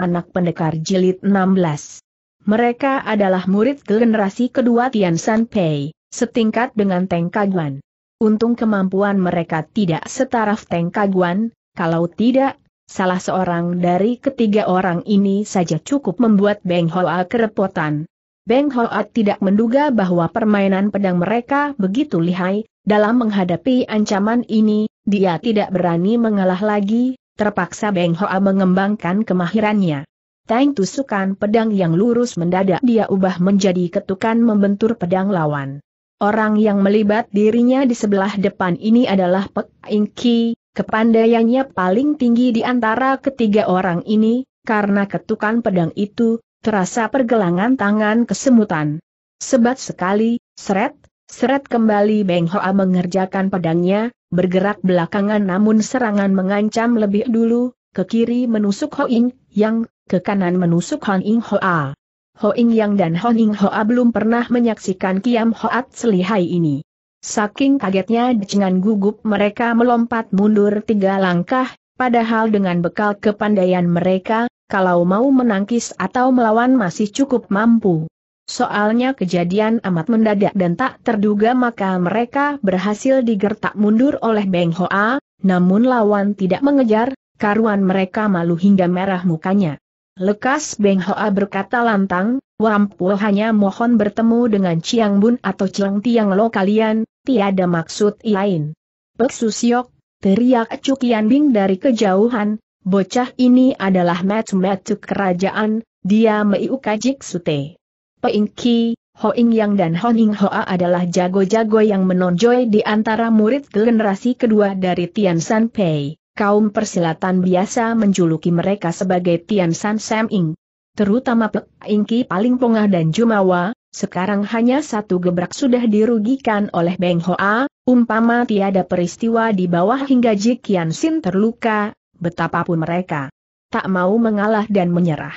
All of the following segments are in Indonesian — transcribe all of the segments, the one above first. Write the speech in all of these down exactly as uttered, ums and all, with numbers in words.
anak pendekar jilid enam belas. Mereka adalah murid generasi kedua Tian San Pei, setingkat dengan Teng Kaguan. Untung kemampuan mereka tidak setaraf Teng Kaguan, kalau tidak, salah seorang dari ketiga orang ini saja cukup membuat Beng Hoa kerepotan. Beng Hoa tidak menduga bahwa permainan pedang mereka begitu lihai. Dalam menghadapi ancaman ini, dia tidak berani mengalah lagi, terpaksa Beng Hoa mengembangkan kemahirannya. Tang tusukan pedang yang lurus mendadak dia ubah menjadi ketukan membentur pedang lawan. Orang yang melibat dirinya di sebelah depan ini adalah Pek Ing Ki, kepandaiannya paling tinggi di antara ketiga orang ini, karena ketukan pedang itu, terasa pergelangan tangan kesemutan. Sebat sekali, seret, seret kembali Beng Hoa mengerjakan pedangnya, bergerak belakangan namun serangan mengancam lebih dulu, ke kiri menusuk Ho Ing Yang, ke kanan menusuk Hon Ing Hoa. Ho Ing Yang dan Hon Ing Hoa belum pernah menyaksikan Kiam Hoat selihai ini. Saking kagetnya dengan gugup mereka melompat mundur tiga langkah, padahal dengan bekal kepandaian mereka, kalau mau menangkis atau melawan masih cukup mampu. Soalnya kejadian amat mendadak dan tak terduga maka mereka berhasil digertak mundur oleh Beng Hoa, namun lawan tidak mengejar, karuan mereka malu hingga merah mukanya. Lekas Beng Hoa berkata lantang, "Wampu hanya mohon bertemu dengan Chiang Bun atau Chiang Tiang Lo kalian, tiada maksud lain." "Pek Susyok," teriak Cukian Bing dari kejauhan, "bocah ini adalah matu-matu kerajaan, dia Meiu Kajik Sute." Pek Ing Ki, Ho Ing Yang dan Hon Ing Hoa adalah jago-jago yang menonjol di antara murid generasi kedua dari Tian San Pei. Kaum persilatan biasa menjuluki mereka sebagai Tian San Sam Ing. Terutama Pek Ing Ki paling pongah dan jumawa, sekarang hanya satu gebrak sudah dirugikan oleh Beng Hoa, umpama tiada peristiwa di bawah hingga Ji Kian Sin terluka, betapapun mereka tak mau mengalah dan menyerah.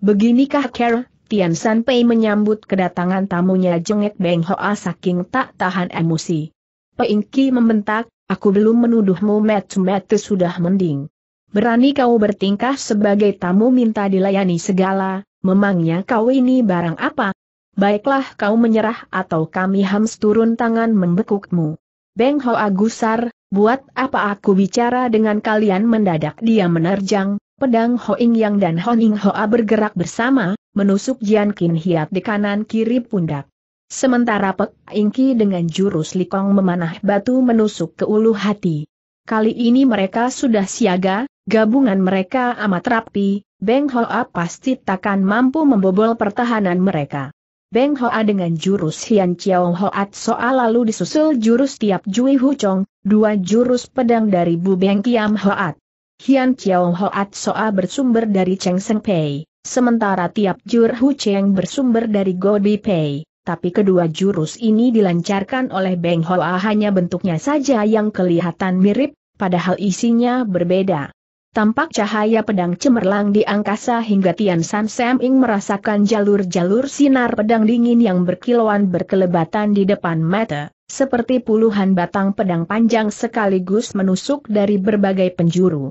"Beginikah care?" Tian San Pei menyambut kedatangan tamunya, jengek Beng Hoa saking tak tahan emosi. Pek Ing Ki membentak, "Aku belum menuduhmu matu-matu sudah mending. Berani kau bertingkah sebagai tamu minta dilayani segala, memangnya kau ini barang apa? Baiklah kau menyerah atau kami hams turun tangan membekukmu." Beng Hoa gusar, "Buat apa aku bicara dengan kalian?" Mendadak dia menerjang, pedang Ho Ing Yang dan Hon Ing Hoa bergerak bersama, menusuk Jian Qin Hiat di kanan kiri pundak. Sementara Pek Ing Ki dengan jurus likong memanah batu menusuk ke ulu hati. Kali ini mereka sudah siaga, gabungan mereka amat rapi, Beng Hoa pasti takkan mampu membobol pertahanan mereka. Beng Hoa dengan jurus Hian Chiao Hoat Soal lalu disusul jurus Tiap Jui Hucong, dua jurus pedang dari Bu Beng Kiam Hoat. Hian Chiao Hoat Soal bersumber dari Cheng Seng Pei, sementara Tiap Jur Hucong bersumber dari Go Bi Pei. Tapi kedua jurus ini dilancarkan oleh Beng Hoa, hanya bentuknya saja yang kelihatan mirip, padahal isinya berbeda. Tampak cahaya pedang cemerlang di angkasa hingga Tian San Sam Ing merasakan jalur-jalur sinar pedang dingin yang berkilauan berkelebatan di depan mata, seperti puluhan batang pedang panjang sekaligus menusuk dari berbagai penjuru.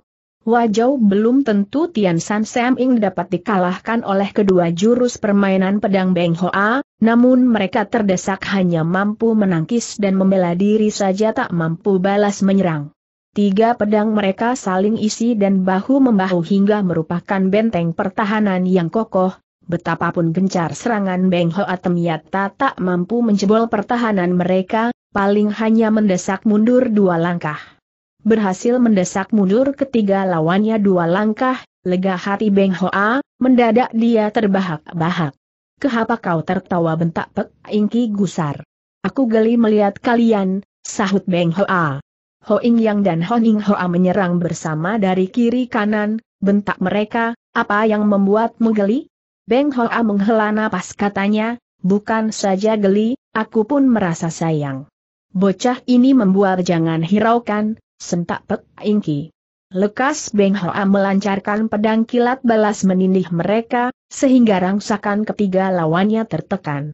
Wajau belum tentu Tian San Sam Ing dapat dikalahkan oleh kedua jurus permainan pedang Beng Hoa, namun mereka terdesak hanya mampu menangkis dan membela diri saja, tak mampu balas menyerang. Tiga pedang mereka saling isi dan bahu-membahu hingga merupakan benteng pertahanan yang kokoh, betapapun gencar serangan Beng Hoa ternyata tak mampu menjebol pertahanan mereka, paling hanya mendesak mundur dua langkah. Berhasil mendesak mundur ketiga lawannya dua langkah, lega hati Beng Hoa, mendadak dia terbahak-bahak. "Kehapa kau tertawa?" bentak Pek Ing Ki gusar. "Aku geli melihat kalian," sahut Beng Hoa. Ho Ing Yang dan Hon Ing Hoa menyerang bersama dari kiri kanan, bentak mereka, "Apa yang membuatmu geli?" Beng Hoa menghela napas, katanya, "Bukan saja geli, aku pun merasa sayang. Bocah ini membuat jangan hiraukan," sentak Pek Ing Ki. Lekas Beng Hoa melancarkan pedang kilat balas menindih mereka, sehingga rangsakan ketiga lawannya tertekan.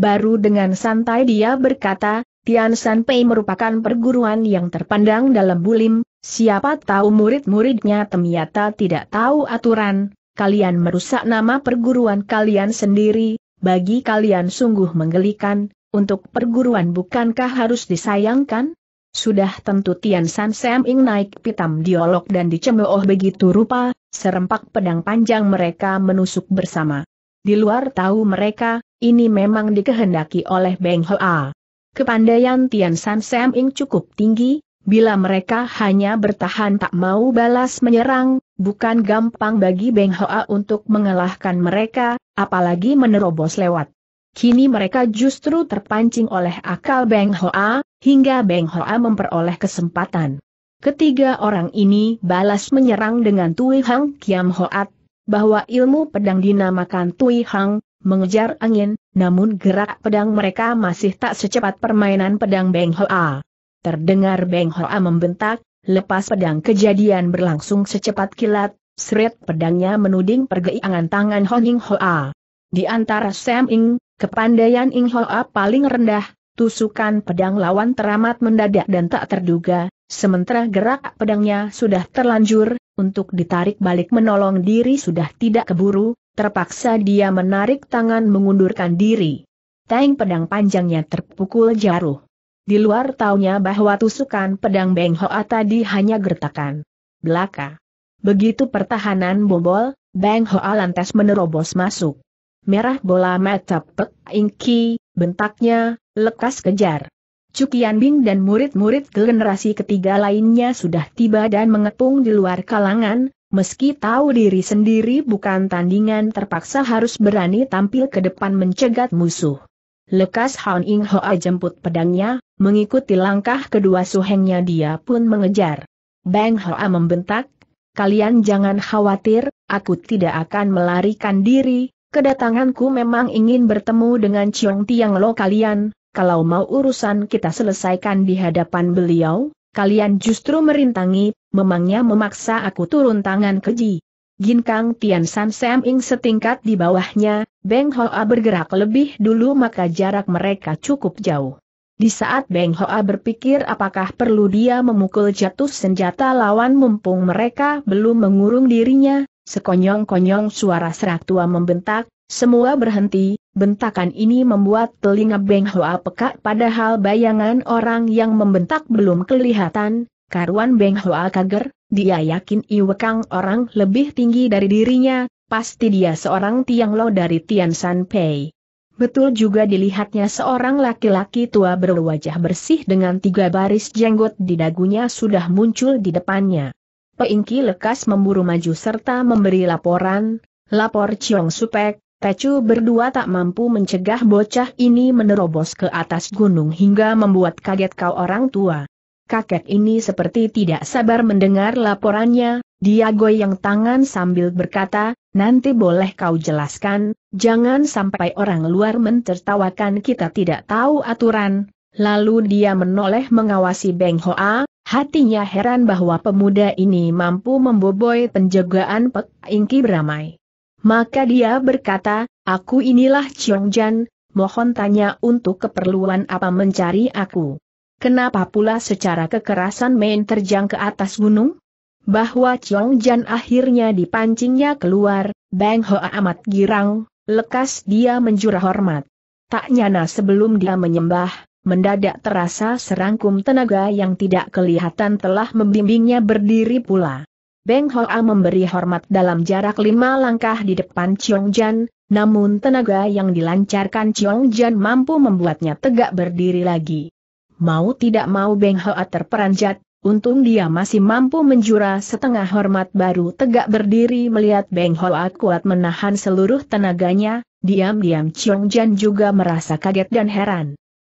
Baru dengan santai dia berkata, "Tian San Pei merupakan perguruan yang terpandang dalam bulim, siapa tahu murid-muridnya ternyata tidak tahu aturan, kalian merusak nama perguruan kalian sendiri, bagi kalian sungguh menggelikan, untuk perguruan bukankah harus disayangkan? Sudah tentu Tian San Sam Ing naik pitam diolok dan dicemooh begitu rupa, serempak pedang panjang mereka menusuk bersama. Di luar tahu mereka, ini memang dikehendaki oleh Beng Hoa. Kepandaian Tian San Sam Ing cukup tinggi. Bila mereka hanya bertahan tak mau balas menyerang, bukan gampang bagi Beng Hoa untuk mengalahkan mereka, apalagi menerobos lewat. Kini mereka justru terpancing oleh akal Beng Hoa, hingga Beng Hoa memperoleh kesempatan. Ketiga orang ini balas menyerang dengan Tui Hang Kiam Hoat, bahwa ilmu pedang dinamakan Tui Hang, mengejar angin, namun gerak pedang mereka masih tak secepat permainan pedang Beng Hoa. Terdengar Beng Hoa membentak, lepas pedang kejadian berlangsung secepat kilat, seret pedangnya menuding pergelangan tangan Ho Ning Hoa. Di antara Sam Ing, kepandaian Ing Hoa paling rendah, tusukan pedang lawan teramat mendadak dan tak terduga, sementara gerak pedangnya sudah terlanjur, untuk ditarik balik menolong diri sudah tidak keburu, terpaksa dia menarik tangan mengundurkan diri. Teng pedang panjangnya terpukul jaruh. Di luar taunya bahwa tusukan pedang Beng Hoa tadi hanya gertakan belaka. Begitu pertahanan bobol, Beng Hoa lantas menerobos masuk. Merah bola mata Pek Ingki, bentaknya, lekas kejar. Cukian Bing dan murid-murid generasi ketiga lainnya sudah tiba dan mengepung di luar kalangan, meski tahu diri sendiri bukan tandingan terpaksa harus berani tampil ke depan mencegat musuh. Lekas Han Ing Hoa jemput pedangnya, mengikuti langkah kedua suhengnya dia pun mengejar. Beng Hoa membentak, kalian jangan khawatir, aku tidak akan melarikan diri, kedatanganku memang ingin bertemu dengan Chiong Tiang Lo kalian, kalau mau urusan kita selesaikan di hadapan beliau, kalian justru merintangi, memangnya memaksa aku turun tangan keji. Ginkang Tian San Sam Ing setingkat di bawahnya, Beng Hoa bergerak lebih dulu maka jarak mereka cukup jauh. Di saat Beng Hoa berpikir apakah perlu dia memukul jatuh senjata lawan mumpung mereka belum mengurung dirinya, sekonyong-konyong suara serak tua membentak, semua berhenti, bentakan ini membuat telinga Beng Hoa pekak padahal bayangan orang yang membentak belum kelihatan, karuan Beng Hoa kaget. Dia yakin Iwekang orang lebih tinggi dari dirinya, pasti dia seorang Tiang Lo dari Tian San Pei. Betul juga dilihatnya seorang laki-laki tua berwajah bersih dengan tiga baris jenggot di dagunya sudah muncul di depannya. Peingki lekas memburu maju serta memberi laporan, lapor Chiong Supek, Tecu berdua tak mampu mencegah bocah ini menerobos ke atas gunung hingga membuat kaget kau orang tua. Kakek ini seperti tidak sabar mendengar laporannya, dia goyang tangan sambil berkata, nanti boleh kau jelaskan, jangan sampai orang luar mentertawakan kita tidak tahu aturan. Lalu dia menoleh mengawasi Beng Hoa, hatinya heran bahwa pemuda ini mampu memboboi penjagaan Pek Ingki beramai. Maka dia berkata, aku inilah Chiong Jan, mohon tanya untuk keperluan apa mencari aku. Kenapa pula secara kekerasan main terjang ke atas gunung? Bahwa Chiong Jan akhirnya dipancingnya keluar, Beng Hoa amat girang, lekas dia menjura hormat. Tak nyana sebelum dia menyembah, mendadak terasa serangkum tenaga yang tidak kelihatan telah membimbingnya berdiri pula. Beng Hoa memberi hormat dalam jarak lima langkah di depan Chiong Jan, namun tenaga yang dilancarkan Chiong Jan mampu membuatnya tegak berdiri lagi. Mau tidak mau Beng Hoa terperanjat, untung dia masih mampu menjura setengah hormat baru tegak berdiri melihat Beng Hoa kuat menahan seluruh tenaganya, diam-diam Chiong Jan juga merasa kaget dan heran.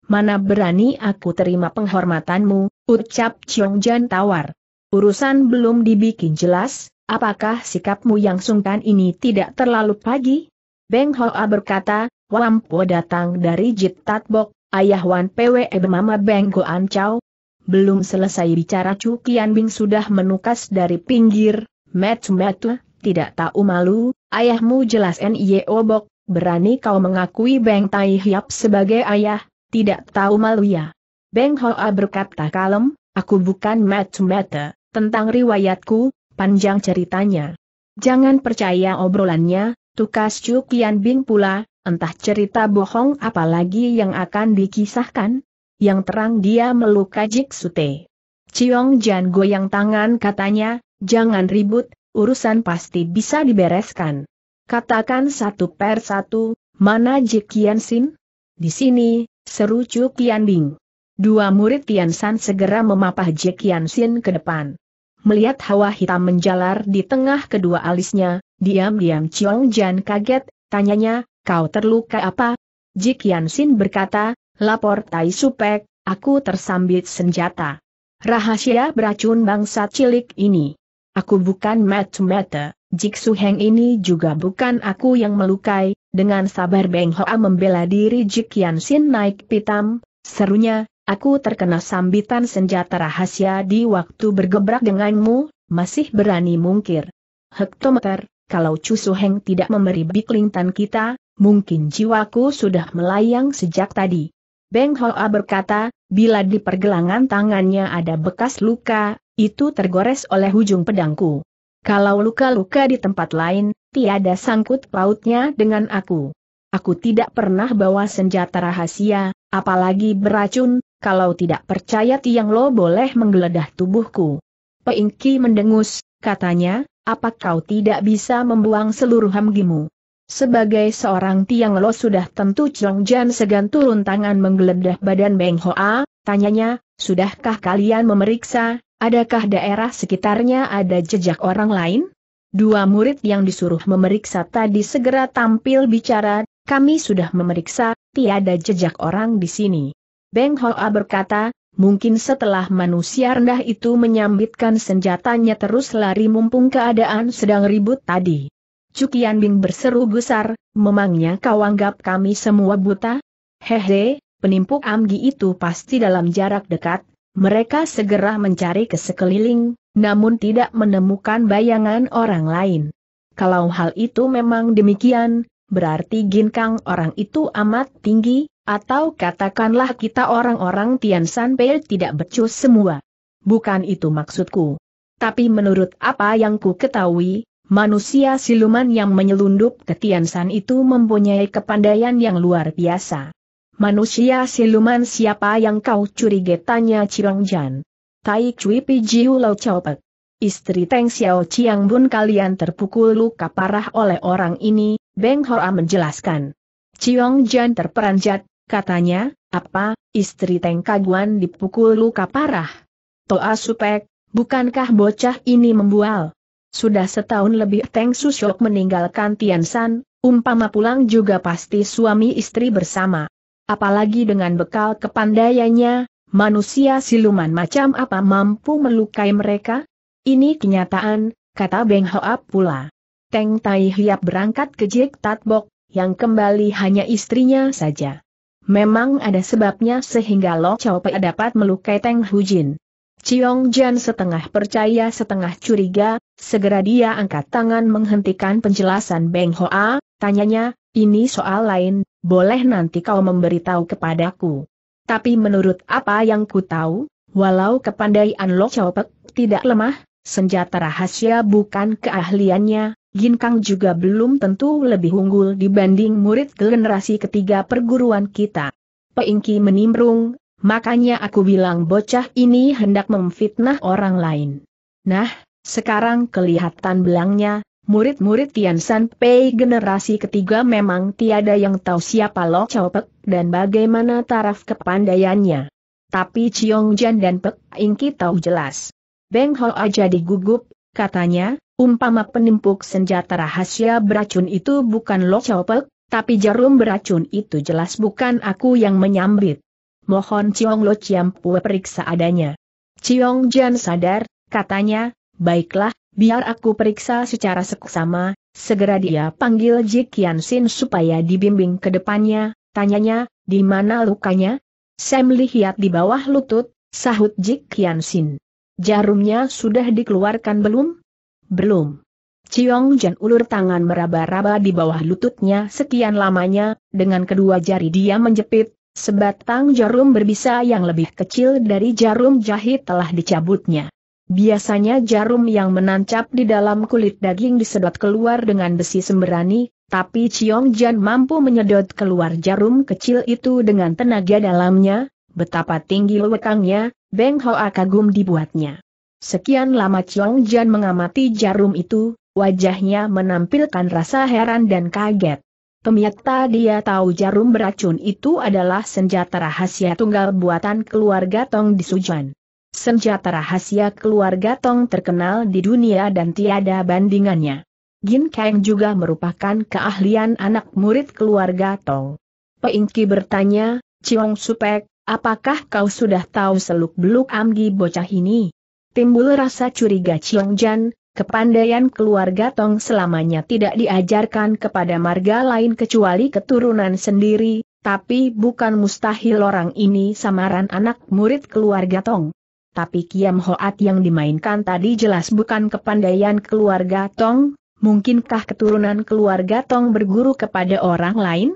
Mana berani aku terima penghormatanmu, ucap Chiong Jan tawar. Urusan belum dibikin jelas, apakah sikapmu yang sungkan ini tidak terlalu pagi? Beng Hoa berkata, Walampo datang dari Jit Tat Bok. Ayah Wan Pwe Mama Beng Goan Chow. Belum selesai bicara Cukian Bing sudah menukas dari pinggir, metu-metu, tidak tahu malu, ayahmu jelas N I O Bok, berani kau mengakui Beng Tai Hiap sebagai ayah, tidak tahu malu ya. Beng Hoa berkata kalem, aku bukan metu-metu, tentang riwayatku, panjang ceritanya. Jangan percaya obrolannya, tukas Chu Kian Bin pula, entah cerita bohong apalagi yang akan dikisahkan. Yang terang dia melukai Jik Sute. Ciong Jan goyang tangan katanya, jangan ribut, urusan pasti bisa dibereskan. Katakan satu per satu, mana Jik Kian Sin? Di sini, seru Chu Kian Bin. Dua murid Tian San segera memapah Jik Kian Sin ke depan. Melihat hawa hitam menjalar di tengah kedua alisnya, diam-diam Ciong Jan kaget, tanyanya, kau terluka apa? Jik Kian Sin berkata, lapor Tai Supek, aku tersambit senjata. Rahasia beracun bangsa cilik ini. Aku bukan mata-mata, Jik Su Heng ini juga bukan aku yang melukai. Dengan sabar Beng Hoa membela diri Jik Kian Sin naik pitam, serunya, aku terkena sambitan senjata rahasia di waktu bergebrak denganmu, masih berani mungkir. Hektometer, kalau Chu Su Heng tidak memberi biklintan kita, mungkin jiwaku sudah melayang sejak tadi. Beng Hoa berkata, bila di pergelangan tangannya ada bekas luka, itu tergores oleh ujung pedangku. Kalau luka-luka di tempat lain, tiada sangkut pautnya dengan aku. Aku tidak pernah bawa senjata rahasia, apalagi beracun. Kalau tidak percaya Tiang Lo boleh menggeledah tubuhku. Peingki mendengus, katanya, apa kau tidak bisa membuang seluruh hamgimu? Sebagai seorang Tiang Lo sudah tentu Ciong Jan segan turun tangan menggeledah badan Beng Hoa, tanyanya, sudahkah kalian memeriksa, adakah daerah sekitarnya ada jejak orang lain? Dua murid yang disuruh memeriksa tadi segera tampil bicara, kami sudah memeriksa, tiada jejak orang di sini. Beng Hoa berkata, mungkin setelah manusia rendah itu menyambitkan senjatanya terus lari mumpung keadaan sedang ribut tadi. Chu Kian Bin berseru gusar, memangnya kau anggap kami semua buta? Hehe, penipu amgi itu pasti dalam jarak dekat, mereka segera mencari ke sekeliling, namun tidak menemukan bayangan orang lain. Kalau hal itu memang demikian, berarti ginkang orang itu amat tinggi. Atau katakanlah kita orang-orang Tian San Pei tidak becus semua. Bukan itu maksudku. Tapi menurut apa yang ku ketahui, manusia siluman yang menyelundup ke Tian San itu mempunyai kepandaian yang luar biasa. Manusia siluman siapa yang kau curigai? Tanya Ciong Jan. Tai Cui Pi Jiu Lau Chao Pek. Istri Teng Xiao Chiang Bun kalian terpukul luka parah oleh orang ini, Beng Hoa menjelaskan. Ciong Jan terperanjat. Katanya, apa, istri Teng Kaguan dipukul luka parah? Toa Supek, bukankah bocah ini membual? Sudah setahun lebih Teng Susyok meninggalkan Tian San, umpama pulang juga pasti suami istri bersama. Apalagi dengan bekal kepandaiannya, manusia siluman macam apa mampu melukai mereka? Ini kenyataan, kata Beng Hoa pula. Teng Tai Hiap berangkat ke Jik Tat Bok, yang kembali hanya istrinya saja. Memang ada sebabnya sehingga Lo Chao Pei dapat melukai Teng Hu Jin. Ciong Jan setengah percaya setengah curiga, segera dia angkat tangan menghentikan penjelasan Beng Hoa, tanyanya, ini soal lain, boleh nanti kau memberitahu kepadaku. Tapi menurut apa yang ku tahu, walau kepandaian Lo Chao Pei tidak lemah, senjata rahasia bukan keahliannya. Ginkang juga belum tentu lebih unggul dibanding murid generasi ketiga perguruan kita. Peingki menimbrung, makanya aku bilang bocah ini hendak memfitnah orang lain. Nah, sekarang kelihatan belangnya, murid-murid Tian San Pei generasi ketiga memang tiada yang tahu siapa Lo Chao Pek dan bagaimana taraf kepandaiannya. Tapi Ciong Jan dan Peingki tahu jelas. Beng Hoa jadi gugup, katanya, umpama penimpuk senjata rahasia beracun itu bukan Lo Chao Pek, tapi jarum beracun itu jelas bukan aku yang menyambit. Mohon Ciong Lo Ciam Pue periksa adanya. Ciong Jan sadar, katanya, baiklah, biar aku periksa secara seksama. Segera dia panggil Jik Kian Sin supaya dibimbing ke depannya, tanyanya, di mana lukanya? Saya melihat di bawah lutut, sahut Jik Kian Sin. Jarumnya sudah dikeluarkan belum? Belum. Ciong Jan ulur tangan meraba-raba di bawah lututnya sekian lamanya, dengan kedua jari dia menjepit, sebatang jarum berbisa yang lebih kecil dari jarum jahit telah dicabutnya. Biasanya jarum yang menancap di dalam kulit daging disedot keluar dengan besi sembrani, tapi Chiong Jan mampu menyedot keluar jarum kecil itu dengan tenaga dalamnya. Betapa tinggi lekangnya, Beng Hoa kagum dibuatnya. Sekian lama Chiong Jan mengamati jarum itu, wajahnya menampilkan rasa heran dan kaget. Ternyata dia tahu jarum beracun itu adalah senjata rahasia tunggal buatan keluarga Tong di Sujan. Senjata rahasia keluarga Tong terkenal di dunia dan tiada bandingannya. Gin Kang juga merupakan keahlian anak murid keluarga Tong. Peingki bertanya, Chiong Supek, apakah kau sudah tahu seluk-beluk amgi bocah ini? Timbul rasa curiga Chiong Jan. Kepandaian keluarga Tong selamanya tidak diajarkan kepada marga lain kecuali keturunan sendiri, tapi bukan mustahil orang ini samaran anak murid keluarga Tong. Tapi Kiam Hoat yang dimainkan tadi jelas bukan kepandaian keluarga Tong. Mungkinkah keturunan keluarga Tong berguru kepada orang lain?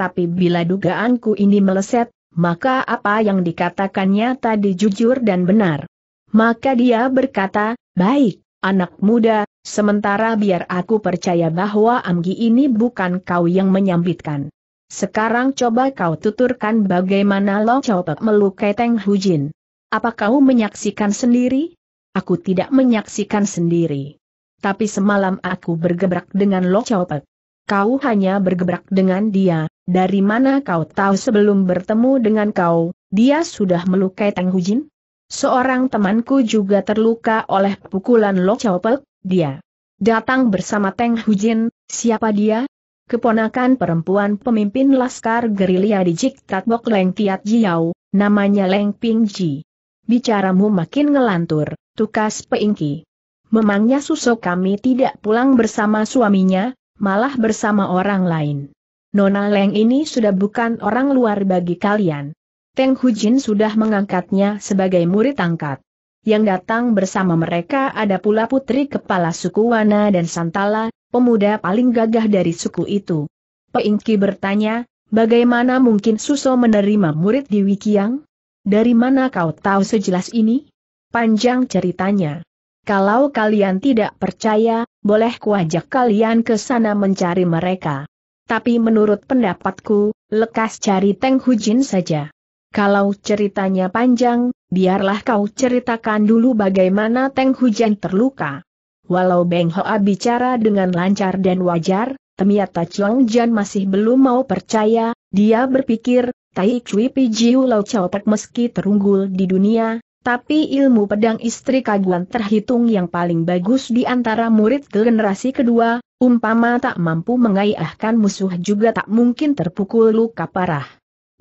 Tapi bila dugaanku ini meleset, maka apa yang dikatakannya tadi jujur dan benar. Maka dia berkata, baik. Anak muda, sementara biar aku percaya bahwa amgi ini bukan kau yang menyambitkan. Sekarang coba kau tuturkan bagaimana Long Copek melukai Teng Hu Jin. Apa kau menyaksikan sendiri? Aku tidak menyaksikan sendiri. Tapi semalam aku bergebrak dengan Long Copek. Kau hanya bergebrak dengan dia. Dari mana kau tahu sebelum bertemu dengan kau, dia sudah melukai Teng Hu Jin? Seorang temanku juga terluka oleh pukulan Long Copek, dia datang bersama Teng Hu Jin. Siapa dia? Keponakan perempuan pemimpin laskar gerilya di Jiktat Bok Leng Tiat Jiao, namanya Leng Ping Ji. Bicaramu makin ngelantur, tukas Peingki. Memangnya susuk kami tidak pulang bersama suaminya, malah bersama orang lain. Nona Leng ini sudah bukan orang luar bagi kalian. Teng Hu Jin sudah mengangkatnya sebagai murid angkat. Yang datang bersama mereka ada pula putri kepala suku Wana dan Santala, pemuda paling gagah dari suku itu. Peingki bertanya, bagaimana mungkin Suso menerima murid di Wikiang? Dari mana kau tahu sejelas ini? Panjang ceritanya. Kalau kalian tidak percaya, boleh kuajak kalian ke sana mencari mereka. Tapi menurut pendapatku, lekas cari Teng Hu Jin saja. Kalau ceritanya panjang, biarlah kau ceritakan dulu bagaimana Teng Hu Jin terluka. Walau Beng Hoa bicara dengan lancar dan wajar, ternyata Chiong Jan masih belum mau percaya. Dia berpikir, Tai Cui Pi Jiu Lau Copek meski terunggul di dunia, tapi ilmu pedang istri Kaguan terhitung yang paling bagus di antara murid generasi kedua. Umpama tak mampu mengayahkan musuh juga tak mungkin terpukul luka parah.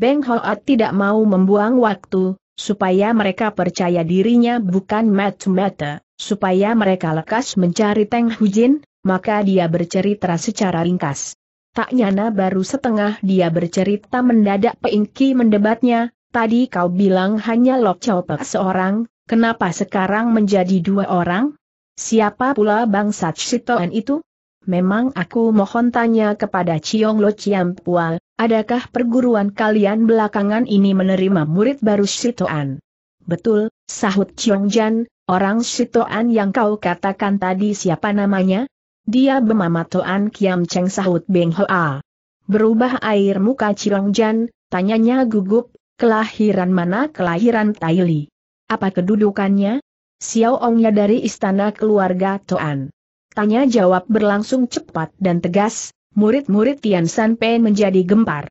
Beng Hoat tidak mau membuang waktu, supaya mereka percaya dirinya bukan mata-mata, supaya mereka lekas mencari Teng Hu Jin, maka dia bercerita secara ringkas. Tak nyana baru setengah dia bercerita mendadak Peingki mendebatnya, tadi kau bilang hanya Long Copek seorang, kenapa sekarang menjadi dua orang? Siapa pula bangsa Shitoan itu? Memang aku mohon tanya kepada Chiong Lo Chiam Pual, adakah perguruan kalian belakangan ini menerima murid baru Shitoan? Betul, sahut Chiong Jan, orang Shitoan yang kau katakan tadi siapa namanya? Dia bernama Toan Kiam Cheng, sahut Beng Hoa. Berubah air muka Chiong Jan, tanyanya gugup, kelahiran mana? Kelahiran Taili. Apa kedudukannya? Xiaoongnya dari istana keluarga Toan. Tanya jawab berlangsung cepat dan tegas, murid-murid Tian San Pei menjadi gempar.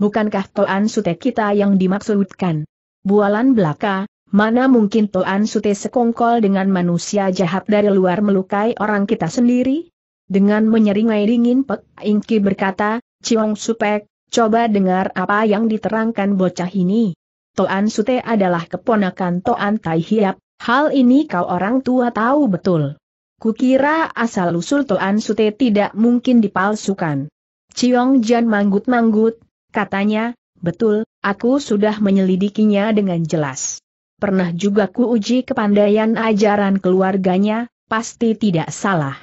Bukankah Toan Sute kita yang dimaksudkan? Bualan belaka, mana mungkin Toan Sute sekongkol dengan manusia jahat dari luar melukai orang kita sendiri? Dengan menyeringai dingin Peingki berkata, Chiong Supek, coba dengar apa yang diterangkan bocah ini. Toan Sute adalah keponakan Toan Tai Hiap, hal ini kau orang tua tahu betul. Kukira asal-usul Toan Sute tidak mungkin dipalsukan. Chiong Jan manggut-manggut, katanya, betul, aku sudah menyelidikinya dengan jelas. Pernah juga ku uji kepandaian ajaran keluarganya, pasti tidak salah.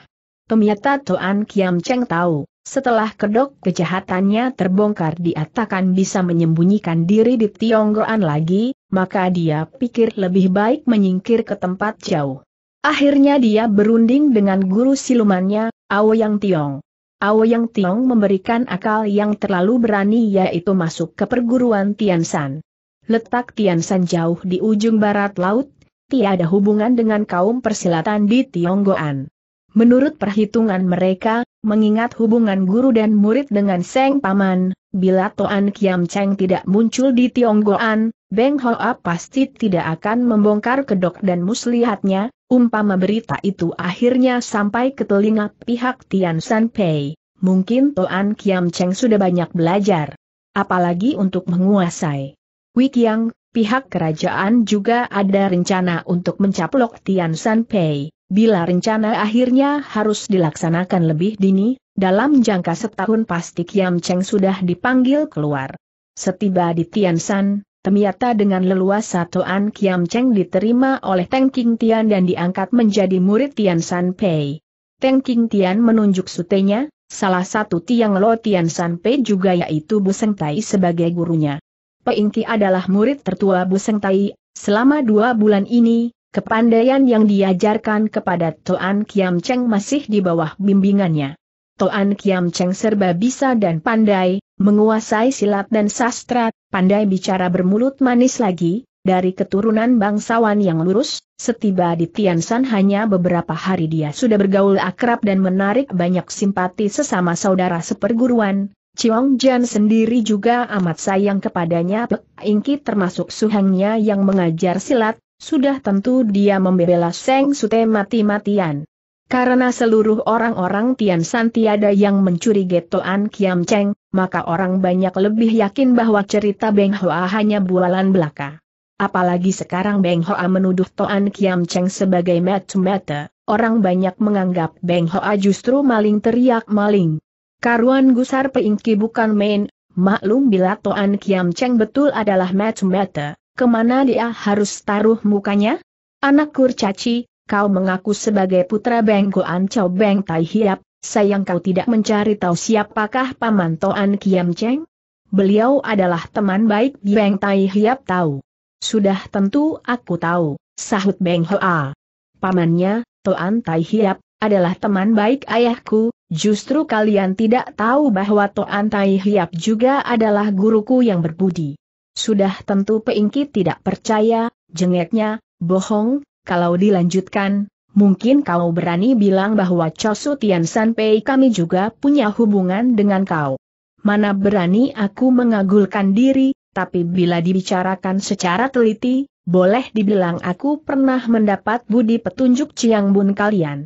Ternyata Toan Kiam Cheng tahu, setelah kedok kejahatannya terbongkar dia takkan bisa menyembunyikan diri di Tionggoan lagi, maka dia pikir lebih baik menyingkir ke tempat jauh. Akhirnya dia berunding dengan guru silumannya, Aoyang Tiong. Aoyang Tiong memberikan akal yang terlalu berani, yaitu masuk ke perguruan Tiansan. Letak Tiansan jauh di ujung barat laut, tiada hubungan dengan kaum persilatan di Tionggoan. Menurut perhitungan mereka, mengingat hubungan guru dan murid dengan Seng Paman, bila Toan Kiam Cheng tidak muncul di Tionggoan, Beng Hoa pasti tidak akan membongkar kedok dan muslihatnya, umpama berita itu akhirnya sampai ke telinga pihak Tiansan Pei. Mungkin Toan Kiam Cheng sudah banyak belajar. Apalagi untuk menguasai Wikiang, pihak kerajaan juga ada rencana untuk mencaplok Tiansan Pei. Bila rencana akhirnya harus dilaksanakan lebih dini, dalam jangka setahun pasti Kiam Cheng sudah dipanggil keluar. Setiba di Tiansan, ternyata dengan leluasa Toan Kiam Cheng diterima oleh Teng King Tian dan diangkat menjadi murid Tiansan Pei. Teng King Tian menunjuk sutenya, salah satu Tiang Lo Tiansan Pei juga, yaitu Bu Seng Tai, sebagai gurunya. Peingki adalah murid tertua Bu Seng Tai. Selama dua bulan ini, kepandaian yang diajarkan kepada Toan Kiam Cheng masih di bawah bimbingannya. Toan Kiam Cheng serba bisa dan pandai, menguasai silat dan sastra, pandai bicara bermulut manis lagi, dari keturunan bangsawan yang lurus. Setiba di Tiansan hanya beberapa hari dia sudah bergaul akrab dan menarik banyak simpati sesama saudara seperguruan. Chiong Jian sendiri juga amat sayang kepadanya. Ingki termasuk suhangnya yang mengajar silat, sudah tentu dia membela Seng Sute mati-matian. Karena seluruh orang-orang Tiansan tiada yang mencurigai Toan Kiam Cheng, maka orang banyak lebih yakin bahwa cerita Beng Hoa hanya bualan belaka. Apalagi sekarang Beng Hoa menuduh Toan Kiam Cheng sebagai mata-mata, orang banyak menganggap Beng Hoa justru maling teriak maling. Karuan gusar Peingki bukan main, maklum bila Toan Kiam Cheng betul adalah mata-mata, kemana dia harus taruh mukanya? Anak kurcaci, kau mengaku sebagai putra Beng Goan Chow Beng Tai Hiap, sayang kau tidak mencari tahu siapakah paman Toan Kiam Cheng? Beliau adalah teman baik Beng Tai Hiap. Tahu? Sudah tentu aku tahu, sahut Beng Hoa. Pamannya, Toan Tai Hiap, adalah teman baik ayahku. Justru kalian tidak tahu bahwa Toan Tai Hiap juga adalah guruku yang berbudi. Sudah tentu Peingki tidak percaya, jengeknya, bohong, kalau dilanjutkan, mungkin kau berani bilang bahwa Chosu Tiansan Pei kami juga punya hubungan dengan kau. Mana berani aku mengagulkan diri, tapi bila dibicarakan secara teliti, boleh dibilang aku pernah mendapat budi petunjuk Chiang Bun kalian.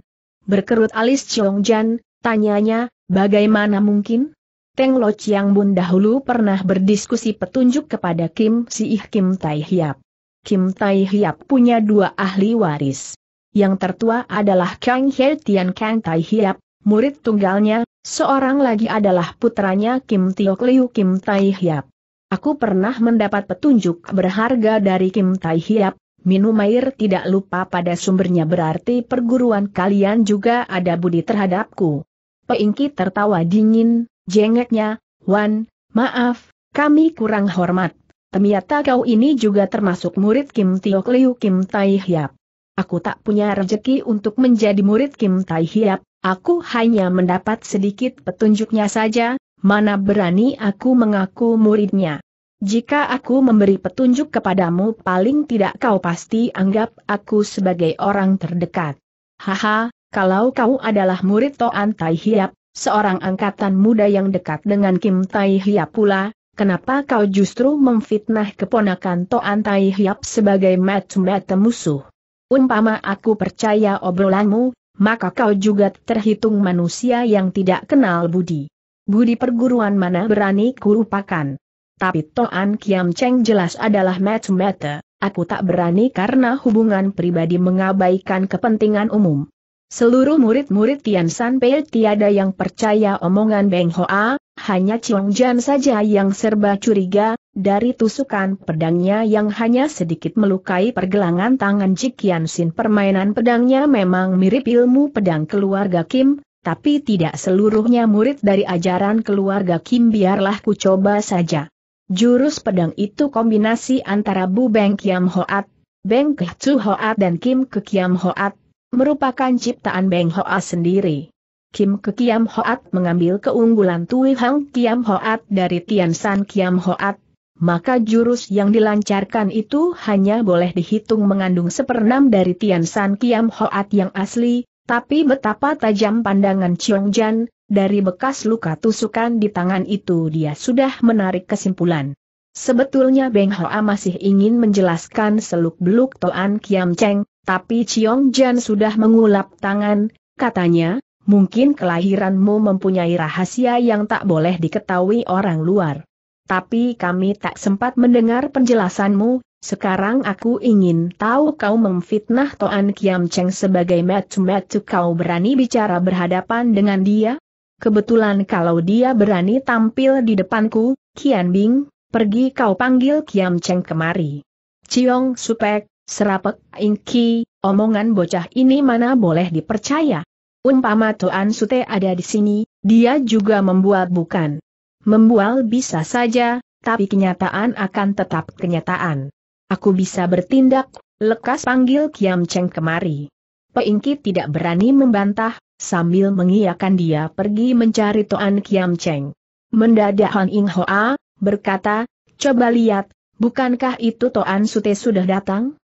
Berkerut alis Chiong Jian, tanyanya, bagaimana mungkin? Teng Lo Chiang Bun dahulu pernah berdiskusi petunjuk kepada Kim Si Ih Kim Tai Hiap. Kim Tai Hiap punya dua ahli waris. Yang tertua adalah Kang He Tian Kang Tai Hiap, murid tunggalnya, seorang lagi adalah putranya Kim Tio Liu Kim Tai Hiap. Aku pernah mendapat petunjuk berharga dari Kim Tai Hiap, minum air tidak lupa pada sumbernya. Berarti perguruan kalian juga ada budi terhadapku. Peingki tertawa dingin, jengeknya, Wan, maaf, kami kurang hormat. Ternyata kau ini juga termasuk murid Kim Tio Liu Kim Tai Hiap. Aku tak punya rezeki untuk menjadi murid Kim Tai Hiap, aku hanya mendapat sedikit petunjuknya saja, mana berani aku mengaku muridnya. Jika aku memberi petunjuk kepadamu, paling tidak kau pasti anggap aku sebagai orang terdekat. Haha, kalau kau adalah murid Toan Tai Hiap, seorang angkatan muda yang dekat dengan Kim Tai Hiap pula, kenapa kau justru memfitnah keponakan Toan Tai Hiap sebagai mata-mata musuh? Umpama aku percaya obrolanmu, maka kau juga terhitung manusia yang tidak kenal budi. Budi perguruan mana berani kurupakan. Tapi Toan Kiam Cheng jelas adalah mata-mata, aku tak berani karena hubungan pribadi mengabaikan kepentingan umum. Seluruh murid-murid Tiansan Pei tiada yang percaya omongan Beng Hoa, hanya Chiong Jian saja yang serba curiga, dari tusukan pedangnya yang hanya sedikit melukai pergelangan tangan Jikian Sin. Permainan pedangnya memang mirip ilmu pedang keluarga Kim, tapi tidak seluruhnya murid dari ajaran keluarga Kim. Biarlah ku coba saja. Jurus pedang itu kombinasi antara Bu Beng Kiam Hoat, Beng Ke Chu Hoat dan Kim Ke Kiam Hoat. merupakan ciptaan Beng Hoa sendiri. Kim Ke Kiam Hoat mengambil keunggulan Tui Hang Kiam Hoat dari Tian San Kiam Hoat, maka jurus yang dilancarkan itu hanya boleh dihitung mengandung seperenam dari Tian San Kiam Hoat yang asli, tapi betapa tajam pandangan Chiong Jan, dari bekas luka tusukan di tangan itu dia sudah menarik kesimpulan. Sebetulnya Beng Hoa masih ingin menjelaskan seluk-beluk Toan Kiam Cheng, tapi Chiong Jan sudah mengulap tangan, katanya, "Mungkin kelahiranmu mempunyai rahasia yang tak boleh diketahui orang luar. Tapi kami tak sempat mendengar penjelasanmu, sekarang aku ingin tahu kau memfitnah Toan Kiam Cheng sebagai metu-metu kau berani bicara berhadapan dengan dia? Kebetulan kalau dia berani tampil di depanku, Kian Bing, pergi kau panggil Kiam Cheng kemari." Ciong Supek, serapek Ingki, omongan bocah ini mana boleh dipercaya? Umpama Toan Sute ada di sini, dia juga membual bukan? Membual bisa saja, tapi kenyataan akan tetap kenyataan. Aku bisa bertindak, lekas panggil Kiam Cheng kemari. Peingki tidak berani membantah, sambil mengiyakan dia pergi mencari Toan Kiam Cheng. Mendadak Han Ing Hoa berkata, "Coba lihat, bukankah itu Toan Sute sudah datang?"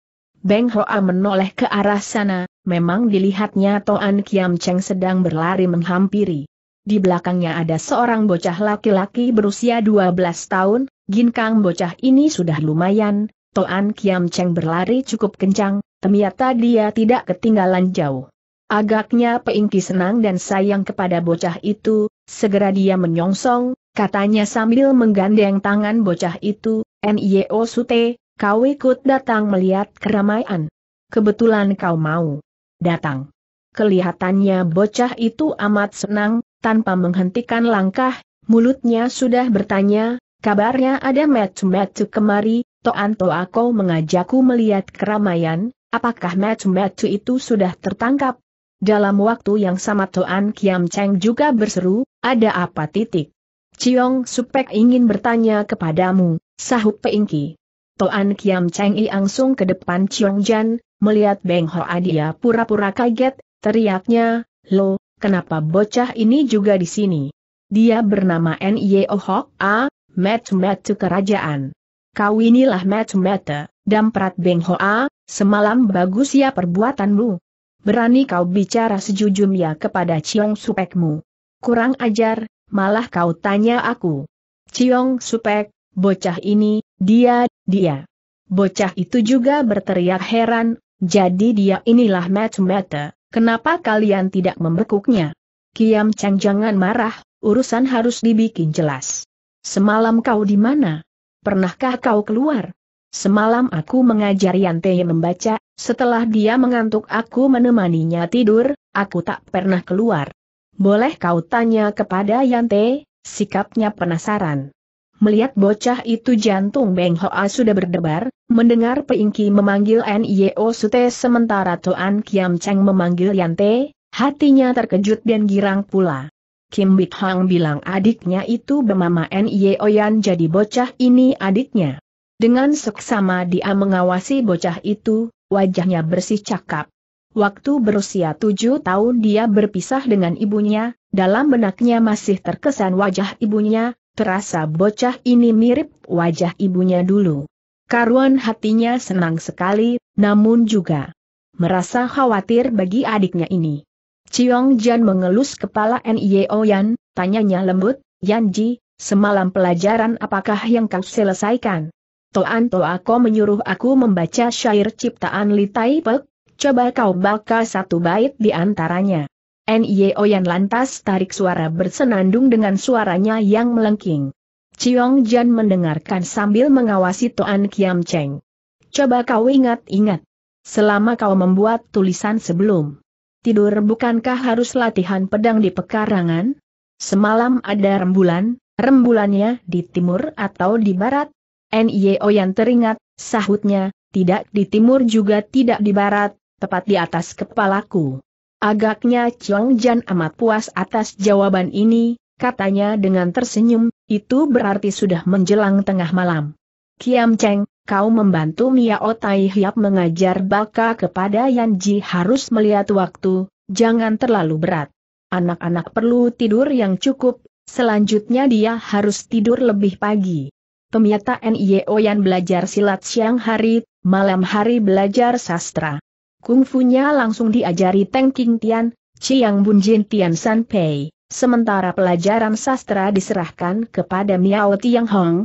Beng Hoa menoleh ke arah sana, memang dilihatnya Toan Kiam Cheng sedang berlari menghampiri. Di belakangnya ada seorang bocah laki-laki berusia dua belas tahun, ginkang bocah ini sudah lumayan, Toan Kiam Cheng berlari cukup kencang, ternyata dia tidak ketinggalan jauh. Agaknya Peingki senang dan sayang kepada bocah itu, segera dia menyongsong, katanya sambil menggandeng tangan bocah itu, "Nio Sute, kau ikut datang melihat keramaian. Kebetulan kau mau datang." Kelihatannya bocah itu amat senang, tanpa menghentikan langkah, mulutnya sudah bertanya, "Kabarnya ada metu-metu kemari, Toan Toa kau mengajakku melihat keramaian, apakah metu-metu itu sudah tertangkap?" Dalam waktu yang sama Toan Kiam Cheng juga berseru, "Ada apa titik? Ciong Supek ingin bertanya kepadamu," sahut Peingki. Toan Kiam Cheng langsung ke depan Chiong Jan, melihat Beng Hoa dia pura-pura kaget, teriaknya, "Lo, kenapa bocah ini juga di sini? Dia bernama Nio Hoa, metu-metu kerajaan." "Kau inilah metu-metu, damprat Beng Hoa, semalam bagus ya perbuatanmu. Berani kau bicara sejujurnya kepada Ciong Supekmu. Kurang ajar, malah kau tanya aku." "Ciong Supek, bocah ini, dia, dia." Bocah itu juga berteriak heran, "Jadi dia inilah metu-metu, kenapa kalian tidak membekuknya?" "Kiam Cheng jangan marah, urusan harus dibikin jelas. Semalam kau di mana? Pernahkah kau keluar?" "Semalam aku mengajar Yante membaca, setelah dia mengantuk aku menemaninya tidur, aku tak pernah keluar." "Boleh kau tanya kepada Yante?" sikapnya penasaran. Melihat bocah itu jantung Beng Hoa sudah berdebar, mendengar Peingki memanggil Nio Sute sementara Toan Kiam Cheng memanggil Yante, hatinya terkejut dan girang pula. Kim Bik Hang bilang adiknya itu bernama Nio Yan, jadi bocah ini adiknya. Dengan seksama dia mengawasi bocah itu, wajahnya bersih cakap. Waktu berusia tujuh tahun dia berpisah dengan ibunya, dalam benaknya masih terkesan wajah ibunya. Terasa bocah ini mirip wajah ibunya dulu. Karuan hatinya senang sekali, namun juga merasa khawatir bagi adiknya ini. Chiong Jan mengelus kepala Nio Yan, tanyanya lembut, "Yanji, semalam pelajaran apakah yang kau selesaikan?" "Toan Toa kau menyuruh aku membaca syair ciptaan Li Tai Pek, coba kau baca satu bait di antaranya." Nio Yan lantas tarik suara bersenandung dengan suaranya yang melengking. Chiong Jan mendengarkan sambil mengawasi Toan Kiam Cheng. "Coba kau ingat-ingat. Selama kau membuat tulisan sebelum tidur bukankah harus latihan pedang di pekarangan? Semalam ada rembulan, rembulannya di timur atau di barat?" Nio Yan teringat, sahutnya, "Tidak di timur juga tidak di barat, tepat di atas kepalaku." Agaknya Chiong Jan amat puas atas jawaban ini, katanya dengan tersenyum, "Itu berarti sudah menjelang tengah malam. Kiam Cheng, kau membantu Miao Tai Hiap mengajar baka kepada Yan Ji harus melihat waktu, jangan terlalu berat. Anak-anak perlu tidur yang cukup, selanjutnya dia harus tidur lebih pagi. Pemyata Nio Yan belajar silat siang hari, malam hari belajar sastra. Kungfunya langsung diajari Teng King Tian, Chiang Bun Jin Tian San Pei, sementara pelajaran sastra diserahkan kepada Miao Tiang Hong.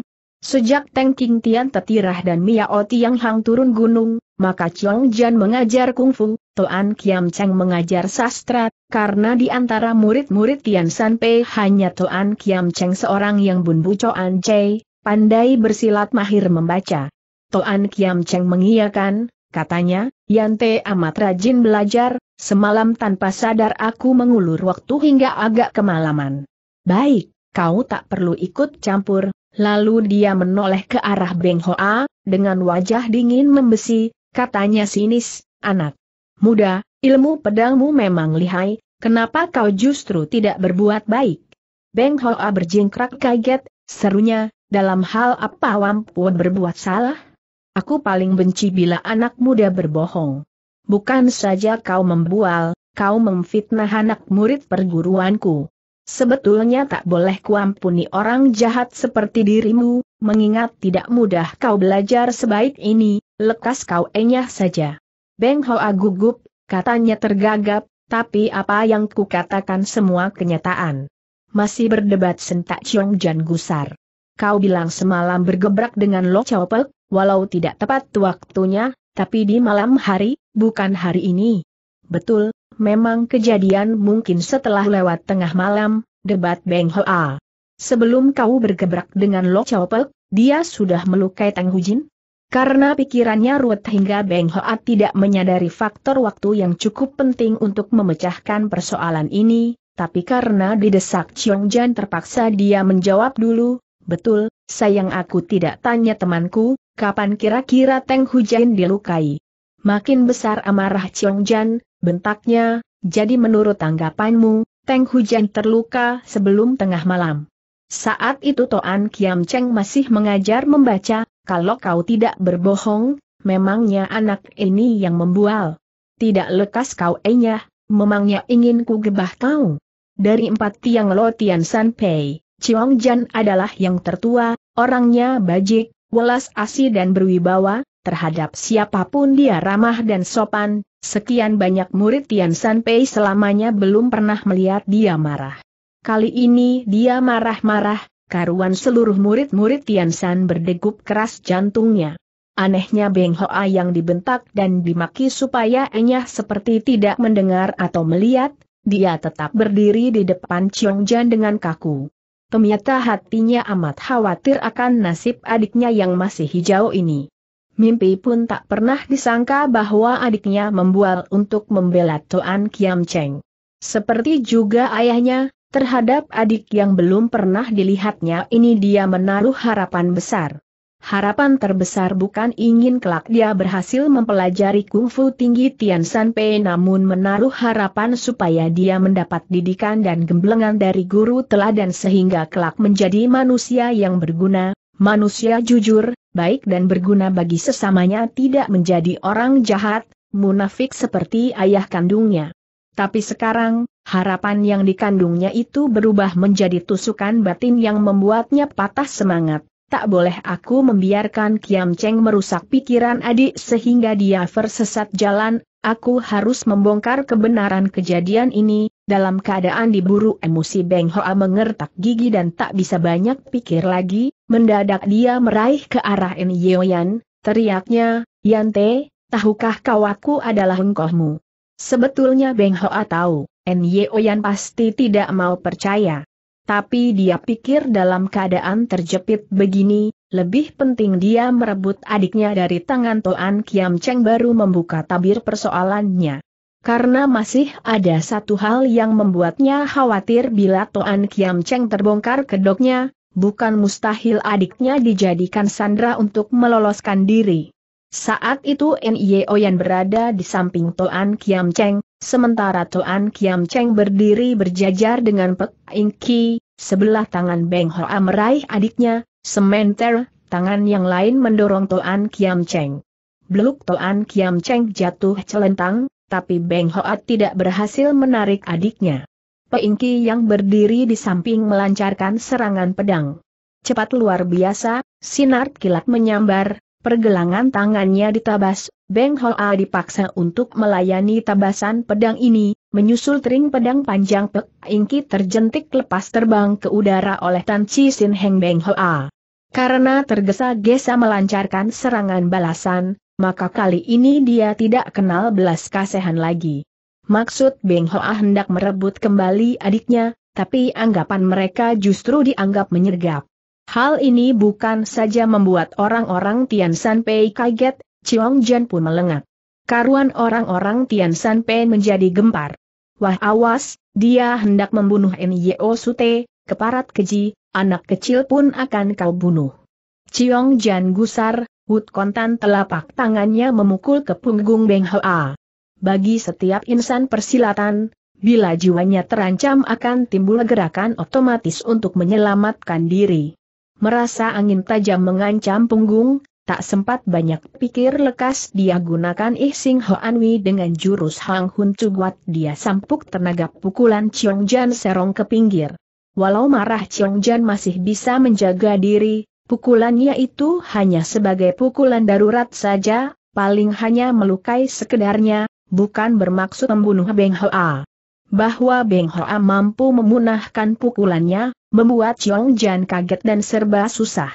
Sejak Teng King Tian tetirah dan Miao Tiang Hang turun gunung, maka Chong Jan mengajar kungfu, Toan Kiam Cheng mengajar sastra, karena di antara murid-murid Tian San Pei hanya Toan Kiam Cheng seorang yang bunbu Coan Chei, pandai bersilat mahir membaca. Toan Kiam Cheng mengiyakan, katanya, Yante amat rajin belajar, semalam tanpa sadar aku mengulur waktu hingga agak kemalaman. Baik, kau tak perlu ikut campur. Lalu dia menoleh ke arah Beng Hoa, dengan wajah dingin membesi, katanya sinis, anak muda, ilmu pedangmu memang lihai, kenapa kau justru tidak berbuat baik? Beng Hoa berjingkrak kaget, serunya, dalam hal apa Wampu berbuat salah? Aku paling benci bila anak muda berbohong. Bukan saja kau membual, kau memfitnah anak murid perguruanku. Sebetulnya tak boleh kuampuni orang jahat seperti dirimu, mengingat tidak mudah kau belajar sebaik ini, lekas kau enyah saja. Beng Hoa gugup, katanya tergagap, tapi apa yang kukatakan semua kenyataan. Masih berdebat sentak Chong Jan gusar. Kau bilang semalam bergebrak dengan Lo Chao Pek, walau tidak tepat waktunya, tapi di malam hari, bukan hari ini. Betul. Memang kejadian mungkin setelah lewat tengah malam, debat Beng Hoa. Sebelum kau bergebrak dengan Lo Chao Pek, dia sudah melukai Tang Hu Jin? Karena pikirannya ruwet hingga Beng Hoa tidak menyadari faktor waktu yang cukup penting untuk memecahkan persoalan ini, tapi karena didesak Chong Jan terpaksa dia menjawab dulu, betul, sayang aku tidak tanya temanku, kapan kira-kira Tang Hu Jin dilukai. Makin besar amarah Chong Jan, bentaknya, jadi menurut tanggapanmu, Tang Hu Jin terluka sebelum tengah malam. Saat itu Toan Kiam Cheng masih mengajar membaca, kalau kau tidak berbohong, memangnya anak ini yang membual. Tidak lekas kau enyah, memangnya ingin ku gebah kau. Dari empat tiang Lo Tian San Pei, Chong Jan adalah yang tertua, orangnya bajik, welas asih dan berwibawa, terhadap siapapun dia ramah dan sopan. Sekian banyak murid Tian San Pei selamanya belum pernah melihat dia marah. Kali ini dia marah-marah, karuan seluruh murid-murid Tian San berdegup keras jantungnya. Anehnya Beng Hoa yang dibentak dan dimaki supaya enyah seperti tidak mendengar atau melihat, dia tetap berdiri di depan Chong Jan dengan kaku. Ternyata hatinya amat khawatir akan nasib adiknya yang masih hijau ini. Mimpi pun tak pernah disangka bahwa adiknya membual untuk membela Toan Kiam Cheng. Seperti juga ayahnya, terhadap adik yang belum pernah dilihatnya ini dia menaruh harapan besar. Harapan terbesar bukan ingin kelak dia berhasil mempelajari kungfu tinggi Tian San Pei, namun menaruh harapan supaya dia mendapat didikan dan gemblengan dari guru teladan sehingga kelak menjadi manusia yang berguna, manusia jujur, baik dan berguna bagi sesamanya, tidak menjadi orang jahat, munafik seperti ayah kandungnya. Tapi sekarang, harapan yang dikandungnya itu berubah menjadi tusukan batin yang membuatnya patah semangat. Tak boleh aku membiarkan Kiam Cheng merusak pikiran adik sehingga dia tersesat jalan, aku harus membongkar kebenaran kejadian ini. Dalam keadaan diburu emosi Beng Hoa mengertak gigi dan tak bisa banyak pikir lagi, mendadak dia meraih ke arah Nio Yan, teriaknya, Yante, tahukah kau aku adalah engkohmu? Sebetulnya Beng Hoa tahu, Nio Yan pasti tidak mau percaya. Tapi dia pikir dalam keadaan terjepit begini, lebih penting dia merebut adiknya dari tangan Toan Kiam Cheng baru membuka tabir persoalannya. Karena masih ada satu hal yang membuatnya khawatir bila Toan Kiam Cheng terbongkar kedoknya, bukan mustahil adiknya dijadikan sandera untuk meloloskan diri. Saat itu Nio Yan berada di samping Toan Kiam Cheng, sementara Toan Kiam Cheng berdiri berjajar dengan Pek Ing Ki, sebelah tangan Beng Hoa meraih adiknya, sementara tangan yang lain mendorong Toan Kiam Cheng. Bluk, Toan Kiam Cheng jatuh celentang, tapi Beng Hoat tidak berhasil menarik adiknya. Peingki yang berdiri di samping melancarkan serangan pedang. Cepat luar biasa, sinar kilat menyambar, pergelangan tangannya ditabas, Beng Hoa dipaksa untuk melayani tabasan pedang ini, menyusul tering pedang panjang Pek Ingki terjentik lepas terbang ke udara oleh Tan Chi Sin Heng Beng Hoa. Karena tergesa-gesa melancarkan serangan balasan, maka kali ini dia tidak kenal belas kasihan lagi. Maksud Beng Hoa hendak merebut kembali adiknya, tapi anggapan mereka justru dianggap menyergap. Hal ini bukan saja membuat orang-orang Tian San Pei kaget, Chiong Jan pun melengat. Karuan orang-orang Tian San Pei menjadi gempar. Wah, awas, dia hendak membunuh Nio Sute, keparat keji, anak kecil pun akan kau bunuh. Chiong Jan gusar, Wut Kontan telapak tangannya memukul ke punggung Beng Hoa. Bagi setiap insan persilatan, bila jiwanya terancam akan timbul gerakan otomatis untuk menyelamatkan diri. Merasa angin tajam mengancam punggung, tak sempat banyak pikir lekas dia gunakan Ih Sing Hoan Wei dengan jurus Hang Hun Cuguat. Dia sampuk tenaga pukulan Chiong Jan serong ke pinggir. Walau marah Chiong Jan masih bisa menjaga diri, pukulannya itu hanya sebagai pukulan darurat saja, paling hanya melukai sekedarnya, bukan bermaksud membunuh Beng Hoa. Bahwa Beng Hoa mampu memunahkan pukulannya, membuat Chiong Jan kaget dan serba susah.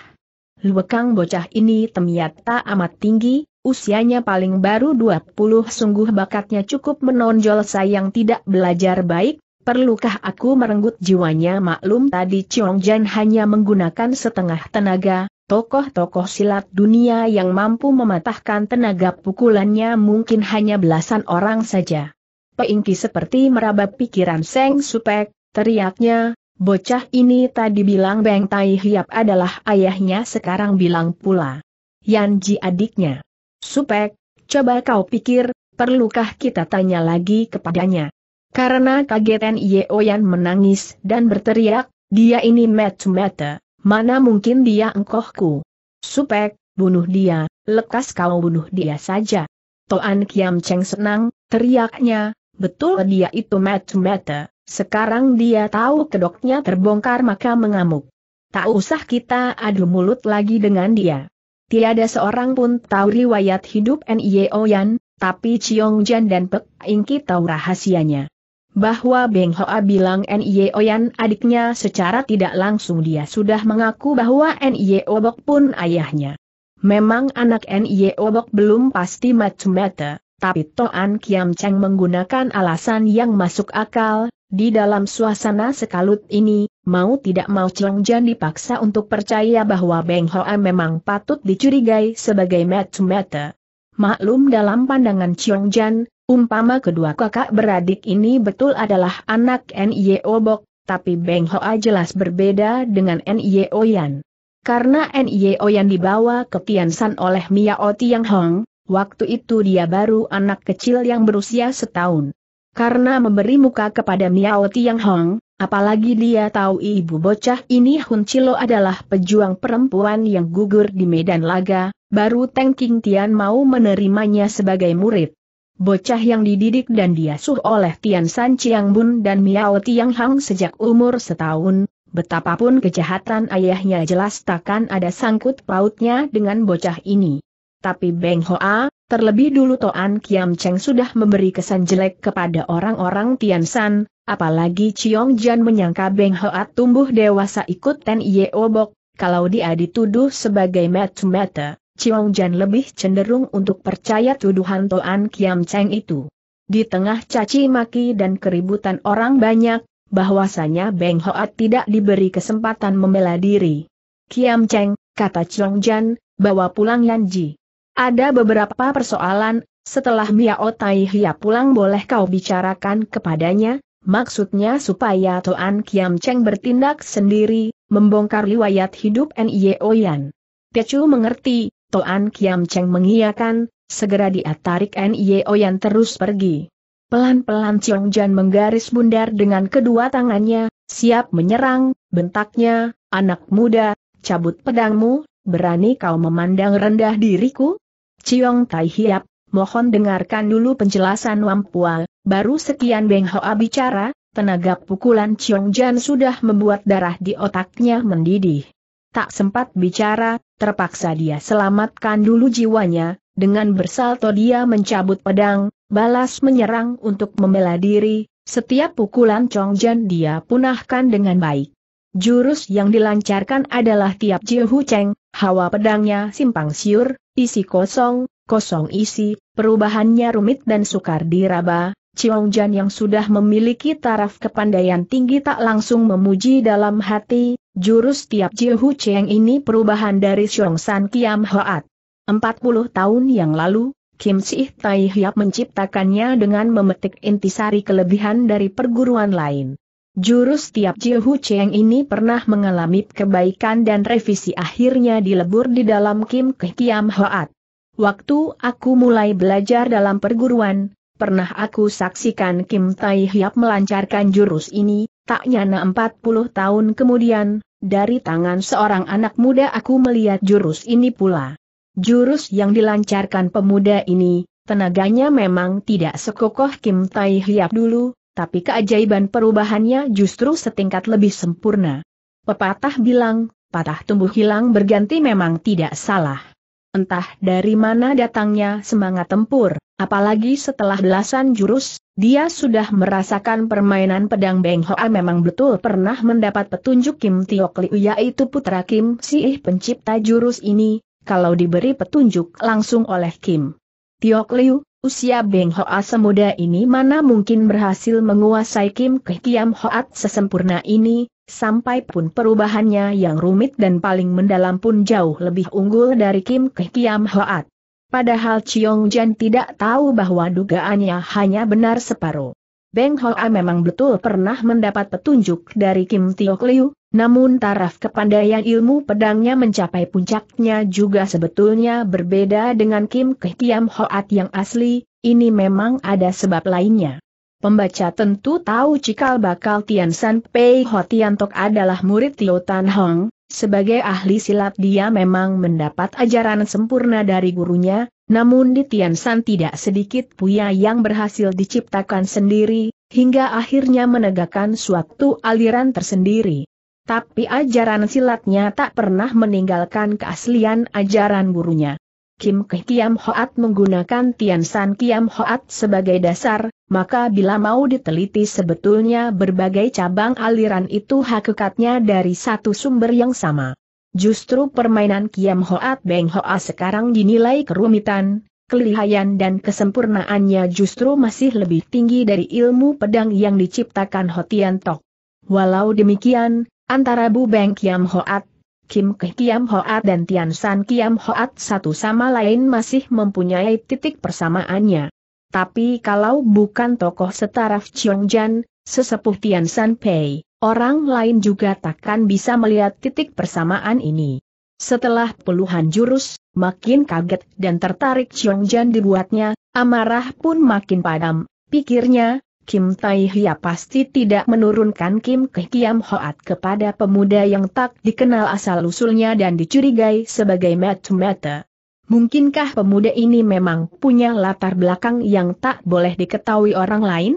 Luekang bocah ini ternyata amat tinggi, usianya paling baru dua puluh, sungguh bakatnya cukup menonjol, sayang tidak belajar baik, perlukah aku merenggut jiwanya? Maklum tadi Chiong Jan hanya menggunakan setengah tenaga, tokoh-tokoh silat dunia yang mampu mematahkan tenaga pukulannya mungkin hanya belasan orang saja. Peingki seperti meraba pikiran Seng Supek, teriaknya, "Bocah ini tadi bilang Beng Tai Hiap adalah ayahnya, sekarang bilang pula Yan Ji adiknya. Supek, coba kau pikir, perlukah kita tanya lagi kepadanya?" Karena kagetan Yeo Yan menangis dan berteriak, "Dia ini mata-mata, mana mungkin dia engkohku. Supek, bunuh dia, lekas kau bunuh dia saja." Toan Kiam Cheng senang, teriaknya, "Betul dia itu mata-mata. Sekarang dia tahu kedoknya terbongkar maka mengamuk. Tak usah kita adu mulut lagi dengan dia." Tiada seorang pun tahu riwayat hidup Nio Yan, tapi Chiong Jan dan Pek Ingki tahu rahasianya. Bahwa Beng Hoa bilang Nio Yan adiknya, secara tidak langsung dia sudah mengaku bahwa Nio Bok pun ayahnya. Memang anak Nio Bok belum pasti mata-mata, tapi Toan Kiam Cheng menggunakan alasan yang masuk akal. Di dalam suasana sekalut ini, mau tidak mau Chiong Jan dipaksa untuk percaya bahwa Beng Hoa memang patut dicurigai sebagai mata-mata. Maklum dalam pandangan Chiong Jan, umpama kedua kakak beradik ini betul adalah anak Nio Bok, tapi Beng Hoa jelas berbeda dengan Nio Yan. Karena Nio Yan dibawa ke Tian San oleh Miao Tiang Hong, waktu itu dia baru anak kecil yang berusia setahun. Karena memberi muka kepada Miao Tiang Hong, apalagi dia tahu ibu bocah ini Hun Chilo adalah pejuang perempuan yang gugur di medan laga, baru Teng King Tian mau menerimanya sebagai murid. Bocah yang dididik dan diasuh oleh Tian San Chiang Bun dan Miao Tiang Hong sejak umur setahun, betapapun kejahatan ayahnya jelas takkan ada sangkut pautnya dengan bocah ini. Tapi Beng Hoa, terlebih dulu Toan Kiam Cheng sudah memberi kesan jelek kepada orang-orang Tian San, apalagi Chiong Jan menyangka Beng Hoa tumbuh dewasa ikut Nio Bok. Kalau dia dituduh sebagai mata-mata, Chiong Jan lebih cenderung untuk percaya tuduhan Toan Kiam Cheng itu. Di tengah caci maki dan keributan orang banyak, bahwasanya Beng Hoa tidak diberi kesempatan membela diri. "Kiam Cheng," kata Chiong Jan, "bawa pulang Yan Ji. Ada beberapa persoalan, setelah Miao Tai Hiap pulang boleh kau bicarakan kepadanya." Maksudnya supaya Toan Kiam Cheng bertindak sendiri, membongkar riwayat hidup Nio Yan. Tecu mengerti, Toan Kiam Cheng mengiyakan, segera dia tarik Nio Yan terus pergi. Pelan-pelan Chiong Jan menggaris bundar dengan kedua tangannya, siap menyerang, bentaknya, "Anak muda, cabut pedangmu, berani kau memandang rendah diriku? Ciong Tai Hiap, mohon dengarkan dulu penjelasan Wampua, baru sekian Beng Hoa bicara, tenaga pukulan Ciong Jan sudah membuat darah di otaknya mendidih. Tak sempat bicara, terpaksa dia selamatkan dulu jiwanya, dengan bersalto dia mencabut pedang, balas menyerang untuk membela diri, setiap pukulan Ciong Jan dia punahkan dengan baik. Jurus yang dilancarkan adalah tiap Jihu Cheng, hawa pedangnya simpang siur, isi kosong, kosong isi, perubahannya rumit dan sukar diraba. Ciong Jan yang sudah memiliki taraf kepandaian tinggi tak langsung memuji dalam hati, jurus tiap Jihu Cheng ini perubahan dari Xiong San Kiam Hoat. empat puluh tahun yang lalu, Kim Sih Tai Hiap menciptakannya dengan memetik intisari kelebihan dari perguruan lain. Jurus tiap Jihu Cheng ini pernah mengalami kebaikan dan revisi akhirnya dilebur di dalam Kim Keh Kiam Hoat. Waktu aku mulai belajar dalam perguruan, pernah aku saksikan Kim Tai Hiap melancarkan jurus ini, tak nyana empat puluh tahun kemudian, dari tangan seorang anak muda aku melihat jurus ini pula. Jurus yang dilancarkan pemuda ini, tenaganya memang tidak sekokoh Kim Tai Hiap dulu, tapi keajaiban perubahannya justru setingkat lebih sempurna. Pepatah bilang, patah tumbuh hilang berganti memang tidak salah. Entah dari mana datangnya semangat tempur, apalagi setelah belasan jurus, dia sudah merasakan permainan pedang Beng Hoa memang betul pernah mendapat petunjuk Kim Tiok Liu yaitu putra Kim Sih pencipta jurus ini, kalau diberi petunjuk langsung oleh Kim Tiok Liu, usia Beng Hoa semuda ini mana mungkin berhasil menguasai Kim Keh Kiam Hoat sesempurna ini. Sampai pun perubahannya yang rumit dan paling mendalam pun jauh lebih unggul dari Kim Keh Kiam Hoat. Padahal Ciong Jan tidak tahu bahwa dugaannya hanya benar separuh. Beng Hoa memang betul pernah mendapat petunjuk dari Kim Tiok Liu, namun taraf kepandaian ilmu pedangnya mencapai puncaknya juga sebetulnya berbeda dengan Kim Keh Kiam Hoat yang asli, ini memang ada sebab lainnya. Pembaca tentu tahu cikal bakal Tian San Pei Ho Tian Tok adalah murid Tio Tan Hong, sebagai ahli silat dia memang mendapat ajaran sempurna dari gurunya, namun di Tian San tidak sedikit puya yang berhasil diciptakan sendiri, hingga akhirnya menegakkan suatu aliran tersendiri. Tapi ajaran silatnya tak pernah meninggalkan keaslian ajaran gurunya. Kim Keh Kiam Hoat menggunakan Tian San Kiam Hoat sebagai dasar, maka bila mau diteliti sebetulnya berbagai cabang aliran itu hakikatnya dari satu sumber yang sama. Justru permainan Kiam Hoat Beng Hoa sekarang dinilai kerumitan, kelihayan dan kesempurnaannya justru masih lebih tinggi dari ilmu pedang yang diciptakan Ho Tian Tok. Walau demikian, antara Bu Beng Kiam Hoat, Kim Keh Kiam Hoat dan Tian San Kiam Hoat satu sama lain masih mempunyai titik persamaannya. Tapi kalau bukan tokoh setaraf Ciong Jan, sesepuh Tian San Pei, orang lain juga takkan bisa melihat titik persamaan ini. Setelah puluhan jurus, makin kaget dan tertarik Ciong Jan dibuatnya, amarah pun makin padam, pikirnya. Kim Tai Hiap pasti tidak menurunkan Kim Keh Kiam Hoat kepada pemuda yang tak dikenal asal-usulnya dan dicurigai sebagai mata-mata. Mungkinkah pemuda ini memang punya latar belakang yang tak boleh diketahui orang lain?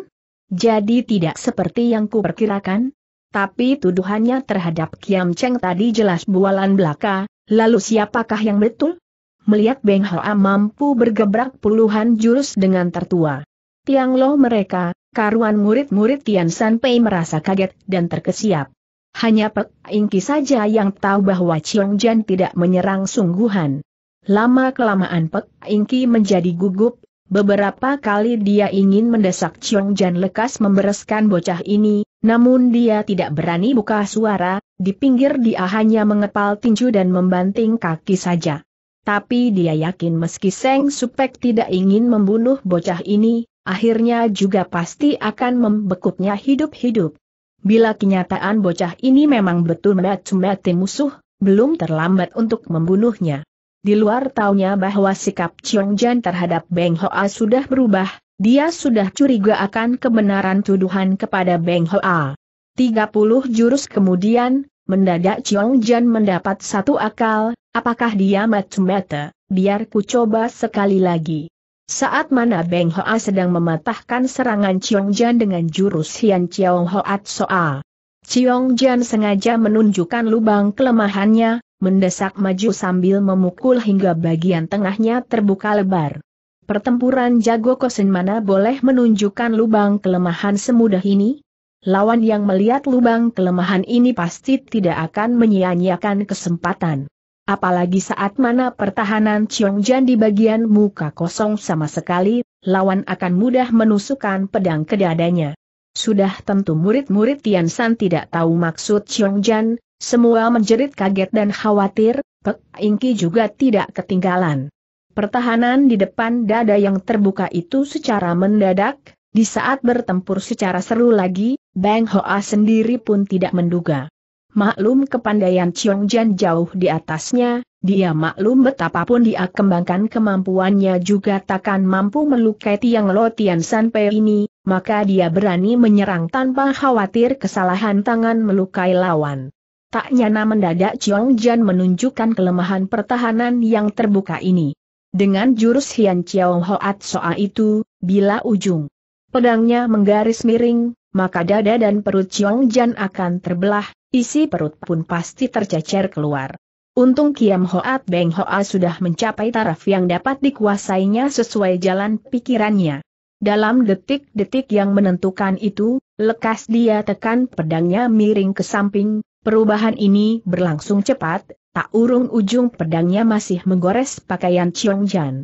Jadi tidak seperti yang kuperkirakan? Tapi tuduhannya terhadap Kiam Cheng tadi jelas bualan belaka, lalu siapakah yang betul? Melihat Beng Hoa mampu bergebrak puluhan jurus dengan tertua tiang lo mereka, karuan murid-murid Tian San Pei merasa kaget dan terkesiap. Hanya Pek Ingki saja yang tahu bahwa Ciong Jan tidak menyerang sungguhan. Lama-kelamaan Pek Ingki menjadi gugup, beberapa kali dia ingin mendesak Ciong Jan lekas membereskan bocah ini, namun dia tidak berani buka suara, di pinggir dia hanya mengepal tinju dan membanting kaki saja. Tapi dia yakin meski Seng Supek tidak ingin membunuh bocah ini, akhirnya juga pasti akan membekuknya hidup-hidup. Bila kenyataan bocah ini memang betul mati-mati musuh, belum terlambat untuk membunuhnya. Di luar taunya bahwa sikap Ciong Jan terhadap Beng Hoa sudah berubah, dia sudah curiga akan kebenaran tuduhan kepada Beng Hoa. tiga puluh jurus kemudian, Mendadak Chiong Jan mendapat satu akal, apakah dia mata-mata, biar ku coba sekali lagi. Saat mana Beng Hoa sedang mematahkan serangan Chiong Jan dengan jurus Hian Chiong Hoa Soa. Chiong Jan sengaja menunjukkan lubang kelemahannya, mendesak maju sambil memukul hingga bagian tengahnya terbuka lebar. Pertempuran jago kosen mana boleh menunjukkan lubang kelemahan semudah ini? Lawan yang melihat lubang kelemahan ini pasti tidak akan menyia-nyiakan kesempatan. Apalagi saat mana pertahanan Chiong Jan di bagian muka kosong sama sekali, lawan akan mudah menusukkan pedang ke dadanya. Sudah tentu murid-murid Tian San tidak tahu maksud Chiong Jan, semua menjerit kaget dan khawatir, Pek Ingki juga tidak ketinggalan. Pertahanan di depan dada yang terbuka itu secara mendadak, di saat bertempur secara seru lagi, Beng Hoa sendiri pun tidak menduga. Maklum kepandaian Chiong Jan jauh di atasnya, dia maklum betapapun dia kembangkan kemampuannya juga takkan mampu melukai Tiang Lo Tian San Pei ini, maka dia berani menyerang tanpa khawatir kesalahan tangan melukai lawan. Tak nyana mendadak Chiong Jan menunjukkan kelemahan pertahanan yang terbuka ini. Dengan jurus Hian Chiong Hoat Soa itu, bila ujung pedangnya menggaris miring, maka dada dan perut Chiong Jan akan terbelah, isi perut pun pasti tercecer keluar. Untung Kiam Hoat Beng Hoa sudah mencapai taraf yang dapat dikuasainya sesuai jalan pikirannya. Dalam detik-detik yang menentukan itu, lekas dia tekan pedangnya miring ke samping, perubahan ini berlangsung cepat, tak urung ujung pedangnya masih menggores pakaian Chiong Jan.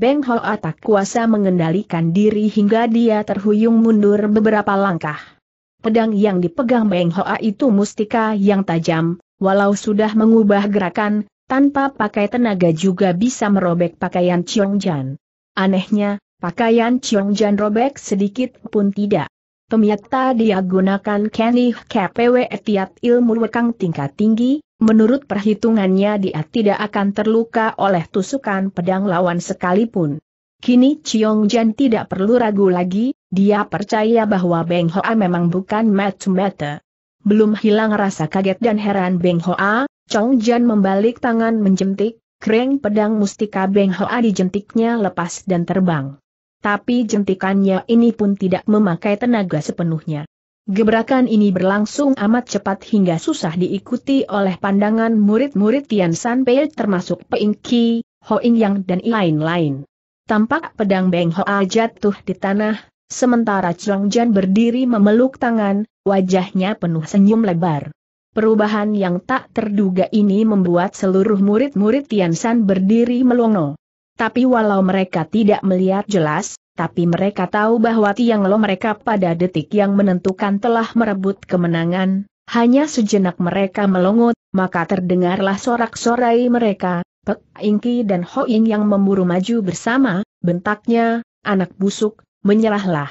Beng Hoa tak kuasa mengendalikan diri hingga dia terhuyung mundur beberapa langkah. Pedang yang dipegang Beng Hoa itu mustika yang tajam, walau sudah mengubah gerakan, tanpa pakai tenaga juga bisa merobek pakaian Chiong Jan. Anehnya, pakaian Chiong Jan robek sedikit pun tidak. Ternyata dia gunakan Kenny K P W Etiat ilmu wekang tingkat tinggi. Menurut perhitungannya dia tidak akan terluka oleh tusukan pedang lawan sekalipun. Kini Chiong Jan tidak perlu ragu lagi, dia percaya bahwa Beng Hoa memang bukan mata-mata. Belum hilang rasa kaget dan heran Beng Hoa, Chiong Jan membalik tangan menjentik, kreng pedang mustika Beng Hoa dijentiknya lepas dan terbang. Tapi jentikannya ini pun tidak memakai tenaga sepenuhnya. Gebrakan ini berlangsung amat cepat hingga susah diikuti oleh pandangan murid-murid Tian San Pei termasuk Peing Ki, Hoing Yang dan lain-lain. Tampak pedang Beng Hoa jatuh di tanah, sementara Chiong Jan berdiri memeluk tangan, wajahnya penuh senyum lebar. Perubahan yang tak terduga ini membuat seluruh murid-murid Tian San berdiri melongo. Tapi walau mereka tidak melihat jelas, tapi mereka tahu bahwa Tiang Lo mereka pada detik yang menentukan telah merebut kemenangan. Hanya sejenak mereka melongo, maka terdengarlah sorak-sorai mereka, Pek Ingki dan Hoing yang memburu maju bersama, bentaknya, anak busuk, menyerahlah.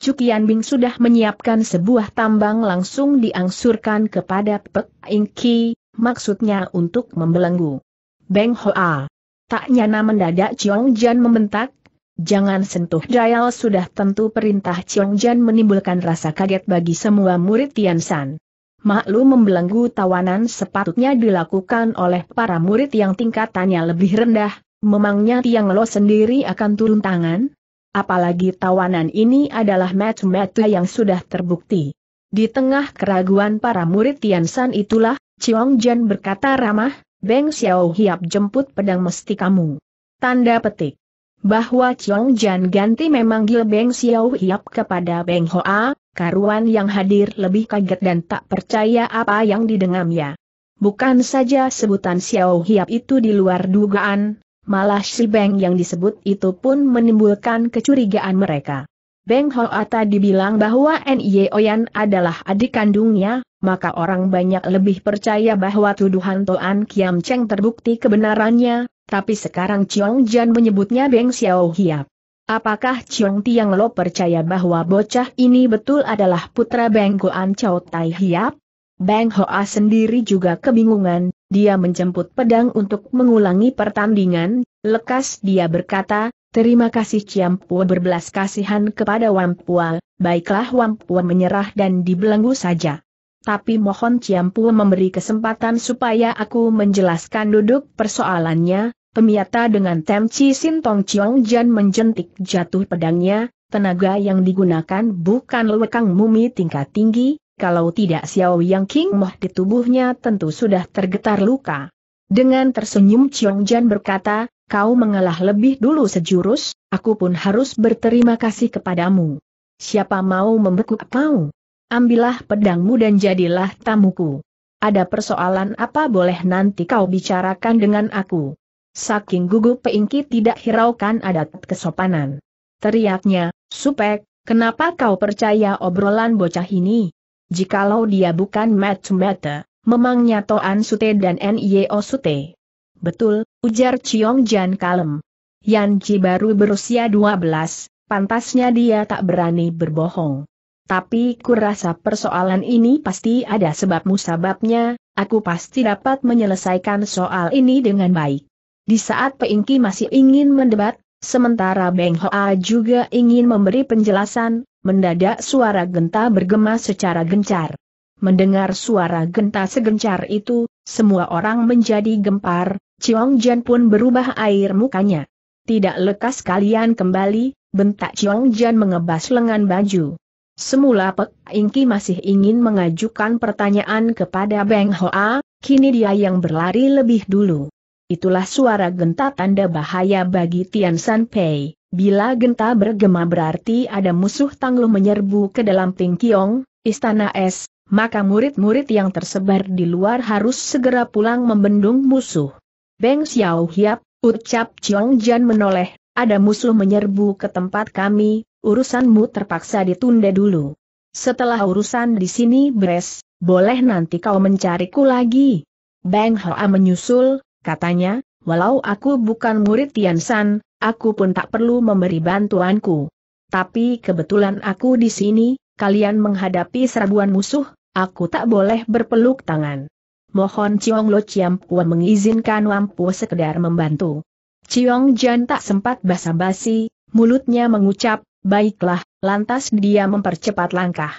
Cukian Bing sudah menyiapkan sebuah tambang langsung diangsurkan kepada Pek Ingki, maksudnya untuk membelenggu Beng Hoa. Tak nyana mendadak Chiong Jan membentak, "Jangan sentuh Dayal!" Sudah tentu perintah Chiong Jan menimbulkan rasa kaget bagi semua murid Tian San. Maklum membelenggu tawanan sepatutnya dilakukan oleh para murid yang tingkatannya lebih rendah, memangnya Tiang Lo sendiri akan turun tangan? Apalagi tawanan ini adalah mata-mata yang sudah terbukti. Di tengah keraguan para murid Tian San itulah, Chiong Jan berkata ramah, "Beng Xiao Hiap jemput pedang mesti kamu." Tanda petik. Bahwa Chiong Jan ganti memanggil Beng Xiao Hiap kepada Beng Hoa, karuan yang hadir lebih kaget dan tak percaya apa yang didengamnya. Bukan saja sebutan Xiao Hiap itu di luar dugaan, malah si Beng yang disebut itu pun menimbulkan kecurigaan mereka. Beng Hoa tadi bilang bahwa Nyeoyan adalah adik kandungnya, maka orang banyak lebih percaya bahwa tuduhan Toan Kiam Cheng terbukti kebenarannya. Tapi sekarang Chiong Jan menyebutnya Beng Xiao Hiap. Apakah Chiong Tiang Lo percaya bahwa bocah ini betul adalah putra Beng Goan Chao Tai Hiap? Beng Hoa sendiri juga kebingungan, dia menjemput pedang untuk mengulangi pertandingan, lekas dia berkata, "Terima kasih Ciam Pua berbelas kasihan kepada Wam Pua, baiklah Wam Pua menyerah dan dibelenggu saja." tapi mohon Ciampu memberi kesempatan supaya aku menjelaskan duduk persoalannya. Pemiyata dengan Temci Sintong Chiong Jan menjentik jatuh pedangnya, tenaga yang digunakan bukan lekang mumi tingkat tinggi, kalau tidak Xiao Yang King Moh di tubuhnya tentu sudah tergetar luka. Dengan tersenyum Chiong Jan berkata, kau mengalah lebih dulu sejurus, aku pun harus berterima kasih kepadamu. Siapa mau membekuk kau? Ambillah pedangmu dan jadilah tamuku. Ada persoalan apa boleh nanti kau bicarakan dengan aku. Saking gugup Peingki tidak hiraukan adat kesopanan. Teriaknya, Supek, kenapa kau percaya obrolan bocah ini? Jikalau dia bukan mata-mata, memangnya Toan Sute dan Nio Sute. Betul, ujar Chiong Jan kalem. Yan Ji baru berusia dua belas, pantasnya dia tak berani berbohong. Tapi kurasa persoalan ini pasti ada sebab musababnya, aku pasti dapat menyelesaikan soal ini dengan baik. Di saat Peingki masih ingin mendebat, sementara Beng Hoa juga ingin memberi penjelasan, mendadak suara genta bergema secara gencar. Mendengar suara genta segencar itu, semua orang menjadi gempar, Chiong Jan pun berubah air mukanya. Tidak lekas kalian kembali, bentak Chiong Jan mengebas lengan baju. Semula Peingki masih ingin mengajukan pertanyaan kepada Beng Hoa, kini dia yang berlari lebih dulu. Itulah suara genta tanda bahaya bagi Tian San Pei. Bila genta bergema berarti ada musuh tangguh menyerbu ke dalam Ting Kiong, Istana Es, maka murid-murid yang tersebar di luar harus segera pulang membendung musuh. Beng Xiao Hiap, ucap Chiong Jan menoleh, ada musuh menyerbu ke tempat kami. Urusanmu terpaksa ditunda dulu. Setelah urusan di sini beres, boleh nanti kau mencariku lagi. Beng Hoa menyusul, katanya, walau aku bukan murid Tian San, aku pun tak perlu memberi bantuanku. Tapi kebetulan aku di sini, kalian menghadapi serbuan musuh, aku tak boleh berpeluk tangan. Mohon Chiong Lo Ciampua mengizinkan Wampu sekedar membantu. Chiong Jan tak sempat basa-basi, mulutnya mengucap, baiklah, lantas dia mempercepat langkah.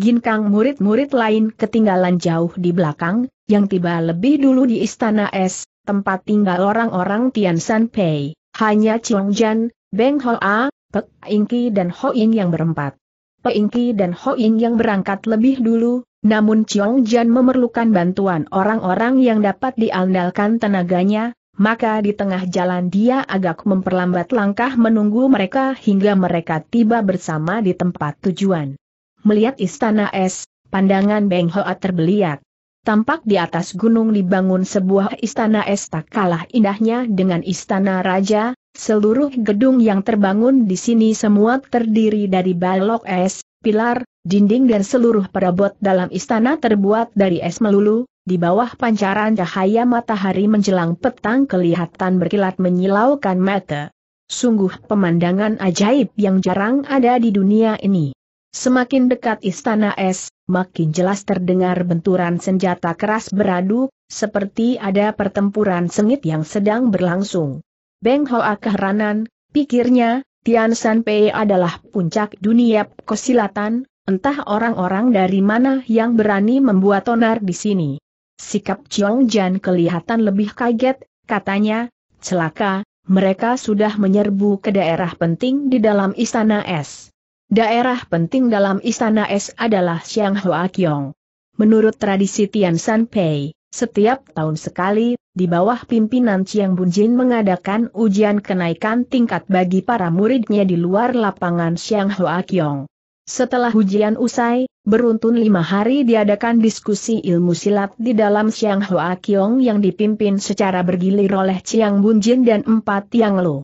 Ginkang murid-murid lain ketinggalan jauh di belakang, yang tiba lebih dulu di Istana Es, tempat tinggal orang-orang Tian San Pei, hanya Chiong Jan, Beng Hoa, Peingki dan Ho In yang berempat. Peingki dan Ho In yang berangkat lebih dulu, namun Chiong Jan memerlukan bantuan orang-orang yang dapat diandalkan tenaganya. Maka di tengah jalan dia agak memperlambat langkah menunggu mereka hingga mereka tiba bersama di tempat tujuan. Melihat Istana Es, pandangan Beng Hoa terbeliak. Tampak di atas gunung dibangun sebuah istana es tak kalah indahnya dengan istana raja. Seluruh gedung yang terbangun di sini semua terdiri dari balok es, pilar, dinding dan seluruh perabot dalam istana terbuat dari es melulu. Di bawah pancaran cahaya matahari menjelang petang kelihatan berkilat menyilaukan mata. Sungguh pemandangan ajaib yang jarang ada di dunia ini. Semakin dekat Istana Es, makin jelas terdengar benturan senjata keras beradu, seperti ada pertempuran sengit yang sedang berlangsung. Beng Hoa keheranan, pikirnya, Tian San Pei adalah puncak dunia persilatan, entah orang-orang dari mana yang berani membuat onar di sini. Sikap Chiong Jan kelihatan lebih kaget, katanya, celaka, mereka sudah menyerbu ke daerah penting di dalam Istana Es. Daerah penting dalam Istana Es adalah Xiang Hoa Kiong. Menurut tradisi Tian San Pei, setiap tahun sekali, di bawah pimpinan Chiang Bun Jin mengadakan ujian kenaikan tingkat bagi para muridnya di luar lapangan Xiang Hoa Kiong. Setelah ujian usai, beruntun lima hari diadakan diskusi ilmu silat di dalam Xiang Hoa Kiong yang dipimpin secara bergilir oleh Chiang Bun Jin dan empat Tiang Lo.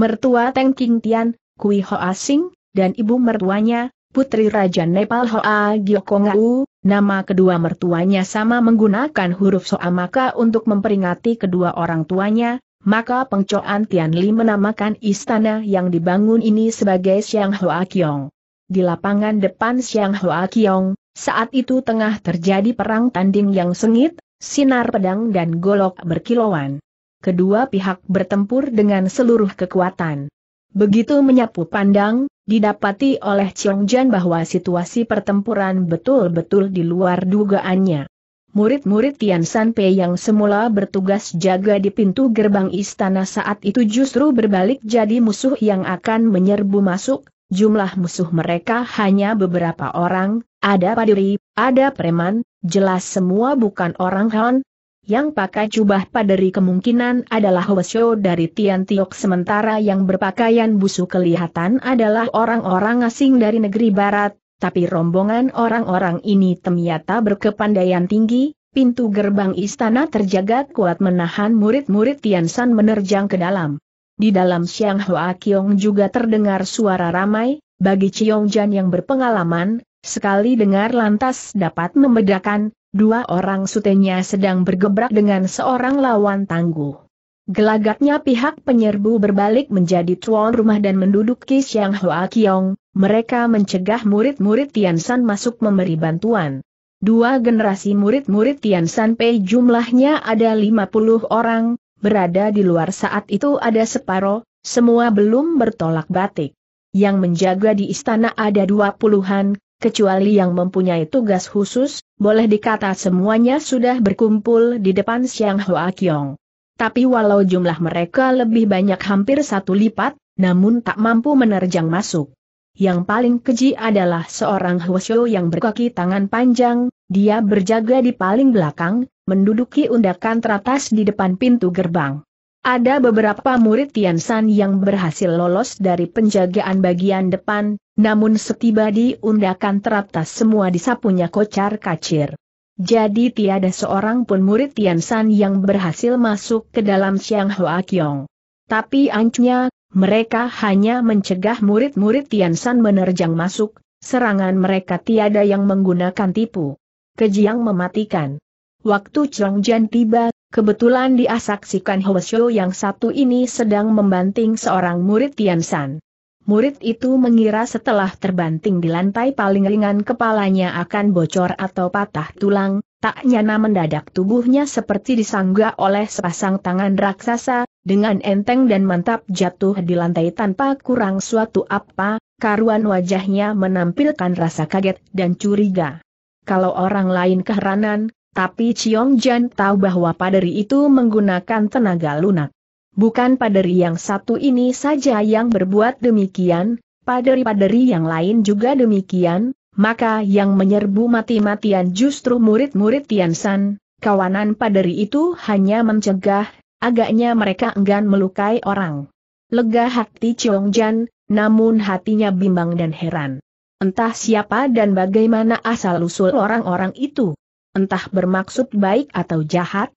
Mertua Teng King Tian, Kui Hoa Sing, dan ibu mertuanya, Putri Raja Nepal Hoa Gyokongau, nama kedua mertuanya sama menggunakan huruf Soa maka untuk memperingati kedua orang tuanya, maka Pengcoan Tian Li menamakan istana yang dibangun ini sebagai Xiang Hoa Kiong. Di lapangan depan Xiang Hoa Kiong, saat itu tengah terjadi perang tanding yang sengit, sinar pedang dan golok berkilauan. Kedua pihak bertempur dengan seluruh kekuatan. Begitu menyapu pandang, didapati oleh Chiong Jan bahwa situasi pertempuran betul-betul di luar dugaannya. Murid-murid Tian Sanpei yang semula bertugas jaga di pintu gerbang istana saat itu justru berbalik jadi musuh yang akan menyerbu masuk. Jumlah musuh mereka hanya beberapa orang, ada paduri, ada preman, jelas semua bukan orang Han. Yang pakai jubah paderi kemungkinan adalah Hwasyo dari Tian Tiok, sementara yang berpakaian busuk kelihatan adalah orang-orang asing dari negeri barat. Tapi rombongan orang-orang ini ternyata berkepandaian tinggi. Pintu gerbang istana terjaga kuat menahan murid-murid Tian San menerjang ke dalam. Di dalam Siang Hoa Kiong juga terdengar suara ramai. Bagi Chiong Jan yang berpengalaman, sekali dengar lantas dapat membedakan, dua orang sutenya sedang bergebrak dengan seorang lawan tangguh. Gelagatnya pihak penyerbu berbalik menjadi tuan rumah dan menduduki Siang Hoa Kiong. Mereka mencegah murid-murid Tian San masuk memberi bantuan. Dua generasi murid-murid Tian San Pei jumlahnya ada lima puluh orang, berada di luar saat itu ada separoh, semua belum bertolak batik. Yang menjaga di istana ada dua puluhan, kecuali yang mempunyai tugas khusus, boleh dikata semuanya sudah berkumpul di depan Siang Hoa Kiong. Tapi walau jumlah mereka lebih banyak hampir satu lipat, namun tak mampu menerjang masuk. Yang paling keji adalah seorang Hwasyo yang berkaki tangan panjang, dia berjaga di paling belakang, menduduki undakan teratas di depan pintu gerbang. Ada beberapa murid Tian San yang berhasil lolos dari penjagaan bagian depan, namun setiba di undakan teratas semua disapunya kocar kacir. Jadi tiada seorang pun murid Tian San yang berhasil masuk ke dalam Siang Hoa Kiong. Tapi ancunya, mereka hanya mencegah murid-murid Tian San menerjang masuk, serangan mereka tiada yang menggunakan tipu keji yang mematikan. Waktu Chiong Jan tiba, kebetulan dia saksikan Hwasyo yang satu ini sedang membanting seorang murid Tian San. Murid itu mengira setelah terbanting di lantai paling ringan kepalanya akan bocor atau patah tulang, tak nyana mendadak tubuhnya seperti disangga oleh sepasang tangan raksasa, dengan enteng dan mantap jatuh di lantai tanpa kurang suatu apa, karuan wajahnya menampilkan rasa kaget dan curiga. Kalau orang lain keheranan, tapi Chiong Jan tahu bahwa paderi itu menggunakan tenaga lunak. Bukan paderi yang satu ini saja yang berbuat demikian, paderi-paderi yang lain juga demikian, maka yang menyerbu mati-matian justru murid-murid Tian San. Kawanan paderi itu hanya mencegah, agaknya mereka enggan melukai orang. Lega hati Chiong Jan, namun hatinya bimbang dan heran. Entah siapa dan bagaimana asal-usul orang-orang itu. Entah bermaksud baik atau jahat.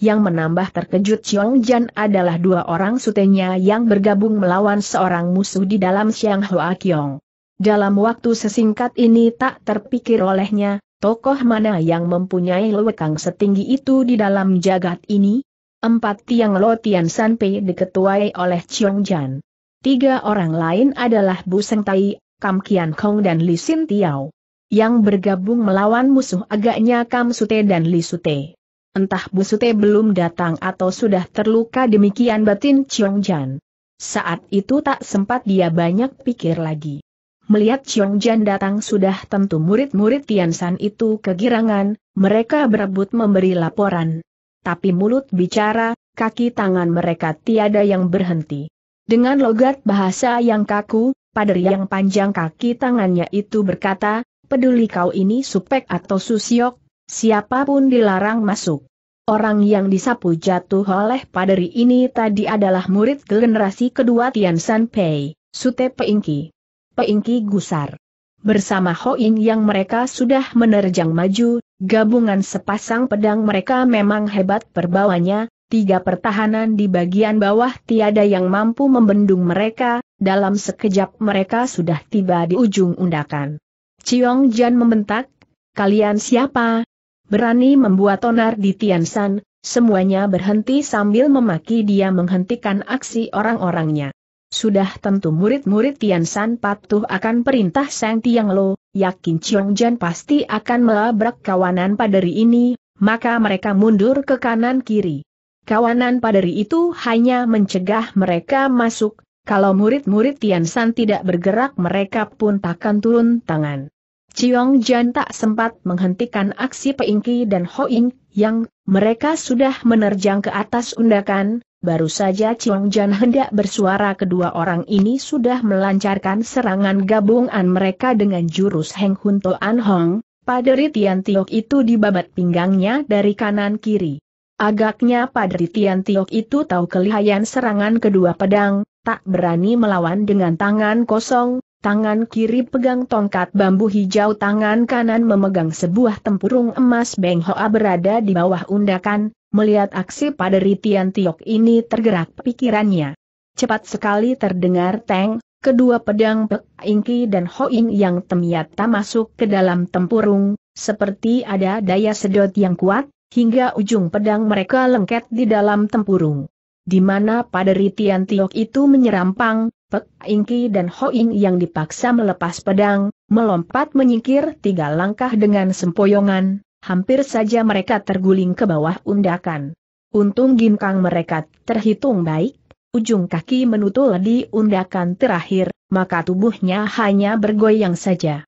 Yang menambah terkejut Chiong Jan adalah dua orang sutenya yang bergabung melawan seorang musuh di dalam Siang Hoa Kiong. Dalam waktu sesingkat ini tak terpikir olehnya, tokoh mana yang mempunyai lewekang setinggi itu di dalam jagat ini? Empat tiang Lo Tian San Pei diketuai oleh Chiong Jan. Tiga orang lain adalah Bu Seng Tai, Kam Kian Kong dan Li Sin Tiao. Yang bergabung melawan musuh agaknya Kam Sute dan Li Sute. Entah Bu Sute belum datang atau sudah terluka, demikian batin Chiong Jan. Saat itu tak sempat dia banyak pikir lagi. Melihat Chiong Jan datang sudah tentu murid-murid Tian San itu kegirangan, mereka berebut memberi laporan. Tapi mulut bicara, kaki tangan mereka tiada yang berhenti. Dengan logat bahasa yang kaku, paderi yang panjang kaki tangannya itu berkata, "Peduli kau ini supek atau susiok, siapapun dilarang masuk." Orang yang disapu jatuh oleh paderi ini tadi adalah murid generasi kedua Tian San Pei, Sute Peingki. Peingki gusar. Bersama Ho In yang mereka sudah menerjang maju, gabungan sepasang pedang mereka memang hebat perbawanya, tiga pertahanan di bagian bawah tiada yang mampu membendung mereka, dalam sekejap mereka sudah tiba di ujung undakan. Chiong Jan membentak, "Kalian siapa? Berani membuat onar di Tian San!" Semuanya berhenti sambil memaki dia menghentikan aksi orang-orangnya. Sudah tentu murid-murid Tian San patuh akan perintah Sang Tiang Lo, yakin Chiong Jan pasti akan melabrak kawanan paderi ini, maka mereka mundur ke kanan kiri. Kawanan paderi itu hanya mencegah mereka masuk, Kalau murid-murid Tian Shan tidak bergerak, mereka pun takkan turun tangan. Chiong Jan tak sempat menghentikan aksi Peingki dan Hoing Yang, mereka sudah menerjang ke atas undakan. Baru saja Chiong Jan hendak bersuara, kedua orang ini sudah melancarkan serangan gabungan mereka dengan jurus Heng Hun Toan Hong. Padri Tian Tiok itu dibabat pinggangnya dari kanan kiri. Agaknya Padri Tian Tiok itu tahu kelihayan serangan kedua pedang, tak berani melawan dengan tangan kosong, tangan kiri pegang tongkat bambu hijau, tangan kanan memegang sebuah tempurung emas. Beng Hoa berada di bawah undakan, melihat aksi Padri Tian Tiok ini tergerak pikirannya. Cepat sekali terdengar teng, kedua pedang Peingki dan Hoing Yang ternyata masuk ke dalam tempurung, seperti ada daya sedot yang kuat, hingga ujung pedang mereka lengket di dalam tempurung. Di mana Padri Tian Tiok itu menyerampang, Peingki dan Hoing Yang dipaksa melepas pedang, melompat menyingkir tiga langkah dengan sempoyongan, hampir saja mereka terguling ke bawah undakan. Untung ginkang mereka terhitung baik, ujung kaki menutul di undakan terakhir, maka tubuhnya hanya bergoyang saja.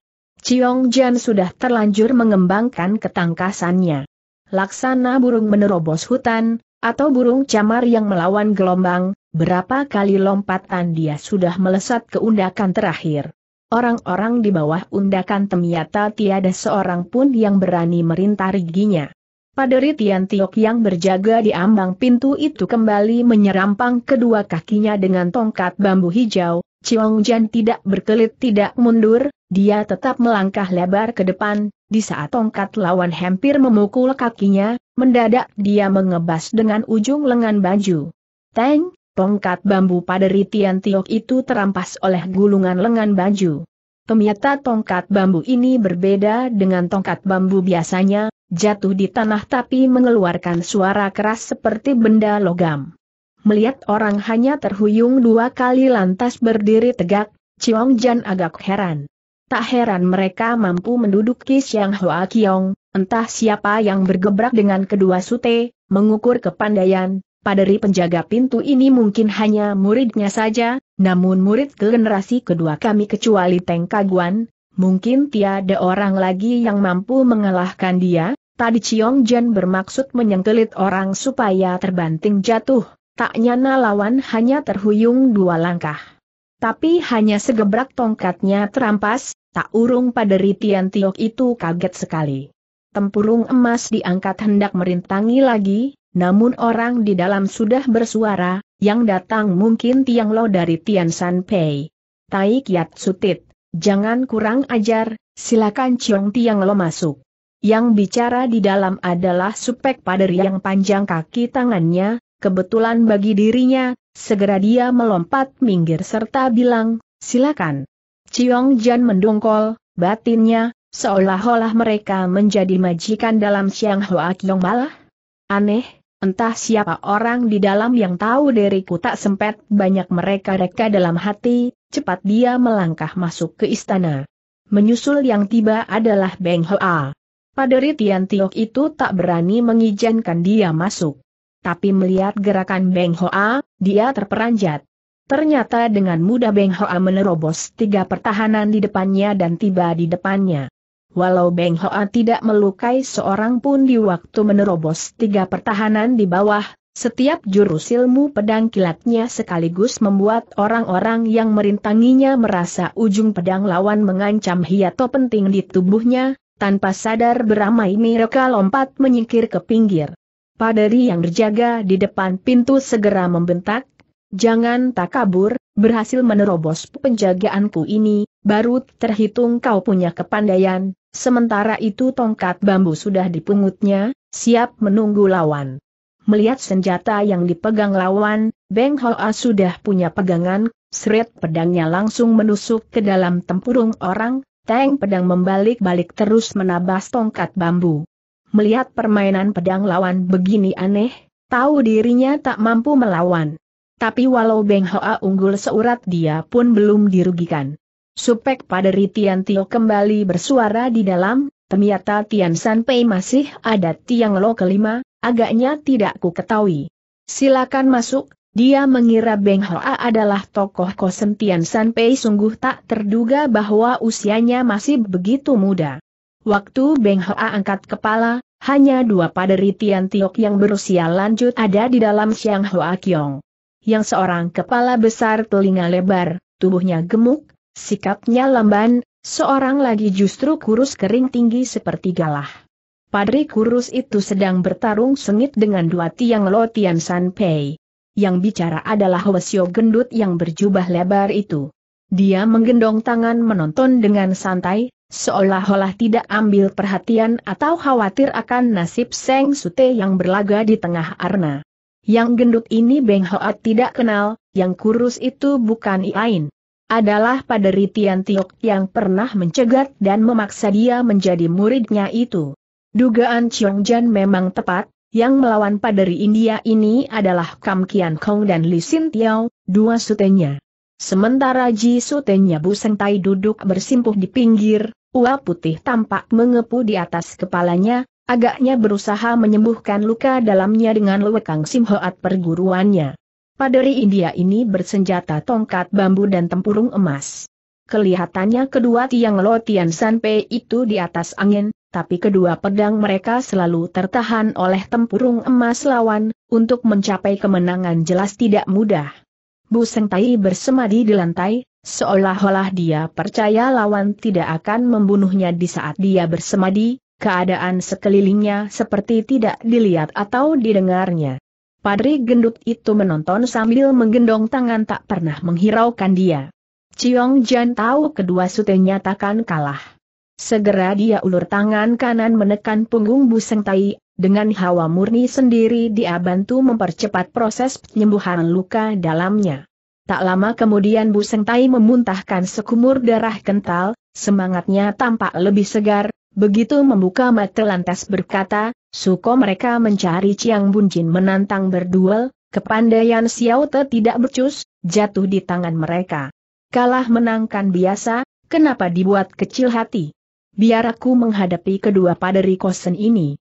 Chiong Jan sudah terlanjur mengembangkan ketangkasannya. Laksana burung menerobos hutan, atau burung camar yang melawan gelombang, berapa kali lompatan dia sudah melesat ke undakan terakhir. Orang-orang di bawah undakan ternyata tiada seorang pun yang berani merintariginya. Padri Tian Tiok yang berjaga di ambang pintu itu kembali menyerampang kedua kakinya dengan tongkat bambu hijau. Chiong Jan tidak berkelit, tidak mundur, dia tetap melangkah lebar ke depan. Di saat tongkat lawan hampir memukul kakinya, mendadak dia mengebas dengan ujung lengan baju. Teng, tongkat bambu Padri Tian Tiok itu terampas oleh gulungan lengan baju. Ternyata tongkat bambu ini berbeda dengan tongkat bambu biasanya, jatuh di tanah tapi mengeluarkan suara keras seperti benda logam. Melihat orang hanya terhuyung dua kali lantas berdiri tegak, Chiong Jan agak heran. Tak heran mereka mampu menduduki Siang Hoa Kiong, entah siapa yang bergebrak dengan kedua sute. Mengukur kepandaian, padri penjaga pintu ini mungkin hanya muridnya saja, namun murid ke generasi kedua kami kecuali Teng Kaguan, mungkin tiada orang lagi yang mampu mengalahkan dia. Tadi Chiong Jan bermaksud menyengkelit orang supaya terbanting jatuh, tak nyana lawan hanya terhuyung dua langkah. Tapi hanya segebrak tongkatnya terampas, tak urung Padri Tian Tiok itu kaget sekali. Tempurung emas diangkat hendak merintangi lagi, namun orang di dalam sudah bersuara, yang datang mungkin Tiang Lo dari Tian San Pei. Tai Kiat Sutit, jangan kurang ajar, silakan Ciong Tiang Lo masuk. Yang bicara di dalam adalah supek padri yang panjang kaki tangannya, kebetulan bagi dirinya. Segera dia melompat minggir serta bilang, silakan. Chiong Jan mendongkol, batinnya, seolah-olah mereka menjadi majikan dalam Siang Hoa Kiong malah. Aneh, entah siapa orang di dalam yang tahu diriku tak sempet banyak mereka-reka dalam hati, cepat dia melangkah masuk ke istana. Menyusul yang tiba adalah Beng Hoa. Padri Tian Tiok itu tak berani mengizinkan dia masuk. Tapi melihat gerakan Beng Hoa, dia terperanjat. Ternyata dengan mudah Beng Hoa menerobos tiga pertahanan di depannya dan tiba di depannya. Walau Beng Hoa tidak melukai seorang pun di waktu menerobos tiga pertahanan di bawah, setiap jurus ilmu pedang kilatnya sekaligus membuat orang-orang yang merintanginya merasa ujung pedang lawan mengancam hiato penting di tubuhnya, tanpa sadar beramai mereka lompat menyingkir ke pinggir. Padri yang berjaga di depan pintu segera membentak, jangan tak kabur, berhasil menerobos penjagaanku ini, baru terhitung kau punya kepandaian, sementara itu tongkat bambu sudah dipungutnya, siap menunggu lawan. Melihat senjata yang dipegang lawan, Beng Hoa sudah punya pegangan, seret pedangnya langsung menusuk ke dalam tempurung orang, teng pedang membalik-balik terus menabas tongkat bambu. Melihat permainan pedang lawan begini aneh, tahu dirinya tak mampu melawan. Tapi walau Beng Hoa unggul seurat dia pun belum dirugikan. Supek Padri Tian Tiok kembali bersuara di dalam, ternyata Tian San Pei masih ada. Tiang Lo kelima, agaknya tidak ku ketahui. Silakan masuk, Dia mengira Beng Hoa adalah tokoh Kosentian Sanpei. Sungguh tak terduga bahwa usianya masih begitu muda. Waktu Beng Hoa angkat kepala, hanya dua paderi Tian Tiok yang berusia lanjut ada di dalam Siang Hoa Kiong. Yang seorang kepala besar, telinga lebar, tubuhnya gemuk, sikapnya lamban, seorang lagi justru kurus kering tinggi seperti galah. Padri kurus itu sedang bertarung sengit dengan dua tiang Lo Tian Sanpei. Yang bicara adalah Wesio gendut yang berjubah lebar itu. Dia menggendong tangan menonton dengan santai, seolah-olah tidak ambil perhatian atau khawatir akan nasib Seng Sute yang berlaga di tengah arena. Yang gendut ini Beng Hoa tidak kenal, yang kurus itu bukan lain adalah paderi Tian Tiok yang pernah mencegat dan memaksa dia menjadi muridnya itu. Dugaan Chiong Jan memang tepat. Yang melawan paderi India ini adalah Kam Kian Kong dan Li Sin Tiao, dua sutenya. Sementara Ji sutenya Bu Seng Tai duduk bersimpuh di pinggir, uap putih tampak mengepu di atas kepalanya, agaknya berusaha menyembuhkan luka dalamnya dengan lewekang simhoat perguruannya. Paderi India ini bersenjata tongkat bambu dan tempurung emas. Kelihatannya kedua tiang Lo Tian Sanpei itu di atas angin, tapi kedua pedang mereka selalu tertahan oleh tempurung emas lawan. Untuk mencapai kemenangan jelas tidak mudah. Bu Seng Tai bersemadi di lantai, seolah-olah dia percaya lawan tidak akan membunuhnya di saat dia bersemadi. Keadaan sekelilingnya seperti tidak dilihat atau didengarnya. Padri gendut itu menonton sambil menggendong tangan, tak pernah menghiraukan dia. Chiong Jan tahu kedua sutenya takkan kalah. Segera dia ulur tangan kanan menekan punggung Bu Seng Tai, dengan hawa murni sendiri dia bantu mempercepat proses penyembuhan luka dalamnya. Tak lama kemudian Bu Seng Tai memuntahkan sekumur darah kental, semangatnya tampak lebih segar, begitu membuka mata lantas berkata, "Suko mereka mencari Chiang Bun Jin menantang berduel, kepandaian Xiao Te tidak becus, jatuh di tangan mereka. Kalah menangkan biasa, kenapa dibuat kecil hati? Biar aku menghadapi kedua paderi Kosen ini."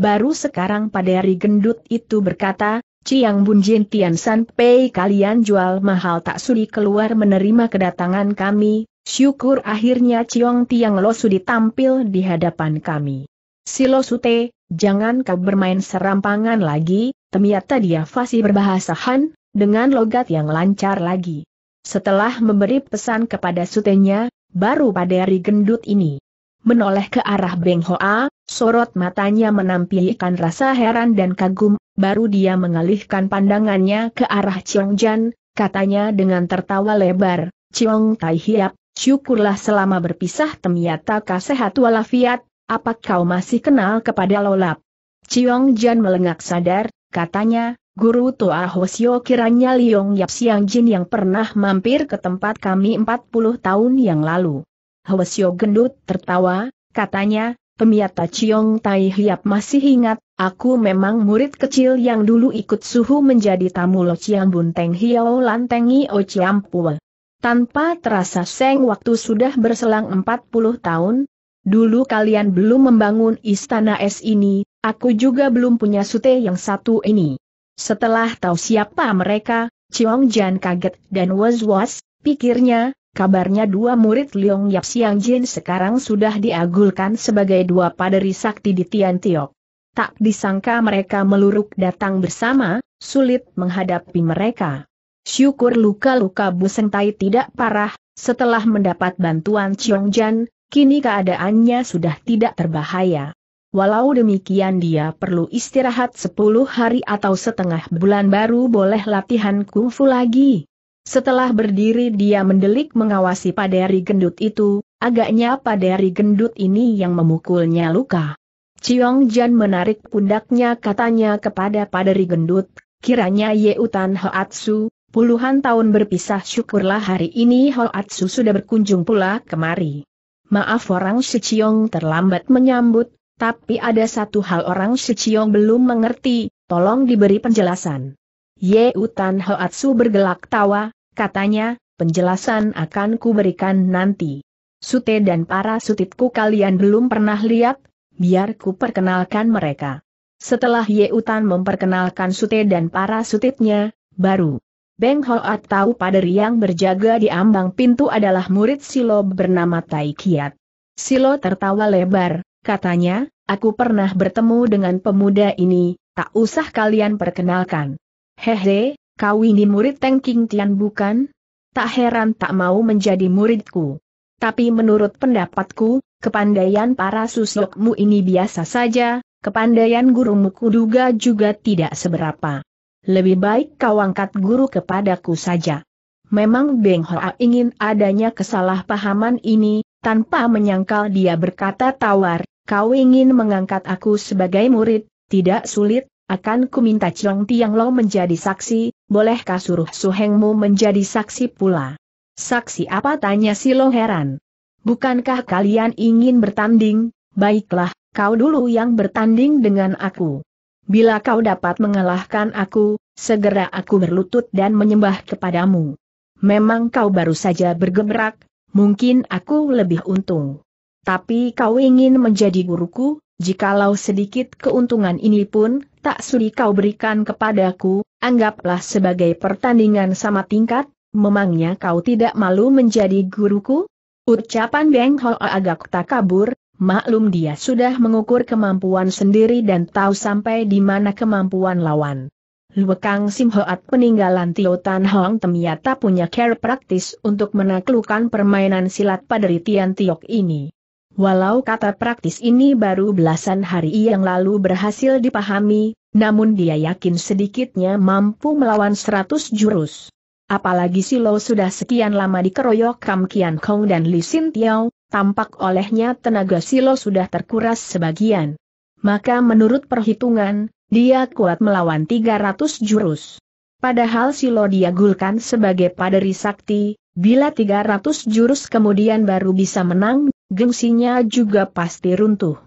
Baru sekarang paderi gendut itu berkata, "Chiang Bun Jin Tian Sanpei kalian jual mahal tak sudi keluar menerima kedatangan kami, syukur akhirnya Chiong Tiang Lo sudi tampil di hadapan kami. Silo Sute, jangan kau bermain serampangan lagi." Ternyata dia fasih berbahasa Han, dengan logat yang lancar lagi. Setelah memberi pesan kepada sutenya, baru paderi gendut ini menoleh ke arah Beng Hoa, sorot matanya menampilkan rasa heran dan kagum, baru dia mengalihkan pandangannya ke arah Chiong Jan, katanya dengan tertawa lebar, "Chiong Tai Hiap, syukurlah selama berpisah ternyata kau sehat walafiat, apa kau masih kenal kepada Lolap?" Chiong Jan melengak sadar, katanya, "Guru Toa Hosio kiranya Liong Yap Siang Jin yang pernah mampir ke tempat kami empat puluh tahun yang lalu." Hwasyo gendut tertawa, katanya, "Pemiata Chiong Tai Hiap masih ingat, aku memang murid kecil yang dulu ikut suhu menjadi tamu Lo Chiang Bun Teng Hiao Lantengi O Chiam Pua." Tanpa terasa Seng waktu sudah berselang empat puluh tahun, dulu kalian belum membangun istana es ini, aku juga belum punya sute yang satu ini. Setelah tahu siapa mereka, Chiong Jan kaget dan was-was, pikirnya, kabarnya dua murid Liong Yap Siang Jin sekarang sudah diagulkan sebagai dua paderi sakti di Tian Tiok. Tak disangka mereka meluruk datang bersama, sulit menghadapi mereka. Syukur luka-luka Bu Seng Tai tidak parah, setelah mendapat bantuan Chiong Jan, kini keadaannya sudah tidak terbahaya. Walau demikian dia perlu istirahat sepuluh hari atau setengah bulan baru boleh latihan kungfu lagi. Setelah berdiri dia mendelik mengawasi paderi gendut itu, agaknya paderi gendut ini yang memukulnya luka. Chiong Jan menarik pundaknya, katanya kepada paderi gendut, "Kiranya Ye Utan Hoatsu, puluhan tahun berpisah syukurlah hari ini Hoatsu sudah berkunjung pula kemari. Maaf orang Seciong terlambat menyambut, tapi ada satu hal orang Seciong belum mengerti, tolong diberi penjelasan." Ye Utan Hoatsu bergelak tawa, katanya, "Penjelasan akan kuberikan nanti. Sute dan para sutitku kalian belum pernah lihat, biar ku perkenalkan mereka." Setelah Ye Utan memperkenalkan sute dan para sutitnya, baru. Beng Hoat tahu paderi yang berjaga di ambang pintu adalah murid Silo bernama Tai Kiat. Silo tertawa lebar, katanya, aku pernah bertemu dengan pemuda ini, tak usah kalian perkenalkan. Hehe, kau ini murid Teng King Tian bukan? Tak heran tak mau menjadi muridku. Tapi menurut pendapatku, kepandaian para susokmu ini biasa saja, kepandaian gurumu kuduga juga tidak seberapa. Lebih baik kau angkat guru kepadaku saja. Memang Beng Hoa ingin adanya kesalahpahaman ini, tanpa menyangkal dia berkata tawar, kau ingin mengangkat aku sebagai murid, tidak sulit, akan kuminta Chong Tiang Lo menjadi saksi, bolehkah suruh suhengmu menjadi saksi pula? Saksi apa, tanya Silo heran. Bukankah kalian ingin bertanding? Baiklah, kau dulu yang bertanding dengan aku. Bila kau dapat mengalahkan aku, segera aku berlutut dan menyembah kepadamu. Memang kau baru saja bergerak, mungkin aku lebih untung. Tapi kau ingin menjadi guruku, jikalau sedikit keuntungan ini pun tak sudi kau berikan kepadaku, anggaplah sebagai pertandingan sama tingkat, memangnya kau tidak malu menjadi guruku? Ucapan Beng Hoa agak takabur. Maklum dia sudah mengukur kemampuan sendiri dan tahu sampai di mana kemampuan lawan. Lue Kang Sim Hoat peninggalan Tio Tan Hong ternyata punya cara praktis untuk menaklukkan permainan silat paderi Tian Tiok ini. Walau kata praktis ini baru belasan hari yang lalu berhasil dipahami, namun dia yakin sedikitnya mampu melawan seratus jurus. Apalagi Silo sudah sekian lama dikeroyok Kam Kian Kong dan Li Sin Tiao. Tampak olehnya tenaga Silo sudah terkuras sebagian. Maka menurut perhitungan, dia kuat melawan tiga ratus jurus. Padahal Silo diagulkan sebagai paderi sakti, bila tiga ratus jurus kemudian baru bisa menang, gengsinya juga pasti runtuh.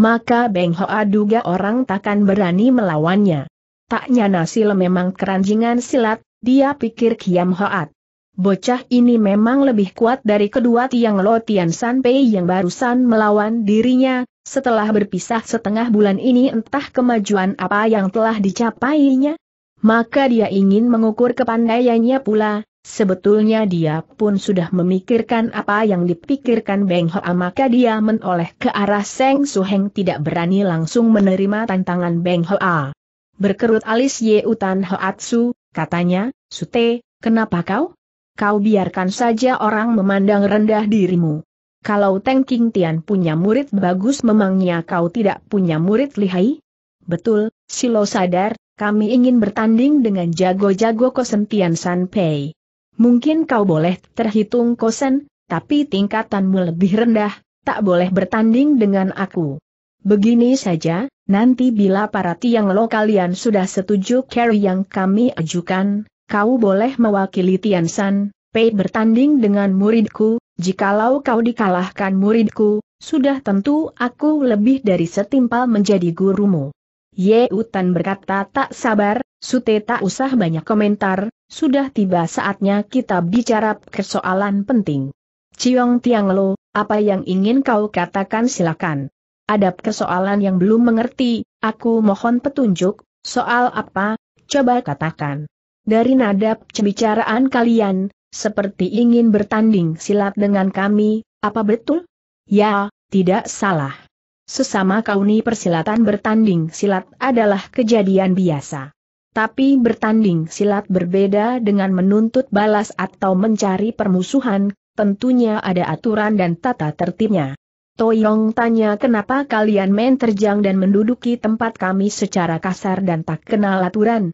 Maka Beng Hoa duga orang takkan berani melawannya. Tak nyana Silo memang keranjingan silat, dia pikir Kiam Hoat. Bocah ini memang lebih kuat dari kedua Tiang Lo Tian San Pei yang barusan melawan dirinya. Setelah berpisah setengah bulan ini entah kemajuan apa yang telah dicapainya. Maka dia ingin mengukur kepandaiannya pula. Sebetulnya dia pun sudah memikirkan apa yang dipikirkan Beng Hoa, maka dia menoleh ke arah Seng Suheng tidak berani langsung menerima tantangan Beng Hoa. Berkerut alis Yeu Tan Hoatsu, katanya, Sute, kenapa kau? Kau biarkan saja orang memandang rendah dirimu. Kalau Teng King Tian punya murid bagus, memangnya kau tidak punya murid lihai? Betul, Silo sadar, kami ingin bertanding dengan jago-jago Kosen Tian San Pei. Mungkin kau boleh terhitung Kosen, tapi tingkatanmu lebih rendah, tak boleh bertanding dengan aku. Begini saja, nanti bila para Tiang Lo kalian sudah setuju cara yang kami ajukan, kau boleh mewakili Tian San Pei bertanding dengan muridku. Jikalau kau dikalahkan muridku, sudah tentu aku lebih dari setimpal menjadi gurumu. Yeu Tan berkata tak sabar, Sute tak usah banyak komentar, sudah tiba saatnya kita bicara persoalan penting. Ciong Tiang Lo, apa yang ingin kau katakan silakan. Ada persoalan yang belum mengerti, aku mohon petunjuk, soal apa, coba katakan. Dari nada pembicaraan kalian, seperti ingin bertanding silat dengan kami, apa betul? Ya, tidak salah. Sesama kauni persilatan bertanding silat adalah kejadian biasa. Tapi bertanding silat berbeda dengan menuntut balas atau mencari permusuhan, tentunya ada aturan dan tata tertibnya. Toyong tanya kenapa kalian main terjang dan menduduki tempat kami secara kasar dan tak kenal aturan?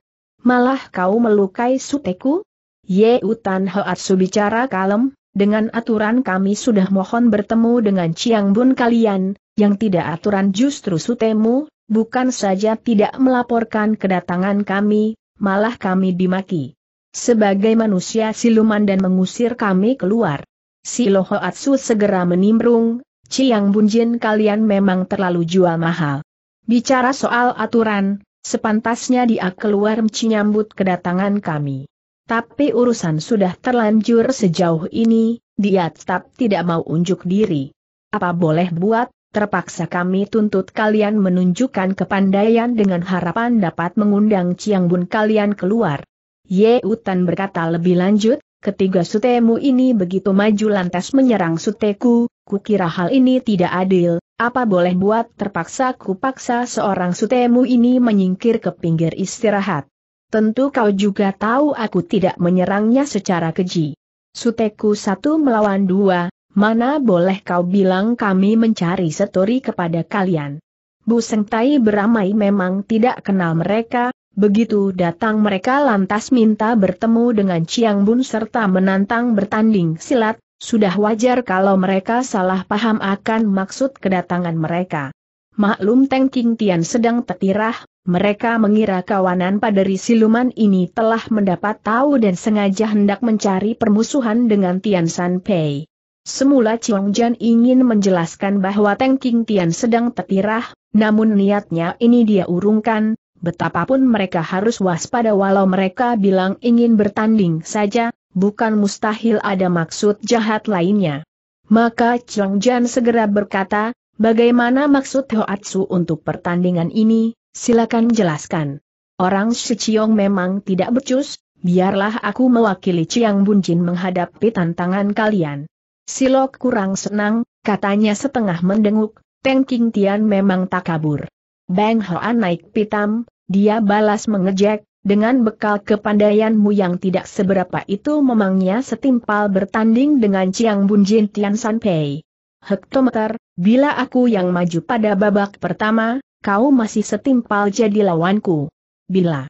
Malah kau melukai Suteku? Yeu Tan Hoatsu bicara kalem, dengan aturan kami sudah mohon bertemu dengan Chiang Bun kalian, yang tidak aturan justru Sutemu, bukan saja tidak melaporkan kedatangan kami, malah kami dimaki sebagai manusia siluman dan mengusir kami keluar. Silo Hoatsu segera menimbrung, Chiang Bun Jin kalian memang terlalu jual mahal. Bicara soal aturan, sepantasnya dia keluar menyambut kedatangan kami. Tapi urusan sudah terlanjur sejauh ini, dia tetap tidak mau unjuk diri. Apa boleh buat, terpaksa kami tuntut kalian menunjukkan kepandaian dengan harapan dapat mengundang Chiang Bun kalian keluar. Ye Utan berkata lebih lanjut, ketiga sutemu ini begitu maju lantas menyerang suteku, kukira hal ini tidak adil, apa boleh buat terpaksa kupaksa seorang sutemu ini menyingkir ke pinggir istirahat. Tentu kau juga tahu aku tidak menyerangnya secara keji. Suteku satu melawan dua, mana boleh kau bilang kami mencari seturi kepada kalian. Bu Sengtai beramai memang tidak kenal mereka, begitu datang mereka lantas minta bertemu dengan Chiang Bun serta menantang bertanding silat, sudah wajar kalau mereka salah paham akan maksud kedatangan mereka. Maklum Teng King Tian sedang tetirah, mereka mengira kawanan paderi siluman ini telah mendapat tahu dan sengaja hendak mencari permusuhan dengan Tian San Pei. Semula Chiang Jan ingin menjelaskan bahwa Teng King Tian sedang tetirah, namun niatnya ini dia urungkan, betapapun mereka harus waspada walau mereka bilang ingin bertanding saja, bukan mustahil ada maksud jahat lainnya. Maka Chiang Jan segera berkata, bagaimana maksud Hoatsu untuk pertandingan ini, silakan jelaskan. Orang Shiciong memang tidak becus, biarlah aku mewakili Chiang Bun Jin menghadapi tantangan kalian. Silok kurang senang, katanya setengah mendenguk. Teng King Tian memang tak kabur. Bang Hoan naik pitam, dia balas mengejek, dengan bekal kepandaianmu yang tidak seberapa itu memangnya setimpal bertanding dengan Chiang Bun Jin Tian San Pei. Hektometer, bila aku yang maju pada babak pertama, kau masih setimpal jadi lawanku. Bila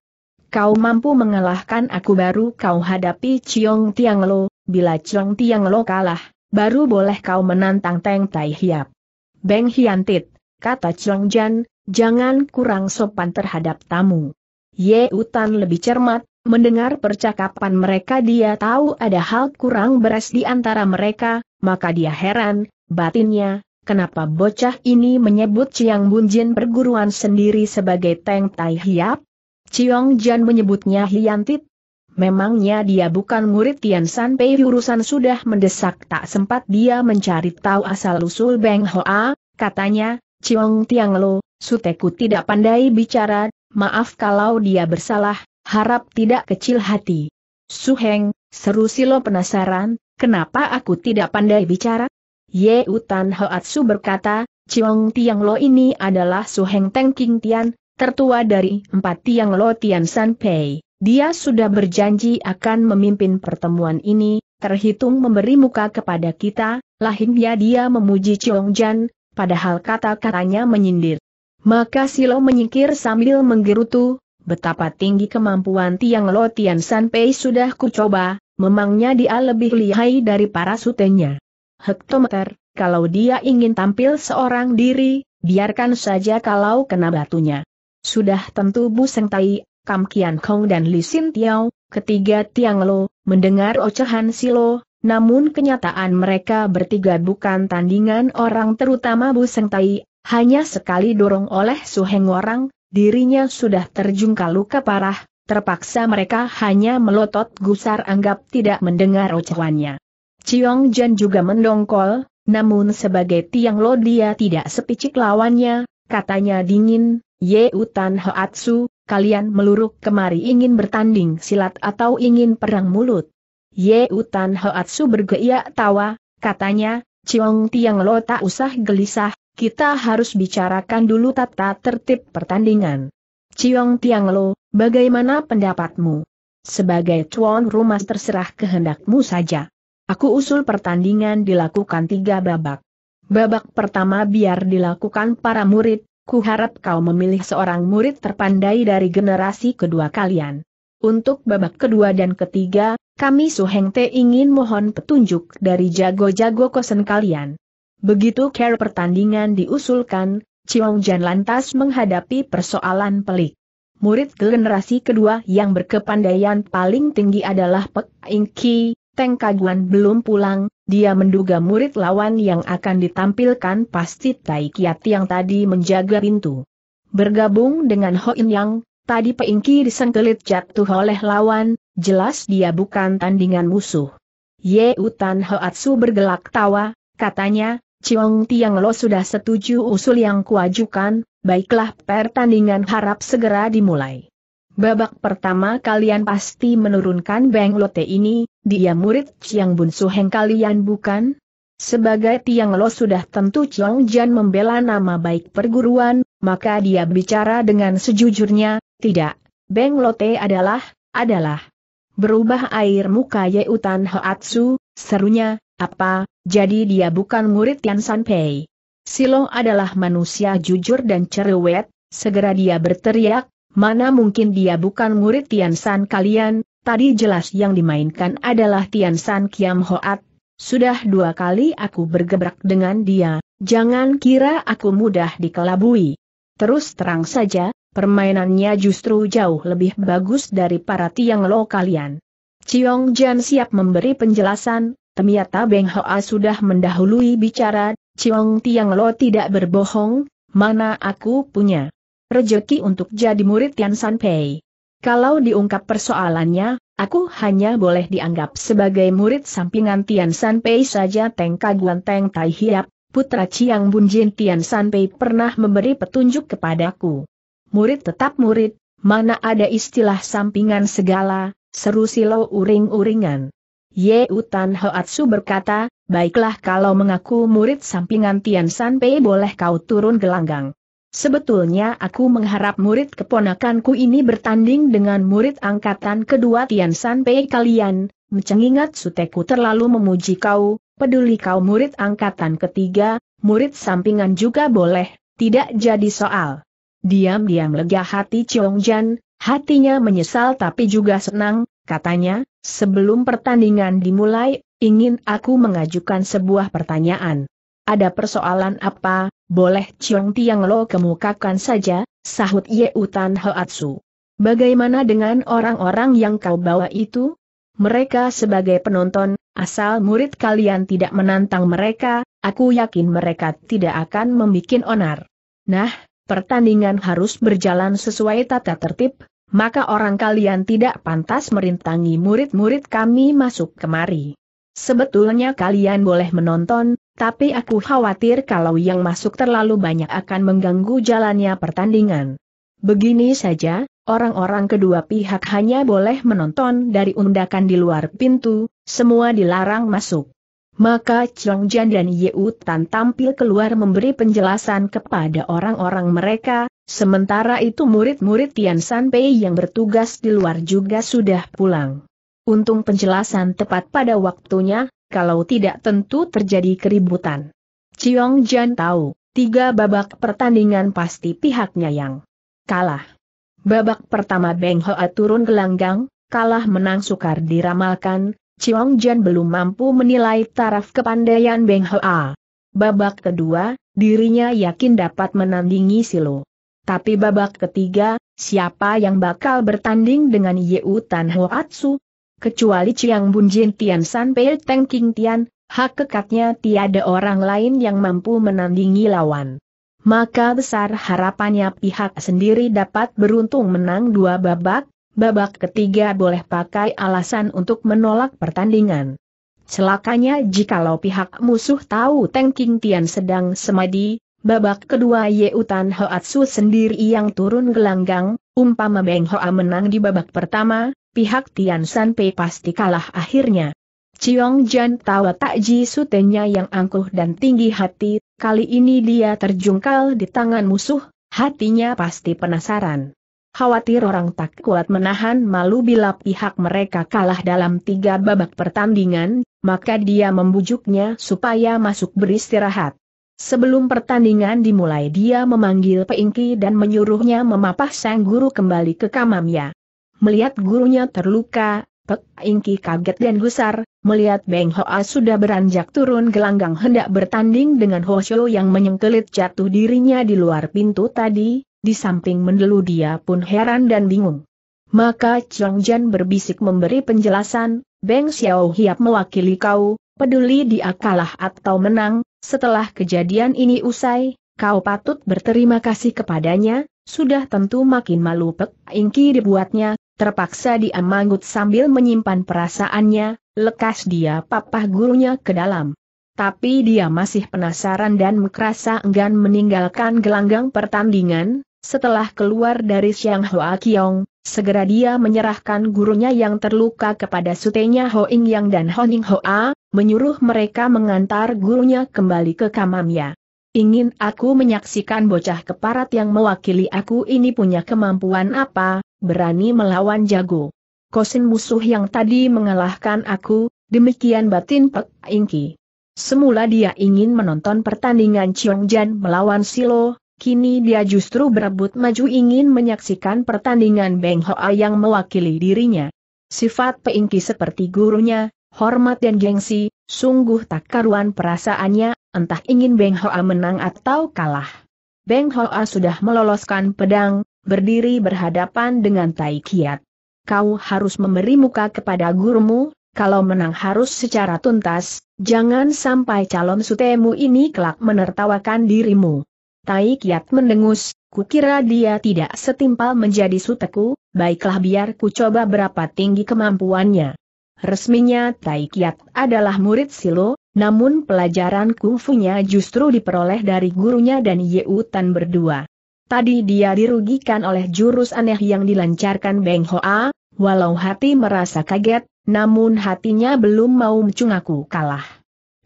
kau mampu mengalahkan aku baru kau hadapi Chiong Tiang Lo, bila Chiong Tiang Lo kalah, baru boleh kau menantang Teng Tai Hiap. Beng Hiantit, kata Chiang Jan, jangan kurang sopan terhadap tamu. Ye Utan lebih cermat, mendengar percakapan mereka dia tahu ada hal kurang beres di antara mereka, maka dia heran, batinnya, kenapa bocah ini menyebut Chiang Bun Jin perguruan sendiri sebagai Teng Tai Hiap? Chiang Jan menyebutnya Hiantit. Memangnya dia bukan murid Tian San Pei? Urusan sudah mendesak tak sempat dia mencari tahu asal-usul Beng Hoa, katanya, Chiong Tiang Lo, suteku tidak pandai bicara, maaf kalau dia bersalah, harap tidak kecil hati. Suheng, seru Silo penasaran, kenapa aku tidak pandai bicara? Ye Utan Hoatsu berkata, Chiong Tiang Lo ini adalah Suheng Teng King Tian, tertua dari empat Tiang Lo Tian San Pei. Dia sudah berjanji akan memimpin pertemuan ini, terhitung memberi muka kepada kita, lahirnya dia memuji Chiang Jan, padahal kata-katanya menyindir. Maka Silo menyingkir sambil menggerutu, betapa tinggi kemampuan Tiang Lo Tian San Pei sudah kucoba, memangnya dia lebih lihai dari para sutenya. Hektometer, kalau dia ingin tampil seorang diri, biarkan saja kalau kena batunya. Sudah tentu Bu Sengtai, Kam Kian Kong dan Li Sin Tiao, ketiga Tiang Lo, mendengar ocehan Silo, namun kenyataan mereka bertiga bukan tandingan orang terutama Bu Sengtai, hanya sekali dorong oleh Suheng orang, dirinya sudah terjungkal luka parah, terpaksa mereka hanya melotot gusar anggap tidak mendengar ocehannya. Chiang Jan juga mendongkol, namun sebagai Tiang Lo dia tidak sepicik lawannya, katanya dingin, Ye Utan Hoatsu, kalian meluruk kemari ingin bertanding silat atau ingin perang mulut? Ye Utan Hoatsu bergeiak tawa, katanya, Chiong Tiang Lo tak usah gelisah, kita harus bicarakan dulu tata tertib pertandingan. Chiong Tiang Lo, bagaimana pendapatmu? Sebagai tuan rumah terserah kehendakmu saja. Aku usul pertandingan dilakukan tiga babak. Babak pertama biar dilakukan para murid. Ku harap kau memilih seorang murid terpandai dari generasi kedua kalian. Untuk babak kedua dan ketiga, kami Suheng Te ingin mohon petunjuk dari jago-jago kosen kalian. Begitu cara pertandingan diusulkan, Chiang Jan lantas menghadapi persoalan pelik. Murid generasi kedua yang berkepandaian paling tinggi adalah Pek Ing Ki, Teng Kaguan belum pulang. Dia menduga murid lawan yang akan ditampilkan pasti Tai Kiat yang tadi menjaga pintu. Bergabung dengan Ho In Yang, tadi Peingki disengkelit jatuh oleh lawan, jelas dia bukan tandingan musuh. Ye Utan Hoatsu bergelak tawa, katanya, Chiong Tiang Lo sudah setuju usul yang kuajukan, baiklah pertandingan harap segera dimulai. Babak pertama kalian pasti menurunkan Beng Lote ini, dia murid Chiang Bun Suheng kalian bukan? Sebagai Tiang Lo sudah tentu Chiang Jan membela nama baik perguruan, maka dia bicara dengan sejujurnya, tidak, Beng Lote adalah, adalah. Berubah air muka Ye Utan Hoatsu, serunya, apa, jadi dia bukan murid Tian San Pei. Silo adalah manusia jujur dan cerewet, segera dia berteriak. Mana mungkin dia bukan murid Tian San kalian, tadi jelas yang dimainkan adalah Tian San Kiam Hoat. Sudah dua kali aku bergebrak dengan dia, jangan kira aku mudah dikelabui. Terus terang saja, permainannya justru jauh lebih bagus dari para Tiang Lo kalian. Chiang Jan siap memberi penjelasan, ternyata Beng Hoa sudah mendahului bicara, Chiang Tiang Lo tidak berbohong, mana aku punya rejeki untuk jadi murid Tian San Pei. Kalau diungkap persoalannya, aku hanya boleh dianggap sebagai murid sampingan Tian San Pei saja. Teng Kaguan Teng Tai Hiap, putra Chiang Bun Jin Tian San Pei pernah memberi petunjuk kepadaku. Murid tetap murid, mana ada istilah sampingan segala, seru Silo uring-uringan. Ye Utan Hoatsu berkata, baiklah kalau mengaku murid sampingan Tian San Pei boleh kau turun gelanggang. Sebetulnya aku mengharap murid keponakanku ini bertanding dengan murid angkatan kedua Tian San Pei kalian, mencengingat suteku terlalu memuji kau, peduli kau murid angkatan ketiga, murid sampingan juga boleh, tidak jadi soal. Diam-diam lega hati Chiang Jan, hatinya menyesal tapi juga senang, katanya, sebelum pertandingan dimulai, ingin aku mengajukan sebuah pertanyaan. Ada persoalan apa? Boleh Chiang Tiang Lo kemukakan saja, sahut Ye Utan Hoatsu. Bagaimana dengan orang-orang yang kau bawa itu? Mereka sebagai penonton, asal murid kalian tidak menantang mereka, aku yakin mereka tidak akan membuat onar. Nah, pertandingan harus berjalan sesuai tata tertib, maka orang kalian tidak pantas merintangi murid-murid kami masuk kemari. Sebetulnya kalian boleh menonton, tapi aku khawatir kalau yang masuk terlalu banyak akan mengganggu jalannya pertandingan. Begini saja, orang-orang kedua pihak hanya boleh menonton dari undakan di luar pintu, semua dilarang masuk. Maka Chiang Jan dan Ye Utan tampil keluar memberi penjelasan kepada orang-orang mereka, sementara itu murid-murid Tian San Pei yang bertugas di luar juga sudah pulang. Untung penjelasan tepat pada waktunya, kalau tidak tentu terjadi keributan. Chiang Jan tahu, tiga babak pertandingan pasti pihaknya yang kalah. Babak pertama Beng Hoa turun gelanggang, kalah menang sukar diramalkan, Chiang Jan belum mampu menilai taraf kepandaian Beng Hoa. Babak kedua, dirinya yakin dapat menandingi Silo. Tapi babak ketiga, siapa yang bakal bertanding dengan Ye Utan Hoatsu? Kecuali Chiang Bun Jin Tian San Pei Teng King Tian, hak kekatnya tiada orang lain yang mampu menandingi lawan. Maka besar harapannya pihak sendiri dapat beruntung menang dua babak, babak ketiga boleh pakai alasan untuk menolak pertandingan. Celakanya jikalau pihak musuh tahu Teng King Tian sedang semadi, babak kedua Ye Utan Hoatsu sendiri yang turun gelanggang, umpama Beng Hoa menang di babak pertama, pihak Tian San Pei pasti kalah akhirnya. Chiang Jan tawa takji sutenya yang angkuh dan tinggi hati, kali ini dia terjungkal di tangan musuh, hatinya pasti penasaran. Khawatir orang tak kuat menahan malu bila pihak mereka kalah dalam tiga babak pertandingan, maka dia membujuknya supaya masuk beristirahat. Sebelum pertandingan dimulai dia memanggil Peingki dan menyuruhnya memapah sang guru kembali ke kamarnya. Melihat gurunya terluka, Pek Ingki kaget dan gusar, melihat Beng Hoa sudah beranjak turun gelanggang hendak bertanding dengan Ho Shou yang menyengkelit jatuh dirinya di luar pintu tadi, di samping mendelu dia pun heran dan bingung. Maka Chiang Jan berbisik memberi penjelasan, Beng Xiao Hiap mewakili kau, peduli dia kalah atau menang, setelah kejadian ini usai, kau patut berterima kasih kepadanya, sudah tentu makin malu Pek Ingki dibuatnya. Terpaksa dia manggut sambil menyimpan perasaannya, lekas dia papah gurunya ke dalam. Tapi dia masih penasaran dan merasa enggan meninggalkan gelanggang pertandingan, setelah keluar dari Siang Hoa Kiong, Segera dia menyerahkan gurunya yang terluka kepada sutenya Hoing Yang dan Honing Hoa, menyuruh mereka mengantar gurunya kembali ke kamarnya. Ingin aku menyaksikan bocah keparat yang mewakili aku ini punya kemampuan apa, berani melawan jago. Kosin musuh yang tadi mengalahkan aku, demikian batin Pek Ingki. Semula dia ingin menonton pertandingan Cheongjan melawan Silo. Kini dia justru berebut maju ingin menyaksikan pertandingan Beng Hoa yang mewakili dirinya. Sifat Peingki seperti gurunya, hormat dan gengsi, sungguh tak karuan perasaannya, entah ingin Beng Hoa menang atau kalah. Beng Hoa sudah meloloskan pedang, berdiri berhadapan dengan Tai Kiat. Kau harus memberi muka kepada gurumu, kalau menang harus secara tuntas, jangan sampai calon sutemu ini kelak menertawakan dirimu. Tai Kiat mendengus, kukira dia tidak setimpal menjadi suteku, baiklah biar ku coba berapa tinggi kemampuannya. Resminya Tai Kiat adalah murid Silo, namun pelajaran kungfunya justru diperoleh dari gurunya dan Yeu Tan berdua. Tadi dia dirugikan oleh jurus aneh yang dilancarkan Beng Hoa, walau hati merasa kaget, namun hatinya belum mau mengaku kalah.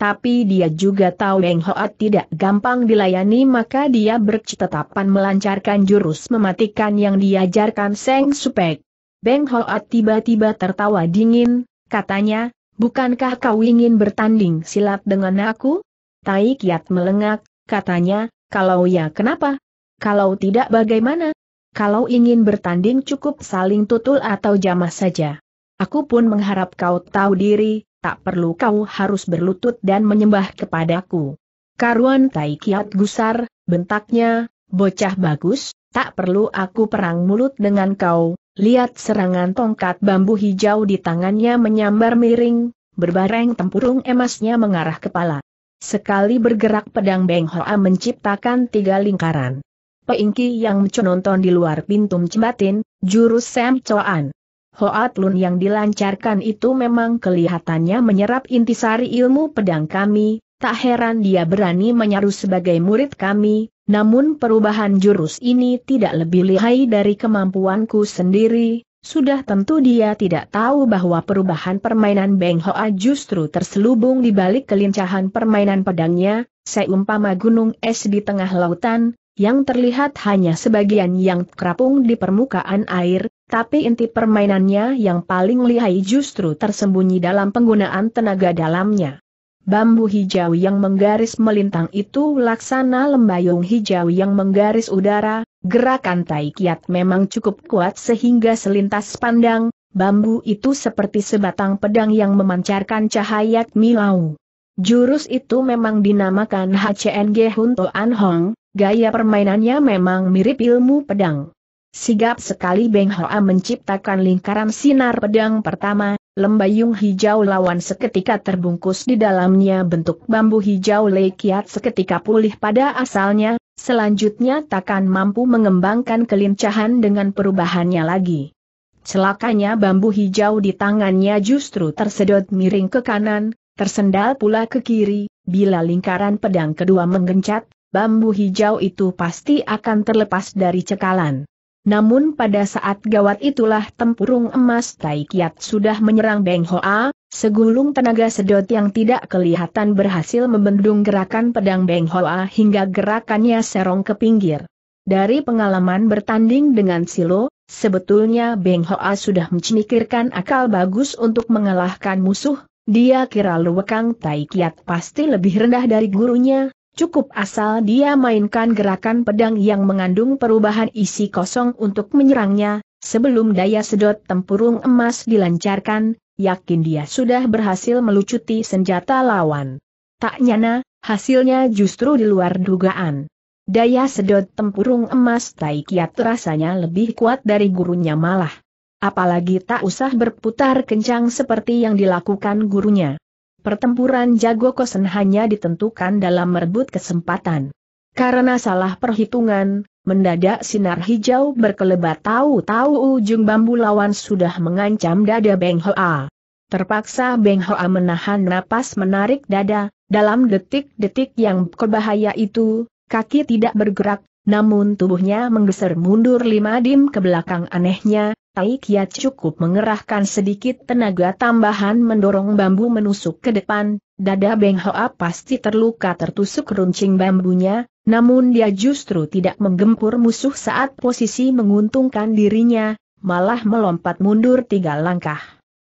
Tapi dia juga tahu Beng Hoa tidak gampang dilayani, maka dia bercita-tatapan melancarkan jurus mematikan yang diajarkan Seng Supek. Beng Hoa tiba-tiba tertawa dingin, katanya, bukankah kau ingin bertanding silat dengan aku? Tai Kiat melengak, katanya, kalau ya kenapa? Kalau tidak bagaimana? Kalau ingin bertanding cukup saling tutul atau jamah saja. Aku pun mengharap kau tahu diri. Tak perlu kau harus berlutut dan menyembah kepadaku. Karuan Tai Kiat gusar, bentaknya, bocah bagus, tak perlu aku perang mulut dengan kau. Lihat serangan tongkat bambu hijau di tangannya menyambar miring, berbareng tempurung emasnya mengarah kepala. Sekali bergerak pedang Beng Hoa menciptakan tiga lingkaran. Peingki yang menonton di luar pintu mencebatin, jurus Sam Coan. Hoa Tlun yang dilancarkan itu memang kelihatannya menyerap intisari ilmu pedang kami, tak heran dia berani menyaru sebagai murid kami, namun perubahan jurus ini tidak lebih lihai dari kemampuanku sendiri, sudah tentu dia tidak tahu bahwa perubahan permainan Beng Hoa justru terselubung di balik kelincahan permainan pedangnya, seumpama gunung es di tengah lautan, yang terlihat hanya sebagian yang terapung di permukaan air, tapi inti permainannya yang paling lihai justru tersembunyi dalam penggunaan tenaga dalamnya. Bambu hijau yang menggaris melintang itu laksana lembayung hijau yang menggaris udara, gerakan Tai Kiat memang cukup kuat sehingga selintas pandang, bambu itu seperti sebatang pedang yang memancarkan cahaya milau. Jurus itu memang dinamakan H C N G Hun Toan Hong, gaya permainannya memang mirip ilmu pedang. Sigap sekali Beng Hoa menciptakan lingkaran sinar pedang pertama, lembayung hijau lawan seketika terbungkus di dalamnya bentuk bambu hijau. Lei Kiat seketika pulih pada asalnya, selanjutnya takkan mampu mengembangkan kelincahan dengan perubahannya lagi. Celakanya bambu hijau di tangannya justru tersedot miring ke kanan, tersendal pula ke kiri, bila lingkaran pedang kedua menggencat, bambu hijau itu pasti akan terlepas dari cekalan. Namun pada saat gawat itulah tempurung emas Tai Kiat sudah menyerang Beng Hoa, segulung tenaga sedot yang tidak kelihatan berhasil membendung gerakan pedang Beng Hoa hingga gerakannya serong ke pinggir. Dari pengalaman bertanding dengan Silo, sebetulnya Beng Hoa sudah mencikirkan akal bagus untuk mengalahkan musuh, dia kira luwekang Tai Kiat pasti lebih rendah dari gurunya. Cukup asal dia mainkan gerakan pedang yang mengandung perubahan isi kosong untuk menyerangnya, sebelum daya sedot tempurung emas dilancarkan, yakin dia sudah berhasil melucuti senjata lawan. Tak nyana, hasilnya justru di luar dugaan. Daya sedot tempurung emas Tai Kiat rasanya lebih kuat dari gurunya malah. Apalagi tak usah berputar kencang seperti yang dilakukan gurunya. Pertempuran jago Kosen hanya ditentukan dalam merebut kesempatan. Karena salah perhitungan, mendadak sinar hijau berkelebat tahu-tahu ujung bambu lawan sudah mengancam dada Beng Hoa. Terpaksa Beng Hoa menahan napas menarik dada, dalam detik-detik yang berbahaya itu, kaki tidak bergerak, namun tubuhnya menggeser mundur lima dim ke belakang anehnya, Tai Kiat cukup mengerahkan sedikit tenaga tambahan mendorong bambu menusuk ke depan, dada Beng Hoa pasti terluka tertusuk runcing bambunya, namun dia justru tidak menggempur musuh saat posisi menguntungkan dirinya, malah melompat mundur tiga langkah.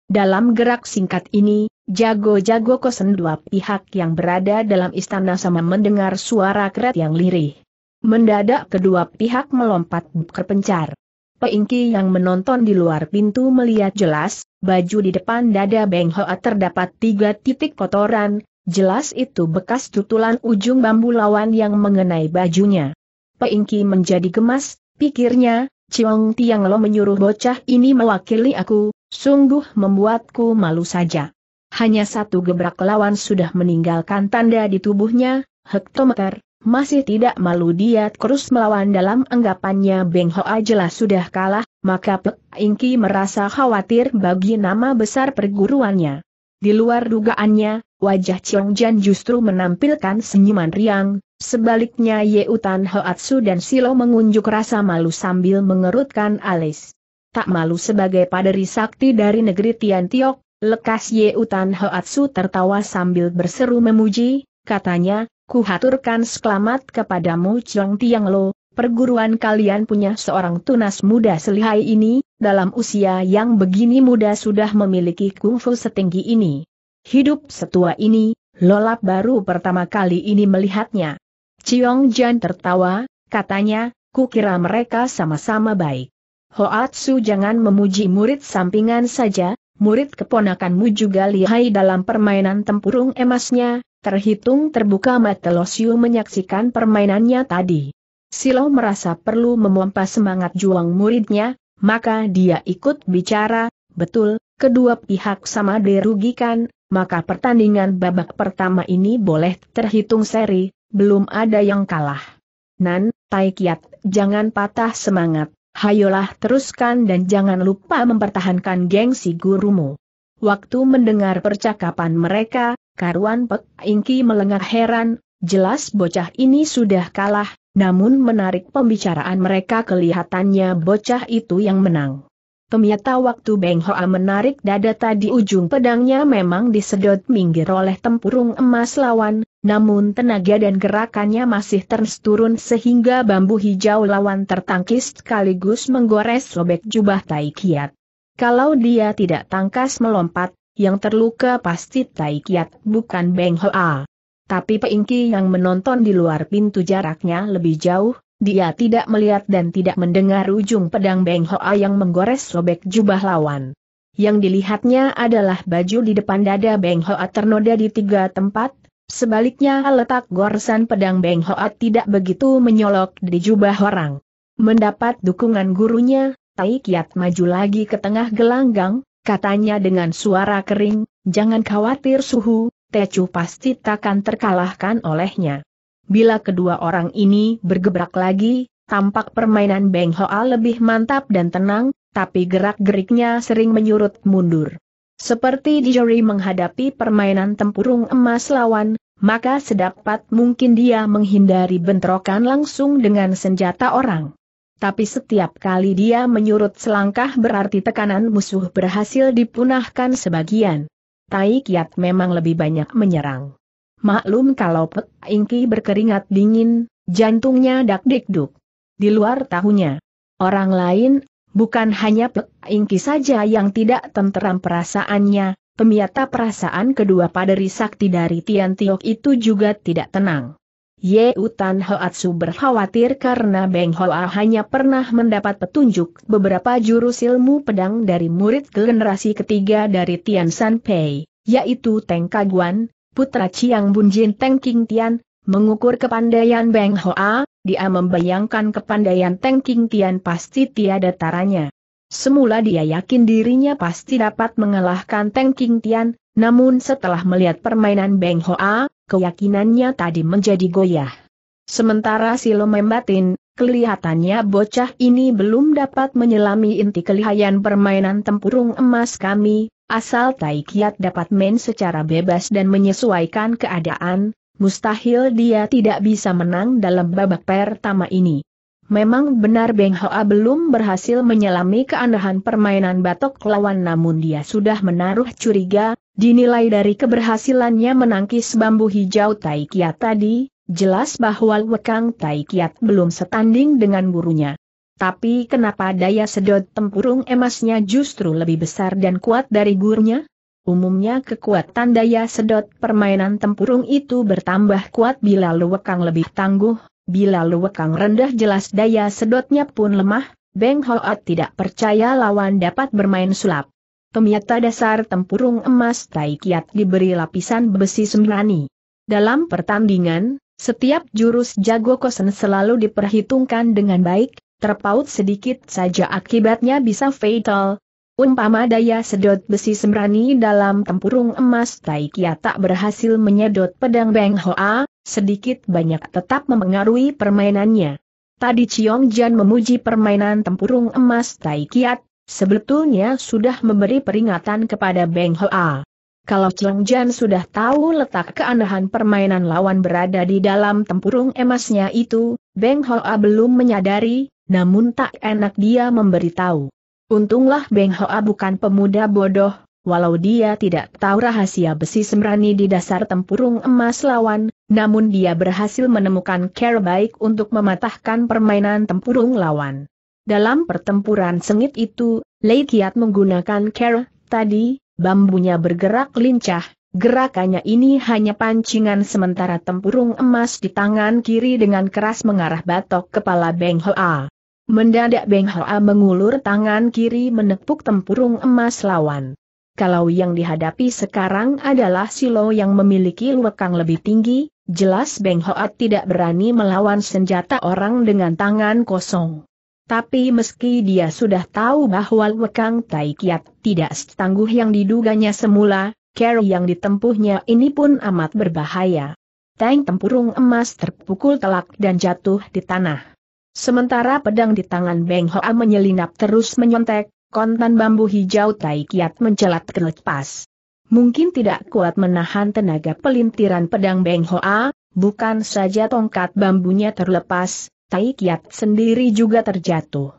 Dalam gerak singkat ini, jago-jago kosen dua pihak yang berada dalam istana sama mendengar suara kret yang lirih. Mendadak kedua pihak melompat berpencar. Peingki yang menonton di luar pintu melihat jelas, baju di depan dada Beng Hoa terdapat tiga titik kotoran, jelas itu bekas tutulan ujung bambu lawan yang mengenai bajunya. Peingki menjadi gemas, pikirnya, Ciong Tiang Lo menyuruh bocah ini mewakili aku, sungguh membuatku malu saja. Hanya satu gebrak lawan sudah meninggalkan tanda di tubuhnya, hektometer, masih tidak malu dia terus melawan. Dalam anggapannya Beng Hoa jelas sudah kalah, maka Pek Ingki merasa khawatir bagi nama besar perguruannya. Di luar dugaannya, wajah Chiong Jan justru menampilkan senyuman riang, sebaliknya Ye Utan Hoatsu dan Silo mengunjuk rasa malu sambil mengerutkan alis. Tak malu sebagai paderi sakti dari negeri Tian Tiok, lekas Ye Utan Hoatsu tertawa sambil berseru memuji, katanya, kuhaturkan selamat kepadamu Ciong Tiang Lo, perguruan kalian punya seorang tunas muda selihai ini, dalam usia yang begini muda sudah memiliki kungfu setinggi ini. Hidup setua ini, Lolap baru pertama kali ini melihatnya. Ciong Jan tertawa, katanya, kukira mereka sama-sama baik. Hoatsu jangan memuji murid sampingan saja. Murid keponakanmu juga lihai dalam permainan tempurung emasnya, terhitung terbuka mata Losiu menyaksikan permainannya tadi. Silo merasa perlu memompa semangat juang muridnya, maka dia ikut bicara, betul, kedua pihak sama dirugikan, maka pertandingan babak pertama ini boleh terhitung seri, belum ada yang kalah. Nan, Tai Kiat, jangan patah semangat. Hayolah teruskan dan jangan lupa mempertahankan gengsi gurumu. Waktu mendengar percakapan mereka, karuan Pek Ingki melengah heran, jelas bocah ini sudah kalah, namun menarik pembicaraan mereka kelihatannya bocah itu yang menang. Ternyata waktu Beng Hoa menarik dada tadi ujung pedangnya memang disedot minggir oleh tempurung emas lawan, namun tenaga dan gerakannya masih terus turun sehingga bambu hijau lawan tertangkis sekaligus menggores robek jubah Tai Kiat. Kalau dia tidak tangkas melompat, yang terluka pasti Tai Kiat bukan Beng Hoa. Tapi Peingki yang menonton di luar pintu jaraknya lebih jauh, dia tidak melihat dan tidak mendengar ujung pedang Beng Hoa yang menggores robek jubah lawan. Yang dilihatnya adalah baju di depan dada Beng Hoa ternoda di tiga tempat. Sebaliknya letak goresan pedang Beng Hoa tidak begitu menyolok di jubah orang. Mendapat dukungan gurunya, Tai Kiat maju lagi ke tengah gelanggang, katanya dengan suara kering, jangan khawatir suhu, Tecu pasti takkan terkalahkan olehnya. Bila kedua orang ini bergebrak lagi, tampak permainan Beng Hoa lebih mantap dan tenang, tapi gerak-geriknya sering menyurut mundur. Seperti dijuri menghadapi permainan tempurung emas lawan, maka sedapat mungkin dia menghindari bentrokan langsung dengan senjata orang. Tapi setiap kali dia menyurut selangkah berarti tekanan musuh berhasil dipunahkan sebagian. Tai Kiat memang lebih banyak menyerang. Maklum kalau Pek Ingki berkeringat dingin, jantungnya dak-dik-duk. Di luar tahunya, orang lain, bukan hanya Pek Ingki saja yang tidak tenteram perasaannya, ternyata perasaan kedua paderi sakti dari Tian Tiok itu juga tidak tenang. Ye Utan Hoatsu berkhawatir karena Beng Hoa hanya pernah mendapat petunjuk beberapa jurus ilmu pedang dari murid generasi ketiga dari Tian San Pei, yaitu Teng Kaguan, putra Chiang Bun Jin Teng King Tian. Mengukur kepandaian Beng Hoa, dia membayangkan kepandaian Teng King Tian pasti tiada taranya. Semula dia yakin dirinya pasti dapat mengalahkan Teng King Tian, namun setelah melihat permainan Beng Hoa, keyakinannya tadi menjadi goyah. Sementara Silo membatin, kelihatannya bocah ini belum dapat menyelami inti kelihayan permainan tempurung emas kami, asal Tai Kiat dapat main secara bebas dan menyesuaikan keadaan. Mustahil dia tidak bisa menang dalam babak pertama ini. Memang benar Beng Hoa belum berhasil menyelami keanehan permainan batok lawan, namun dia sudah menaruh curiga. Dinilai dari keberhasilannya menangkis bambu hijau Tai Kiat tadi, jelas bahwa Wekang Tai Kiat belum setanding dengan gurunya. Tapi kenapa daya sedot tempurung emasnya justru lebih besar dan kuat dari gurunya? Umumnya kekuatan daya sedot permainan tempurung itu bertambah kuat bila Wekang lebih tangguh. Bila Wekang rendah jelas daya sedotnya pun lemah. Beng Hoa tidak percaya lawan dapat bermain sulap. Ternyata dasar tempurung emas Tai Kiat diberi lapisan besi sembrani. Dalam pertandingan, setiap jurus jago kosen selalu diperhitungkan dengan baik, terpaut sedikit saja akibatnya bisa fatal. Umpama daya sedot besi sembrani dalam tempurung emas Tai Kiat tak berhasil menyedot pedang Beng Hoa, sedikit banyak tetap memengaruhi permainannya. Tadi Chiong Jan memuji permainan tempurung emas Tai Kiat, sebetulnya sudah memberi peringatan kepada Beng Hoa. Kalau Chiong Jan sudah tahu letak keanehan permainan lawan berada di dalam tempurung emasnya itu, Beng Hoa belum menyadari, namun tak enak dia memberitahu. Untunglah Beng Hoa bukan pemuda bodoh, walau dia tidak tahu rahasia besi sembrani di dasar tempurung emas lawan, namun dia berhasil menemukan cara baik untuk mematahkan permainan tempurung lawan. Dalam pertempuran sengit itu, Lei Kiat menggunakan cara tadi, bambunya bergerak lincah, gerakannya ini hanya pancingan sementara tempurung emas di tangan kiri dengan keras mengarah batok kepala Beng Hoa. Mendadak Beng Hoa mengulur tangan kiri menepuk tempurung emas lawan. Kalau yang dihadapi sekarang adalah silo yang memiliki lekang lebih tinggi, jelas Beng Hoa tidak berani melawan senjata orang dengan tangan kosong. Tapi meski dia sudah tahu bahwa Wekang Tai Kiat tidak setangguh yang diduganya semula, cara yang ditempuhnya ini pun amat berbahaya. Tang tempurung emas terpukul telak dan jatuh di tanah. Sementara pedang di tangan Beng Hoa menyelinap terus menyontek. Kontan bambu hijau Tai Kiat mencelat kelepas. Mungkin tidak kuat menahan tenaga pelintiran pedang Beng Hoa, bukan saja tongkat bambunya terlepas, Tai Kiat sendiri juga terjatuh.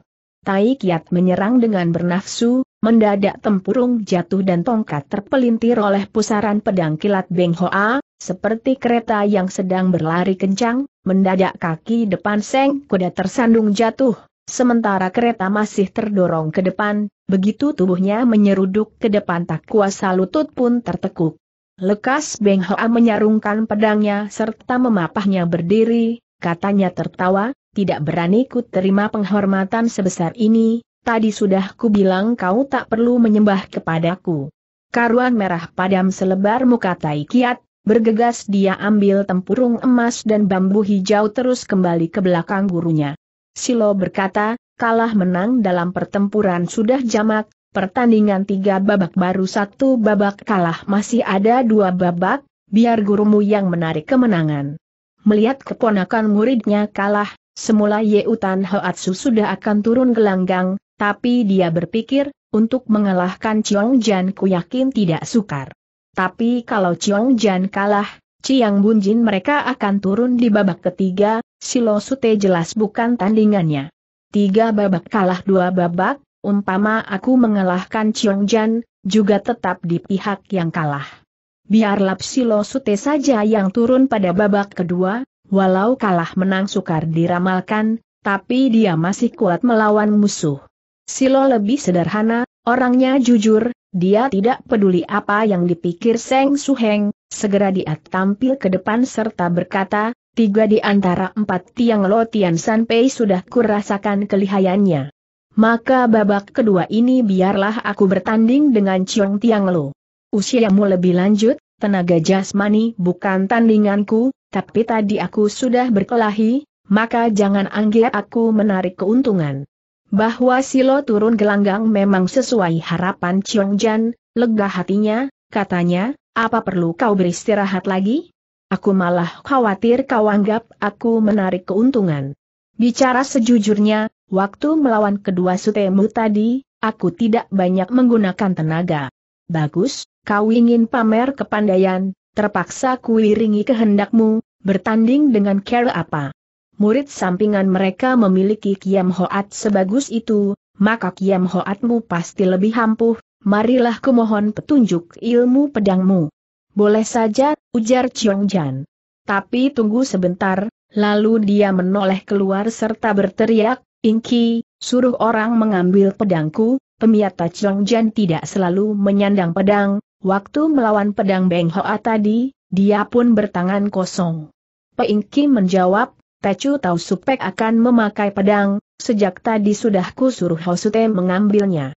Tai Kiat menyerang dengan bernafsu, mendadak tempurung jatuh dan tongkat terpelintir oleh pusaran pedang kilat Beng Hoa, seperti kereta yang sedang berlari kencang, mendadak kaki depan seng kuda tersandung jatuh. Sementara kereta masih terdorong ke depan, begitu tubuhnya menyeruduk ke depan tak kuasa lutut pun tertekuk. Lekas Beng Hoa menyarungkan pedangnya serta memapahnya berdiri, katanya tertawa, "Tidak berani ku terima penghormatan sebesar ini, tadi sudah ku bilang kau tak perlu menyembah kepadaku." Karuan merah padam selebar muka Tai Kiat, bergegas dia ambil tempurung emas dan bambu hijau terus kembali ke belakang gurunya. Silo berkata, kalah menang dalam pertempuran sudah jamak, pertandingan tiga babak baru satu babak kalah masih ada dua babak, biar gurumu yang menarik kemenangan. Melihat keponakan muridnya kalah, semula Yeu Tan Hoatsu sudah akan turun gelanggang, tapi dia berpikir, untuk mengalahkan Chiong Jan ku yakin tidak sukar. Tapi kalau Chiong Jan kalah, Chiang Bunjin mereka akan turun di babak ketiga. Silo Sute jelas bukan tandingannya. Tiga babak kalah dua babak, umpama aku mengalahkan Chiong Jan, juga tetap di pihak yang kalah. Biarlah Silo Sute saja yang turun pada babak kedua, walau kalah menang sukar diramalkan, tapi dia masih kuat melawan musuh. Silo lebih sederhana, orangnya jujur, dia tidak peduli apa yang dipikir Seng Suheng, segera dia tampil ke depan serta berkata, tiga di antara empat tiang Lotian Sanpei sudah kurasakan kelihayannya. Maka babak kedua ini biarlah aku bertanding dengan Chiong Tiang Lo. Usiamu lebih lanjut, tenaga jasmani bukan tandinganku, tapi tadi aku sudah berkelahi, maka jangan anggap aku menarik keuntungan. Bahwa Silo turun gelanggang memang sesuai harapan Chiong Jan, lega hatinya, katanya, apa perlu kau beristirahat lagi? Aku malah khawatir kau anggap aku menarik keuntungan. Bicara sejujurnya, waktu melawan kedua sutemu tadi, aku tidak banyak menggunakan tenaga. Bagus, kau ingin pamer kepandaian, terpaksa kuiringi kehendakmu, bertanding dengan cara apa? murid sampingan mereka memiliki Kiam Hoat sebagus itu, maka Kiam Hoatmu pasti lebih ampuh. Marilah kumohon petunjuk ilmu pedangmu. Boleh saja, ujar Chiong Jan. Tapi tunggu sebentar. Lalu dia menoleh keluar serta berteriak, Ingki, suruh orang mengambil pedangku. Pemiata Chiong Jan tidak selalu menyandang pedang. Waktu melawan pedang Beng Hoa tadi, dia pun bertangan kosong. Peingki menjawab, Tecu Tau Supek akan memakai pedang, sejak tadi sudah ku suruh Hosute mengambilnya.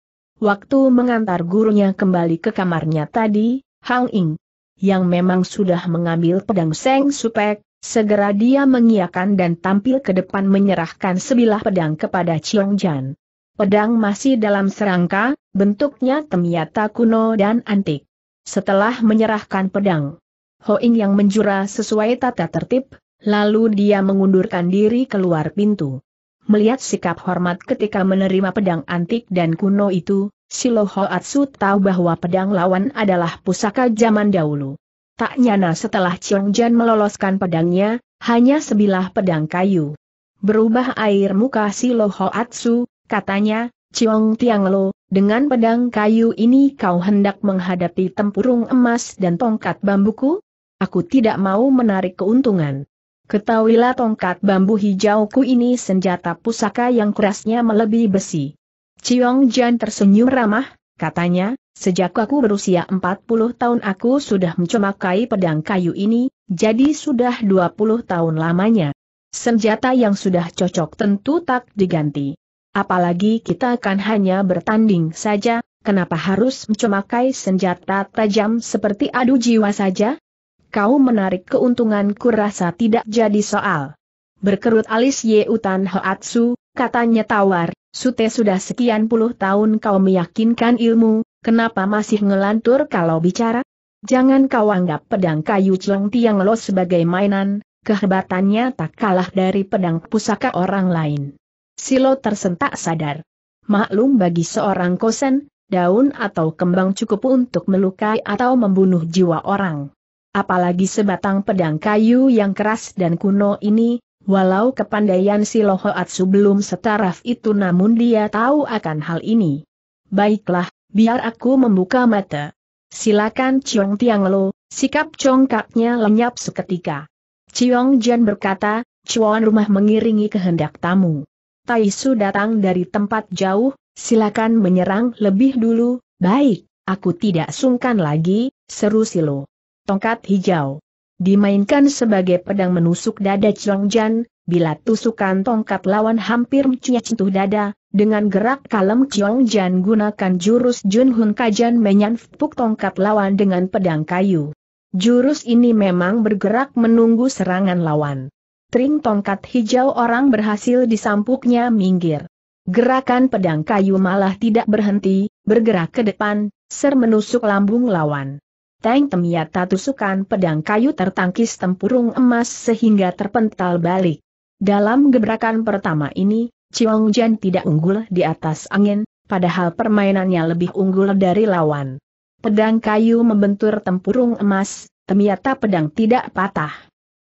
Waktu mengantar gurunya kembali ke kamarnya tadi, Hang Ing, yang memang sudah mengambil pedang Seng Supek, segera dia mengiyakan dan tampil ke depan menyerahkan sebilah pedang kepada Chiong Jan. Pedang masih dalam serangka, bentuknya ternyata kuno dan antik. Setelah menyerahkan pedang, Ho Ing yang menjura sesuai tata tertib, lalu dia mengundurkan diri keluar pintu. Melihat sikap hormat ketika menerima pedang antik dan kuno itu, si Lo Hoatsu tahu bahwa pedang lawan adalah pusaka zaman dahulu. Tak nyana setelah Chiong Jan meloloskan pedangnya, hanya sebilah pedang kayu. Berubah air muka si Lo Hoatsu, katanya, Chiong Tiang Lo, dengan pedang kayu ini kau hendak menghadapi tempurung emas dan tongkat bambuku? Aku tidak mau menarik keuntungan. Ketahuilah tongkat bambu hijauku ini senjata pusaka yang kerasnya melebihi besi. Chiong Jan tersenyum ramah, katanya, sejak aku berusia empat puluh tahun aku sudah mencemakai pedang kayu ini, jadi sudah dua puluh tahun lamanya. Senjata yang sudah cocok tentu tak diganti. Apalagi kita akan hanya bertanding saja, kenapa harus mencemakai senjata tajam seperti adu jiwa saja? Kau menarik keuntunganku rasa tidak jadi soal. Berkerut alis Yeutan Hoatsu, katanya tawar, Sute sudah sekian puluh tahun kau meyakinkan ilmu, kenapa masih ngelantur kalau bicara? Jangan kau anggap pedang kayu Chiong Tiang Lo sebagai mainan, kehebatannya tak kalah dari pedang pusaka orang lain. Silo tersentak sadar. Maklum bagi seorang kosen, daun atau kembang cukup untuk melukai atau membunuh jiwa orang. Apalagi sebatang pedang kayu yang keras dan kuno ini, walau kepandaian Silo Hoatsu belum setaraf itu namun dia tahu akan hal ini. Baiklah, biar aku membuka mata. Silakan Chiong Tiang Lo, sikap congkaknya lenyap seketika. Chiong Jan berkata, Chuan rumah mengiringi kehendak tamu. Taisu datang dari tempat jauh, silakan menyerang lebih dulu. Baik, aku tidak sungkan lagi, seru Silo. Tongkat hijau dimainkan sebagai pedang menusuk dada Chiong Jan. Bila tusukan tongkat lawan hampir menyentuh dada, dengan gerak kalem Chiong Jan gunakan jurus Jun Hun Kajan menyanfuk tongkat lawan dengan pedang kayu. Jurus ini memang bergerak menunggu serangan lawan. Tring tongkat hijau orang berhasil disampuknya minggir. Gerakan pedang kayu malah tidak berhenti, bergerak ke depan, ser menusuk lambung lawan. Teng temiata tusukan pedang kayu tertangkis tempurung emas sehingga terpental balik. Dalam gebrakan pertama ini, Chiong Jan tidak unggul di atas angin, padahal permainannya lebih unggul dari lawan. Pedang kayu membentur tempurung emas, temiata pedang tidak patah.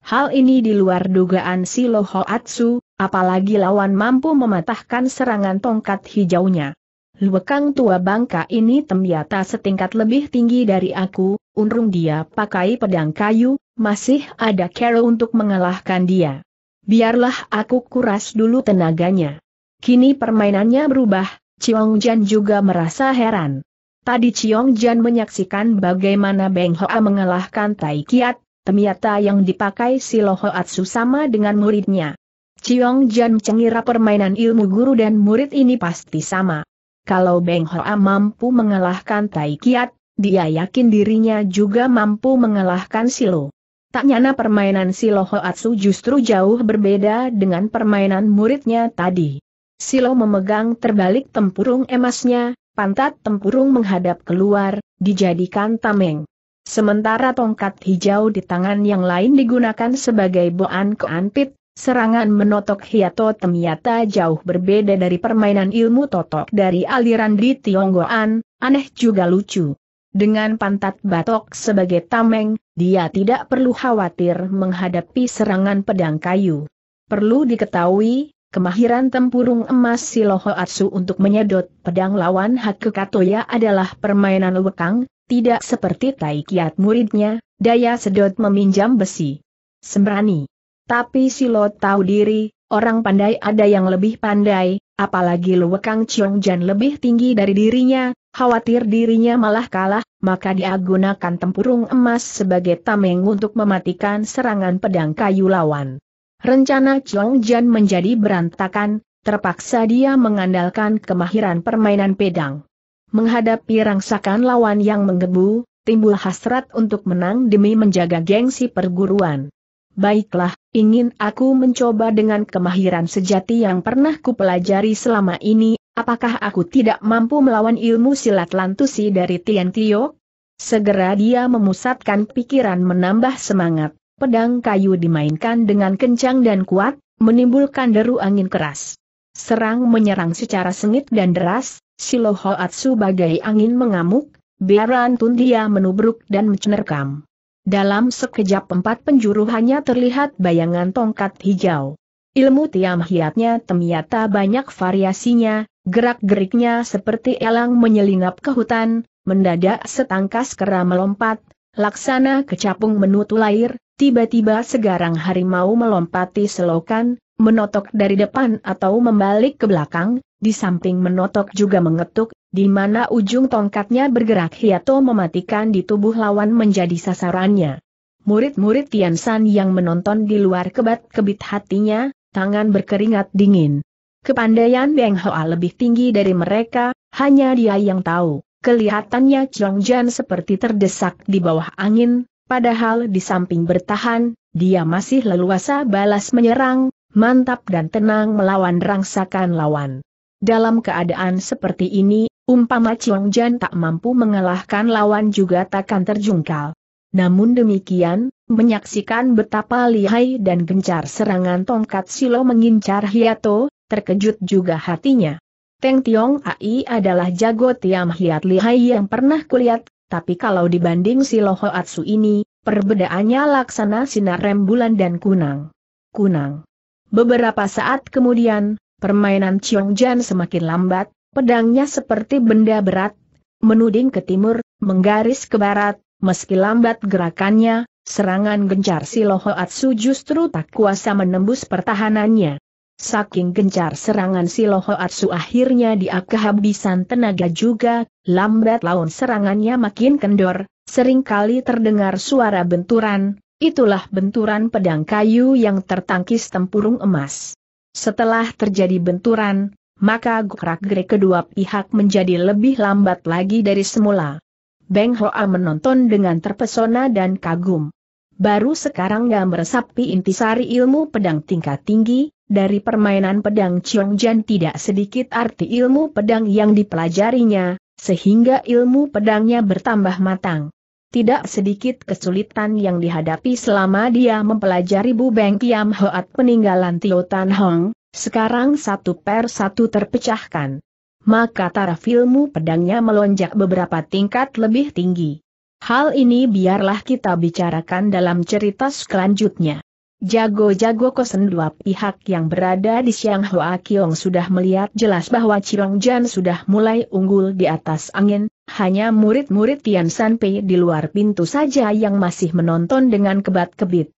Hal ini di luar dugaan si Lo Hoatsu, apalagi lawan mampu mematahkan serangan tongkat hijaunya. Luekang tua bangka ini ternyata setingkat lebih tinggi dari aku, untung dia pakai pedang kayu, masih ada cara untuk mengalahkan dia. Biarlah aku kuras dulu tenaganya. Kini permainannya berubah, Chiong Jan juga merasa heran. Tadi Chiong Jan menyaksikan bagaimana Beng Hoa mengalahkan Tai Kiat. Ternyata yang dipakai si Lo Hoatsu sama dengan muridnya. Chiong Jan mengira permainan ilmu guru dan murid ini pasti sama. Kalau Beng Hoa mampu mengalahkan Tai Kiat, dia yakin dirinya juga mampu mengalahkan Silo. Tak nyana permainan si Lo Hoatsu justru jauh berbeda dengan permainan muridnya tadi. Silo memegang terbalik tempurung emasnya, pantat tempurung menghadap keluar, dijadikan tameng. Sementara tongkat hijau di tangan yang lain digunakan sebagai boan keanpit, serangan menotok hiato ternyata jauh berbeda dari permainan ilmu totok dari aliran di Tionggoan, aneh juga lucu. Dengan pantat batok sebagai tameng, dia tidak perlu khawatir menghadapi serangan pedang kayu. Perlu diketahui, kemahiran tempurung emas Silohoatsu untuk menyedot pedang lawan Hakekatoya adalah permainan lekang, tidak seperti Taikiat muridnya, daya sedot meminjam besi. Sembrani. Tapi Silo tahu diri, orang pandai ada yang lebih pandai, apalagi Luwekang Chongjan lebih tinggi dari dirinya, khawatir dirinya malah kalah, maka dia gunakan tempurung emas sebagai tameng untuk mematikan serangan pedang kayu lawan. Rencana Chongjan menjadi berantakan, terpaksa dia mengandalkan kemahiran permainan pedang. Menghadapi rangsakan lawan yang menggebu, timbul hasrat untuk menang demi menjaga gengsi perguruan. Baiklah, ingin aku mencoba dengan kemahiran sejati yang pernah kupelajari selama ini, apakah aku tidak mampu melawan ilmu silat lantusi dari Tian Tio? Segera dia memusatkan pikiran menambah semangat. Pedang kayu dimainkan dengan kencang dan kuat, menimbulkan deru angin keras. Serang menyerang secara sengit dan deras, Silohoatsu bagai angin mengamuk, berantun dia menubruk dan menerkam. Dalam sekejap empat penjuru hanya terlihat bayangan tongkat hijau. Ilmu tiam hiatnya ternyata banyak variasinya, gerak-geriknya seperti elang menyelinap ke hutan, mendadak setangkas kera melompat, laksana kecapung menutul air. Tiba-tiba segarang harimau melompati selokan, menotok dari depan atau membalik ke belakang, di samping menotok juga mengetuk, di mana ujung tongkatnya bergerak hiato mematikan di tubuh lawan menjadi sasarannya. Murid-murid Tian San yang menonton di luar kebat-kebit hatinya, tangan berkeringat dingin. Kepandaian Beng Hoa lebih tinggi dari mereka, hanya dia yang tahu. Kelihatannya Chongjan seperti terdesak di bawah angin. Padahal di samping bertahan, dia masih leluasa balas menyerang, mantap dan tenang melawan rangsakan lawan. Dalam keadaan seperti ini, umpama Chongjan tak mampu mengalahkan lawan juga takkan terjungkal. Namun demikian, menyaksikan betapa lihai dan gencar serangan tongkat Silo mengincar hiato, terkejut juga hatinya. Teng Tiong Ai adalah jago tiam hiat lihai yang pernah kulihat. Tapi kalau dibanding Silohoatsu ini, perbedaannya laksana sinar rembulan dan kunang. Kunang. Beberapa saat kemudian, permainan Chongjan semakin lambat, pedangnya seperti benda berat, menuding ke timur, menggaris ke barat, meski lambat gerakannya, serangan gencar Silohoatsu justru tak kuasa menembus pertahanannya. Saking gencar serangan Silohoatsu akhirnya dia kehabisan tenaga juga, lambat laun serangannya makin kendor, seringkali terdengar suara benturan, itulah benturan pedang kayu yang tertangkis tempurung emas. Setelah terjadi benturan, maka gerak-gerik kedua pihak menjadi lebih lambat lagi dari semula. Beng Hoa menonton dengan terpesona dan kagum. Baru sekarang dia meresapi intisari ilmu pedang tingkat tinggi. Dari permainan pedang Chongjan tidak sedikit arti ilmu pedang yang dipelajarinya, sehingga ilmu pedangnya bertambah matang. Tidak sedikit kesulitan yang dihadapi selama dia mempelajari Bubeng Kiam Hoat peninggalan Tio Tan Hong, sekarang satu per satu terpecahkan. Maka taraf ilmu pedangnya melonjak beberapa tingkat lebih tinggi. Hal ini biarlah kita bicarakan dalam cerita selanjutnya. Jago-jago kosen dua pihak yang berada di Siang Hoa Kiong sudah melihat jelas bahwa Chongjan sudah mulai unggul di atas angin, hanya murid-murid Tian San Pei di luar pintu saja yang masih menonton dengan kebat-kebit.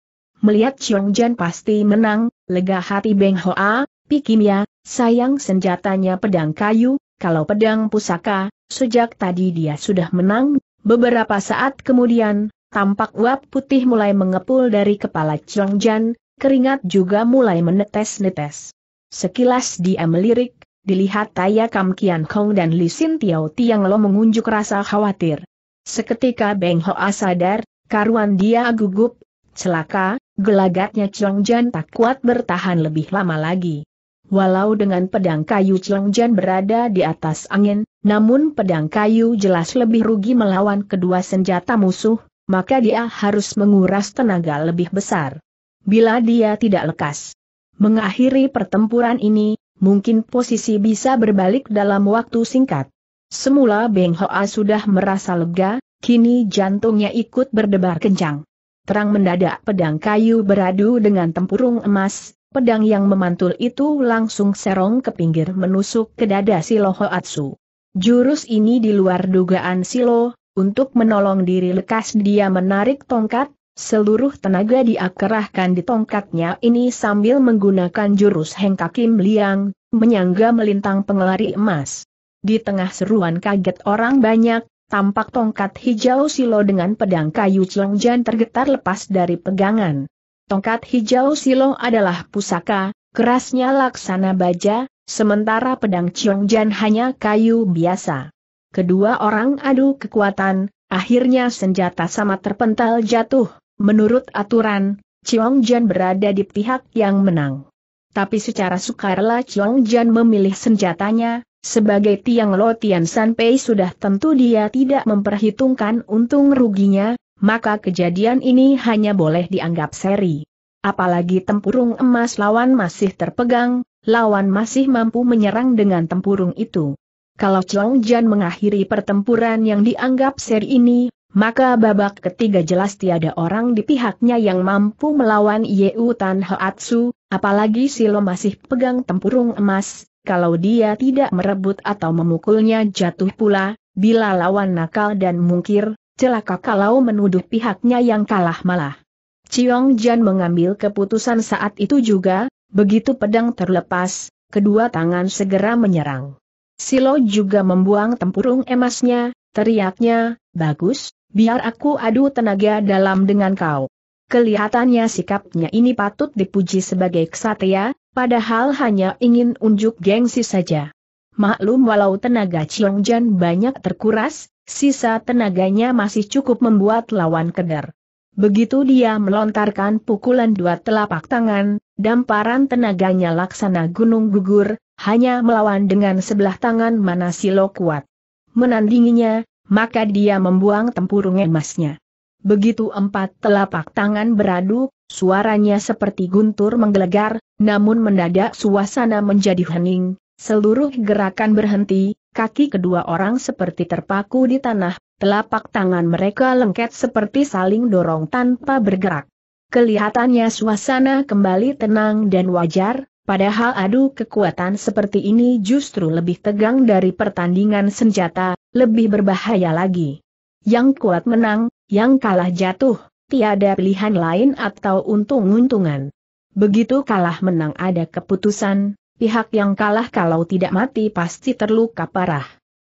Melihat Chongjan pasti menang, lega hati Beng Hoa, pikirnya, sayang senjatanya pedang kayu, kalau pedang pusaka, sejak tadi dia sudah menang, beberapa saat kemudian. Tampak uap putih mulai mengepul dari kepala Chongjan, keringat juga mulai menetes-netes. Sekilas dia melirik, dilihat Taya Kam Kian Kong dan Li Sin Tiao Tiang Lo mengunjuk rasa khawatir. Seketika Beng Hoa sadar, karuan dia gugup, celaka, gelagatnya Chongjan tak kuat bertahan lebih lama lagi. Walau dengan pedang kayu Chongjan berada di atas angin, namun pedang kayu jelas lebih rugi melawan kedua senjata musuh. Maka dia harus menguras tenaga lebih besar. Bila dia tidak lekas mengakhiri pertempuran ini, mungkin posisi bisa berbalik dalam waktu singkat. Semula Beng Hoa sudah merasa lega, kini jantungnya ikut berdebar kencang. Terang mendadak pedang kayu beradu dengan tempurung emas, Pedang yang memantul itu langsung serong ke pinggir menusuk ke dada Silo Hoatsu. Jurus ini di luar dugaan Silo, untuk menolong diri lekas dia menarik tongkat, seluruh tenaga diakerahkan di tongkatnya ini sambil menggunakan jurus Hengkakim Liang, menyangga melintang pengelari emas. Di tengah seruan kaget orang banyak, tampak tongkat hijau Silo dengan pedang kayu Chongjian tergetar lepas dari pegangan. Tongkat hijau Silo adalah pusaka, kerasnya laksana baja, sementara pedang Chongjian hanya kayu biasa. Kedua orang adu kekuatan, akhirnya senjata sama terpental jatuh. Menurut aturan, Chongjian berada di pihak yang menang. Tapi secara sukarela Chongjian memilih senjatanya. Sebagai Tiang Lo Tian Sanpei sudah tentu dia tidak memperhitungkan untung ruginya, maka kejadian ini hanya boleh dianggap seri. Apalagi tempurung emas lawan masih terpegang, lawan masih mampu menyerang dengan tempurung itu. Kalau Chongjian mengakhiri pertempuran yang dianggap seri ini, maka babak ketiga jelas tiada orang di pihaknya yang mampu melawan Yeu Tan Hoatsu, apalagi Silo masih pegang tempurung emas. Kalau dia tidak merebut atau memukulnya jatuh pula, bila lawan nakal dan mungkir, celaka kalau menuduh pihaknya yang kalah malah. Chongjian mengambil keputusan saat itu juga, begitu pedang terlepas, kedua tangan segera menyerang. Silo juga membuang tempurung emasnya, teriaknya, "Bagus, biar aku adu tenaga dalam dengan kau." Kelihatannya sikapnya ini patut dipuji sebagai ksatria, padahal hanya ingin unjuk gengsi saja. Maklum walau tenaga Chongjian banyak terkuras, sisa tenaganya masih cukup membuat lawan kedar. Begitu dia melontarkan pukulan dua telapak tangan, damparan tenaganya laksana gunung gugur, hanya melawan dengan sebelah tangan mana Silo kuat menandinginya, maka dia membuang tempurung emasnya. Begitu empat telapak tangan beradu, suaranya seperti guntur menggelegar, namun mendadak suasana menjadi hening, seluruh gerakan berhenti, kaki kedua orang seperti terpaku di tanah, telapak tangan mereka lengket seperti saling dorong tanpa bergerak. Kelihatannya suasana kembali tenang dan wajar, padahal adu kekuatan seperti ini justru lebih tegang dari pertandingan senjata, lebih berbahaya lagi. Yang kuat menang, yang kalah jatuh, tiada pilihan lain atau untung-untungan. Begitu kalah menang ada keputusan, pihak yang kalah kalau tidak mati pasti terluka parah.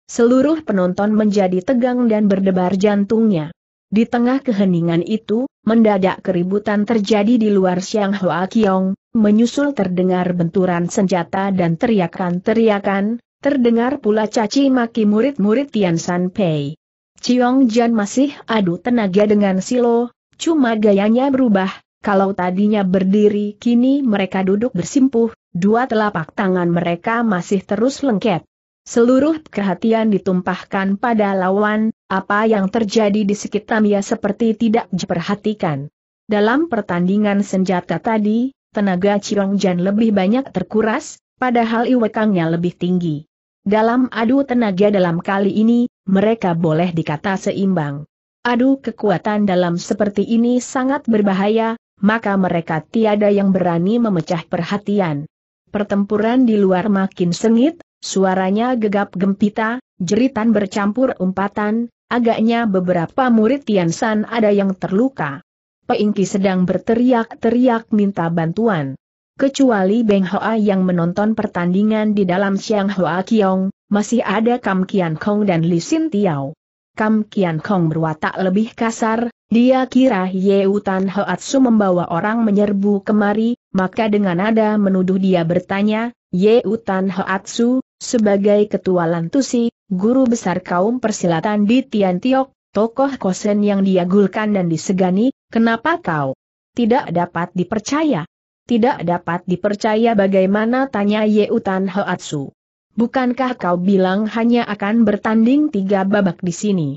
Seluruh penonton menjadi tegang dan berdebar jantungnya. Di tengah keheningan itu, mendadak keributan terjadi di luar Siang Hoa Kiong, menyusul terdengar benturan senjata dan teriakan-teriakan, terdengar pula caci maki murid-murid Tian Sanpei. Chongjian masih adu tenaga dengan Silo, cuma gayanya berubah, kalau tadinya berdiri kini mereka duduk bersimpuh, dua telapak tangan mereka masih terus lengket. Seluruh perhatian ditumpahkan pada lawan, apa yang terjadi di sekitarnya seperti tidak diperhatikan. Dalam pertandingan senjata tadi, tenaga Chongjian lebih banyak terkuras, padahal iwekangnya lebih tinggi. Dalam adu tenaga dalam kali ini, mereka boleh dikata seimbang. Adu kekuatan dalam seperti ini sangat berbahaya, maka mereka tiada yang berani memecah perhatian. Pertempuran di luar makin sengit, suaranya gegap gempita, jeritan bercampur umpatan, agaknya beberapa murid Tian San ada yang terluka. Peingki sedang berteriak-teriak minta bantuan. Kecuali Beng Hoa yang menonton pertandingan di dalam Siang Hoa Kiong, masih ada Kam Kian Kong dan Li Sin Tiao. Kam Kian Kong berwatak lebih kasar, dia kira Yeu Tan Hoatsu membawa orang menyerbu kemari, maka dengan nada menuduh dia bertanya, "Yeu Tan Hoatsu, sebagai ketua Lantusi, guru besar kaum persilatan di Tian Tiok, tokoh kosen yang diagulkan dan disegani, kenapa kau tidak dapat dipercaya?" "Tidak dapat dipercaya bagaimana?" tanya Yeu Tan Hoatsu. "Bukankah kau bilang hanya akan bertanding tiga babak di sini?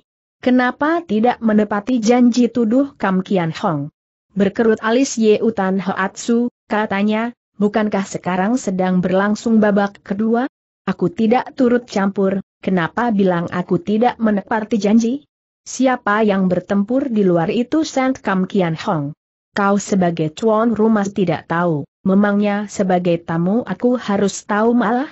Kenapa tidak menepati janji?" tuduh Kam Kian Hong. Berkerut alis Yeu Tan Hoatsu, katanya, "Bukankah sekarang sedang berlangsung babak kedua?" "Aku tidak turut campur, kenapa bilang aku tidak menepati janji? Siapa yang bertempur di luar itu?" Sant Kam Kian Hong. Kau sebagai tuan rumah tidak tahu, memangnya sebagai tamu aku harus tahu malah?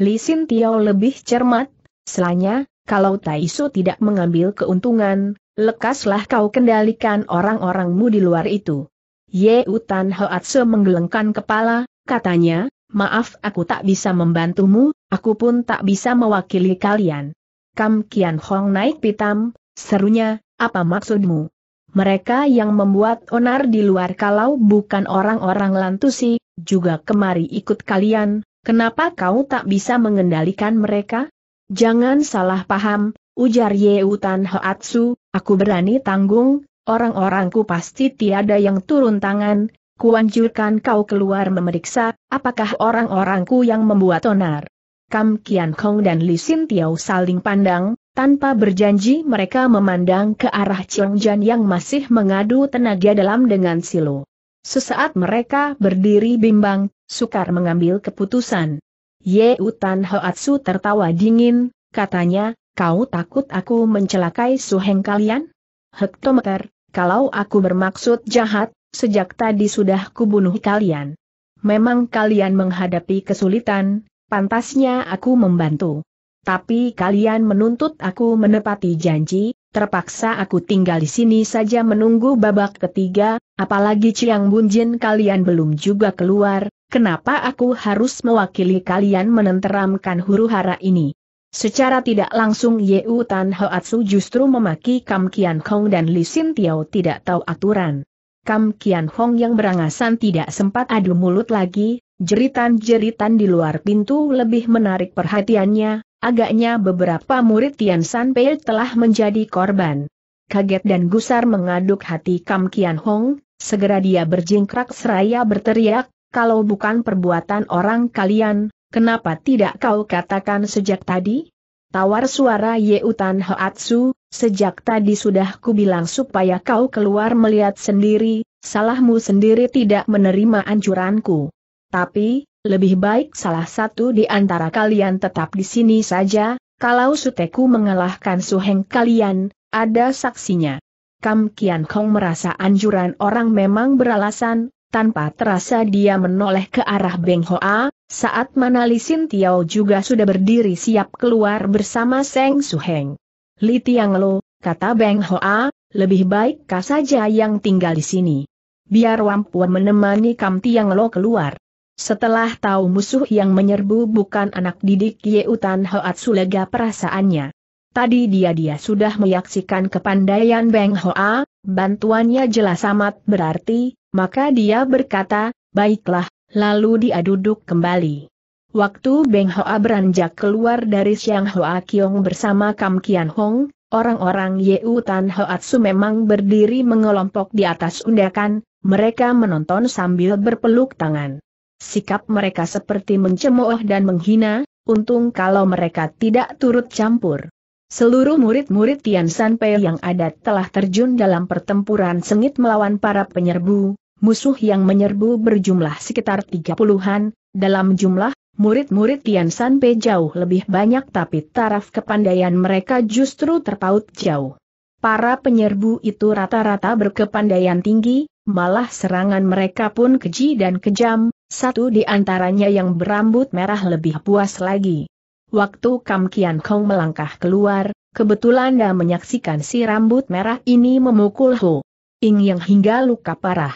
Li Sin Tio lebih cermat, selanya, kalau Taisu tidak mengambil keuntungan, lekaslah kau kendalikan orang-orangmu di luar itu. Ye Utan Hoatsu menggelengkan kepala, katanya, maaf aku tak bisa membantumu, aku pun tak bisa mewakili kalian. Kam Kian Hong naik pitam, serunya, apa maksudmu? Mereka yang membuat onar di luar kalau bukan orang-orang Lantusi, juga kemari ikut kalian, kenapa kau tak bisa mengendalikan mereka? Jangan salah paham, ujar Ye Utan Hoatsu, aku berani tanggung, orang-orangku pasti tiada yang turun tangan. Kuanjurkan kau keluar memeriksa, apakah orang-orangku yang membuat onar. Kam Kian Hong dan Li Sin Tio saling pandang, tanpa berjanji mereka memandang ke arah Cheong Jan yang masih mengadu tenaga dalam dengan silu. Sesaat mereka berdiri bimbang, sukar mengambil keputusan. Ye Utan Hoatsu tertawa dingin, katanya, kau takut aku mencelakai suheng kalian? Hektometer, kalau aku bermaksud jahat, sejak tadi sudah kubunuh kalian. Memang kalian menghadapi kesulitan, pantasnya aku membantu. Tapi kalian menuntut aku menepati janji, terpaksa aku tinggal di sini saja menunggu babak ketiga, apalagi Chiang Bun Jin kalian belum juga keluar, kenapa aku harus mewakili kalian menenteramkan huru-hara ini? Secara tidak langsung Ye Utan Hoatsu justru memaki Kam Kian Hong dan Li Sin Tio tidak tahu aturan. Kam Kian Hong yang berangasan tidak sempat adu mulut lagi, jeritan-jeritan di luar pintu lebih menarik perhatiannya, agaknya beberapa murid Tian San Pei telah menjadi korban. Kaget dan gusar mengaduk hati Kam Kian Hong, segera dia berjingkrak seraya berteriak, kalau bukan perbuatan orang kalian, kenapa tidak kau katakan sejak tadi? Tawar suara Ye Utan Hoatsu, sejak tadi sudah kubilang supaya kau keluar melihat sendiri, salahmu sendiri tidak menerima anjuranku. Tapi, lebih baik salah satu di antara kalian tetap di sini saja, kalau Suteku mengalahkan suheng kalian, ada saksinya. Kam Kian Hong merasa anjuran orang memang beralasan, tanpa terasa dia menoleh ke arah Beng Hoa, saat mana Li Sin Tio juga sudah berdiri siap keluar bersama Seng Suheng. Li Tiang Lo, kata Beng Hoa, lebih baik kau saja yang tinggal di sini. Biar Wampuan menemani Kam Tiang Lo keluar. Setelah tahu musuh yang menyerbu bukan anak didik Ye Utan Hoatsu lega perasaannya. Tadi dia-dia sudah menyaksikan kepandaian Beng Hoa, bantuannya jelas amat berarti, maka dia berkata, baiklah, lalu dia duduk kembali. Waktu Beng Hoa beranjak keluar dari Siang Hoa Kiong bersama Kam Kian Hong, orang-orang Ye Utan Hoatsu memang berdiri mengelompok di atas undakan, mereka menonton sambil berpeluk tangan. Sikap mereka seperti mencemooh dan menghina, untung kalau mereka tidak turut campur. Seluruh murid-murid Tian San Pei yang ada telah terjun dalam pertempuran sengit melawan para penyerbu, musuh yang menyerbu berjumlah sekitar tiga puluhan, dalam jumlah murid-murid Tian San Pei jauh lebih banyak tapi taraf kepandaian mereka justru terpaut jauh. Para penyerbu itu rata-rata berkepandaian tinggi, malah serangan mereka pun keji dan kejam, satu di antaranya yang berambut merah lebih puas lagi. Waktu Kam Kian Hong melangkah keluar, kebetulan dia menyaksikan si rambut merah ini memukul Ho Ing yang hingga luka parah.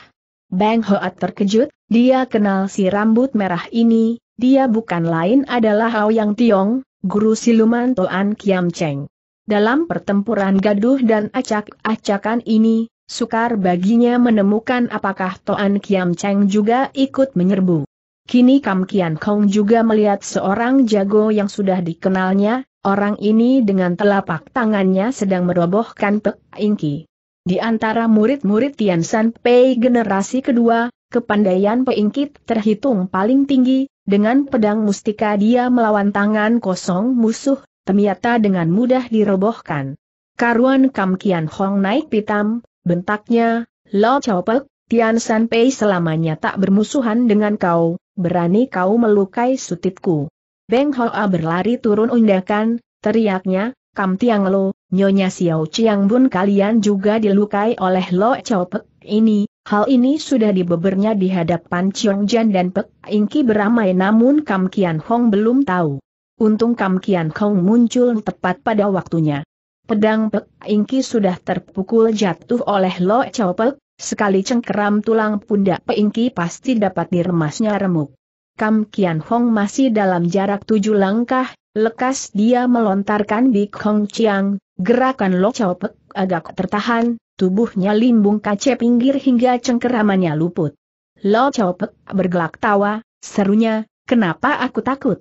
Beng Hoa terkejut, dia kenal si rambut merah ini. Dia bukan lain adalah Aoyang Tiong, guru siluman Toan Kiam Cheng. Dalam pertempuran gaduh dan acak-acakan ini, sukar baginya menemukan apakah Toan Kiam Cheng juga ikut menyerbu. Kini Kam Kian Hong juga melihat seorang jago yang sudah dikenalnya, orang ini dengan telapak tangannya sedang merobohkan Pek Ingki. Di antara murid-murid Tian San Pei generasi kedua, kepandaian Pek Ingki terhitung paling tinggi. Dengan pedang mustika dia melawan tangan kosong musuh, ternyata dengan mudah dirobohkan. Karuan Kam Kian Hong naik pitam, bentaknya, Lo Chao Pek, Tian San Pei selamanya tak bermusuhan dengan kau, berani kau melukai sutitku. Beng Hoa berlari turun undakan, teriaknya, Kam Tiang Lo, Nyonya Xiao Chiang Bun kalian juga dilukai oleh Lo Chao Pek ini, Hal ini sudah dibebernya di hadapan Chiong Jan dan Pek Ingki beramai, namun Kam Kian Hong belum tahu. Untung Kam Kian Hong muncul tepat pada waktunya. Pedang Pek Ingki sudah terpukul jatuh oleh Lo Chao Pek, sekali cengkeram tulang pundak Pek Ingki pasti dapat diremasnya remuk. Kam Kian Hong masih dalam jarak tujuh langkah, lekas dia melontarkan Big Hong Chiang, gerakan Lo Chao Pek agak tertahan. Tubuhnya limbung kace pinggir hingga cengkeramannya luput. Lo Chao Pek bergelak tawa, serunya, "Kenapa aku takut?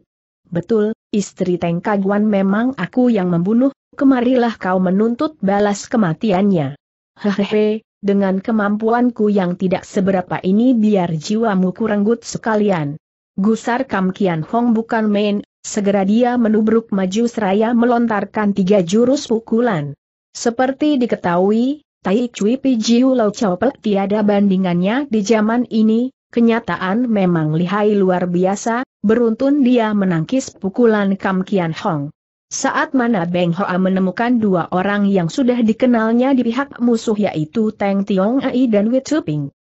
Betul, istri Teng Kaguan memang aku yang membunuh, kemarilah kau menuntut balas kematiannya. Hehehe, dengan kemampuanku yang tidak seberapa ini biar jiwamu kurenggut sekalian." Gusar Kam Kian Hong bukan main, segera dia menubruk maju seraya melontarkan tiga jurus pukulan. Seperti diketahui, Tai Cui Pi Jiu Lo Chao Pek tiada bandingannya di zaman ini, kenyataan memang lihai luar biasa, beruntun dia menangkis pukulan Kam Kian Hong. Saat mana Beng Hoa menemukan dua orang yang sudah dikenalnya di pihak musuh yaitu Teng Tiong Ai dan Wei Tzu Ping.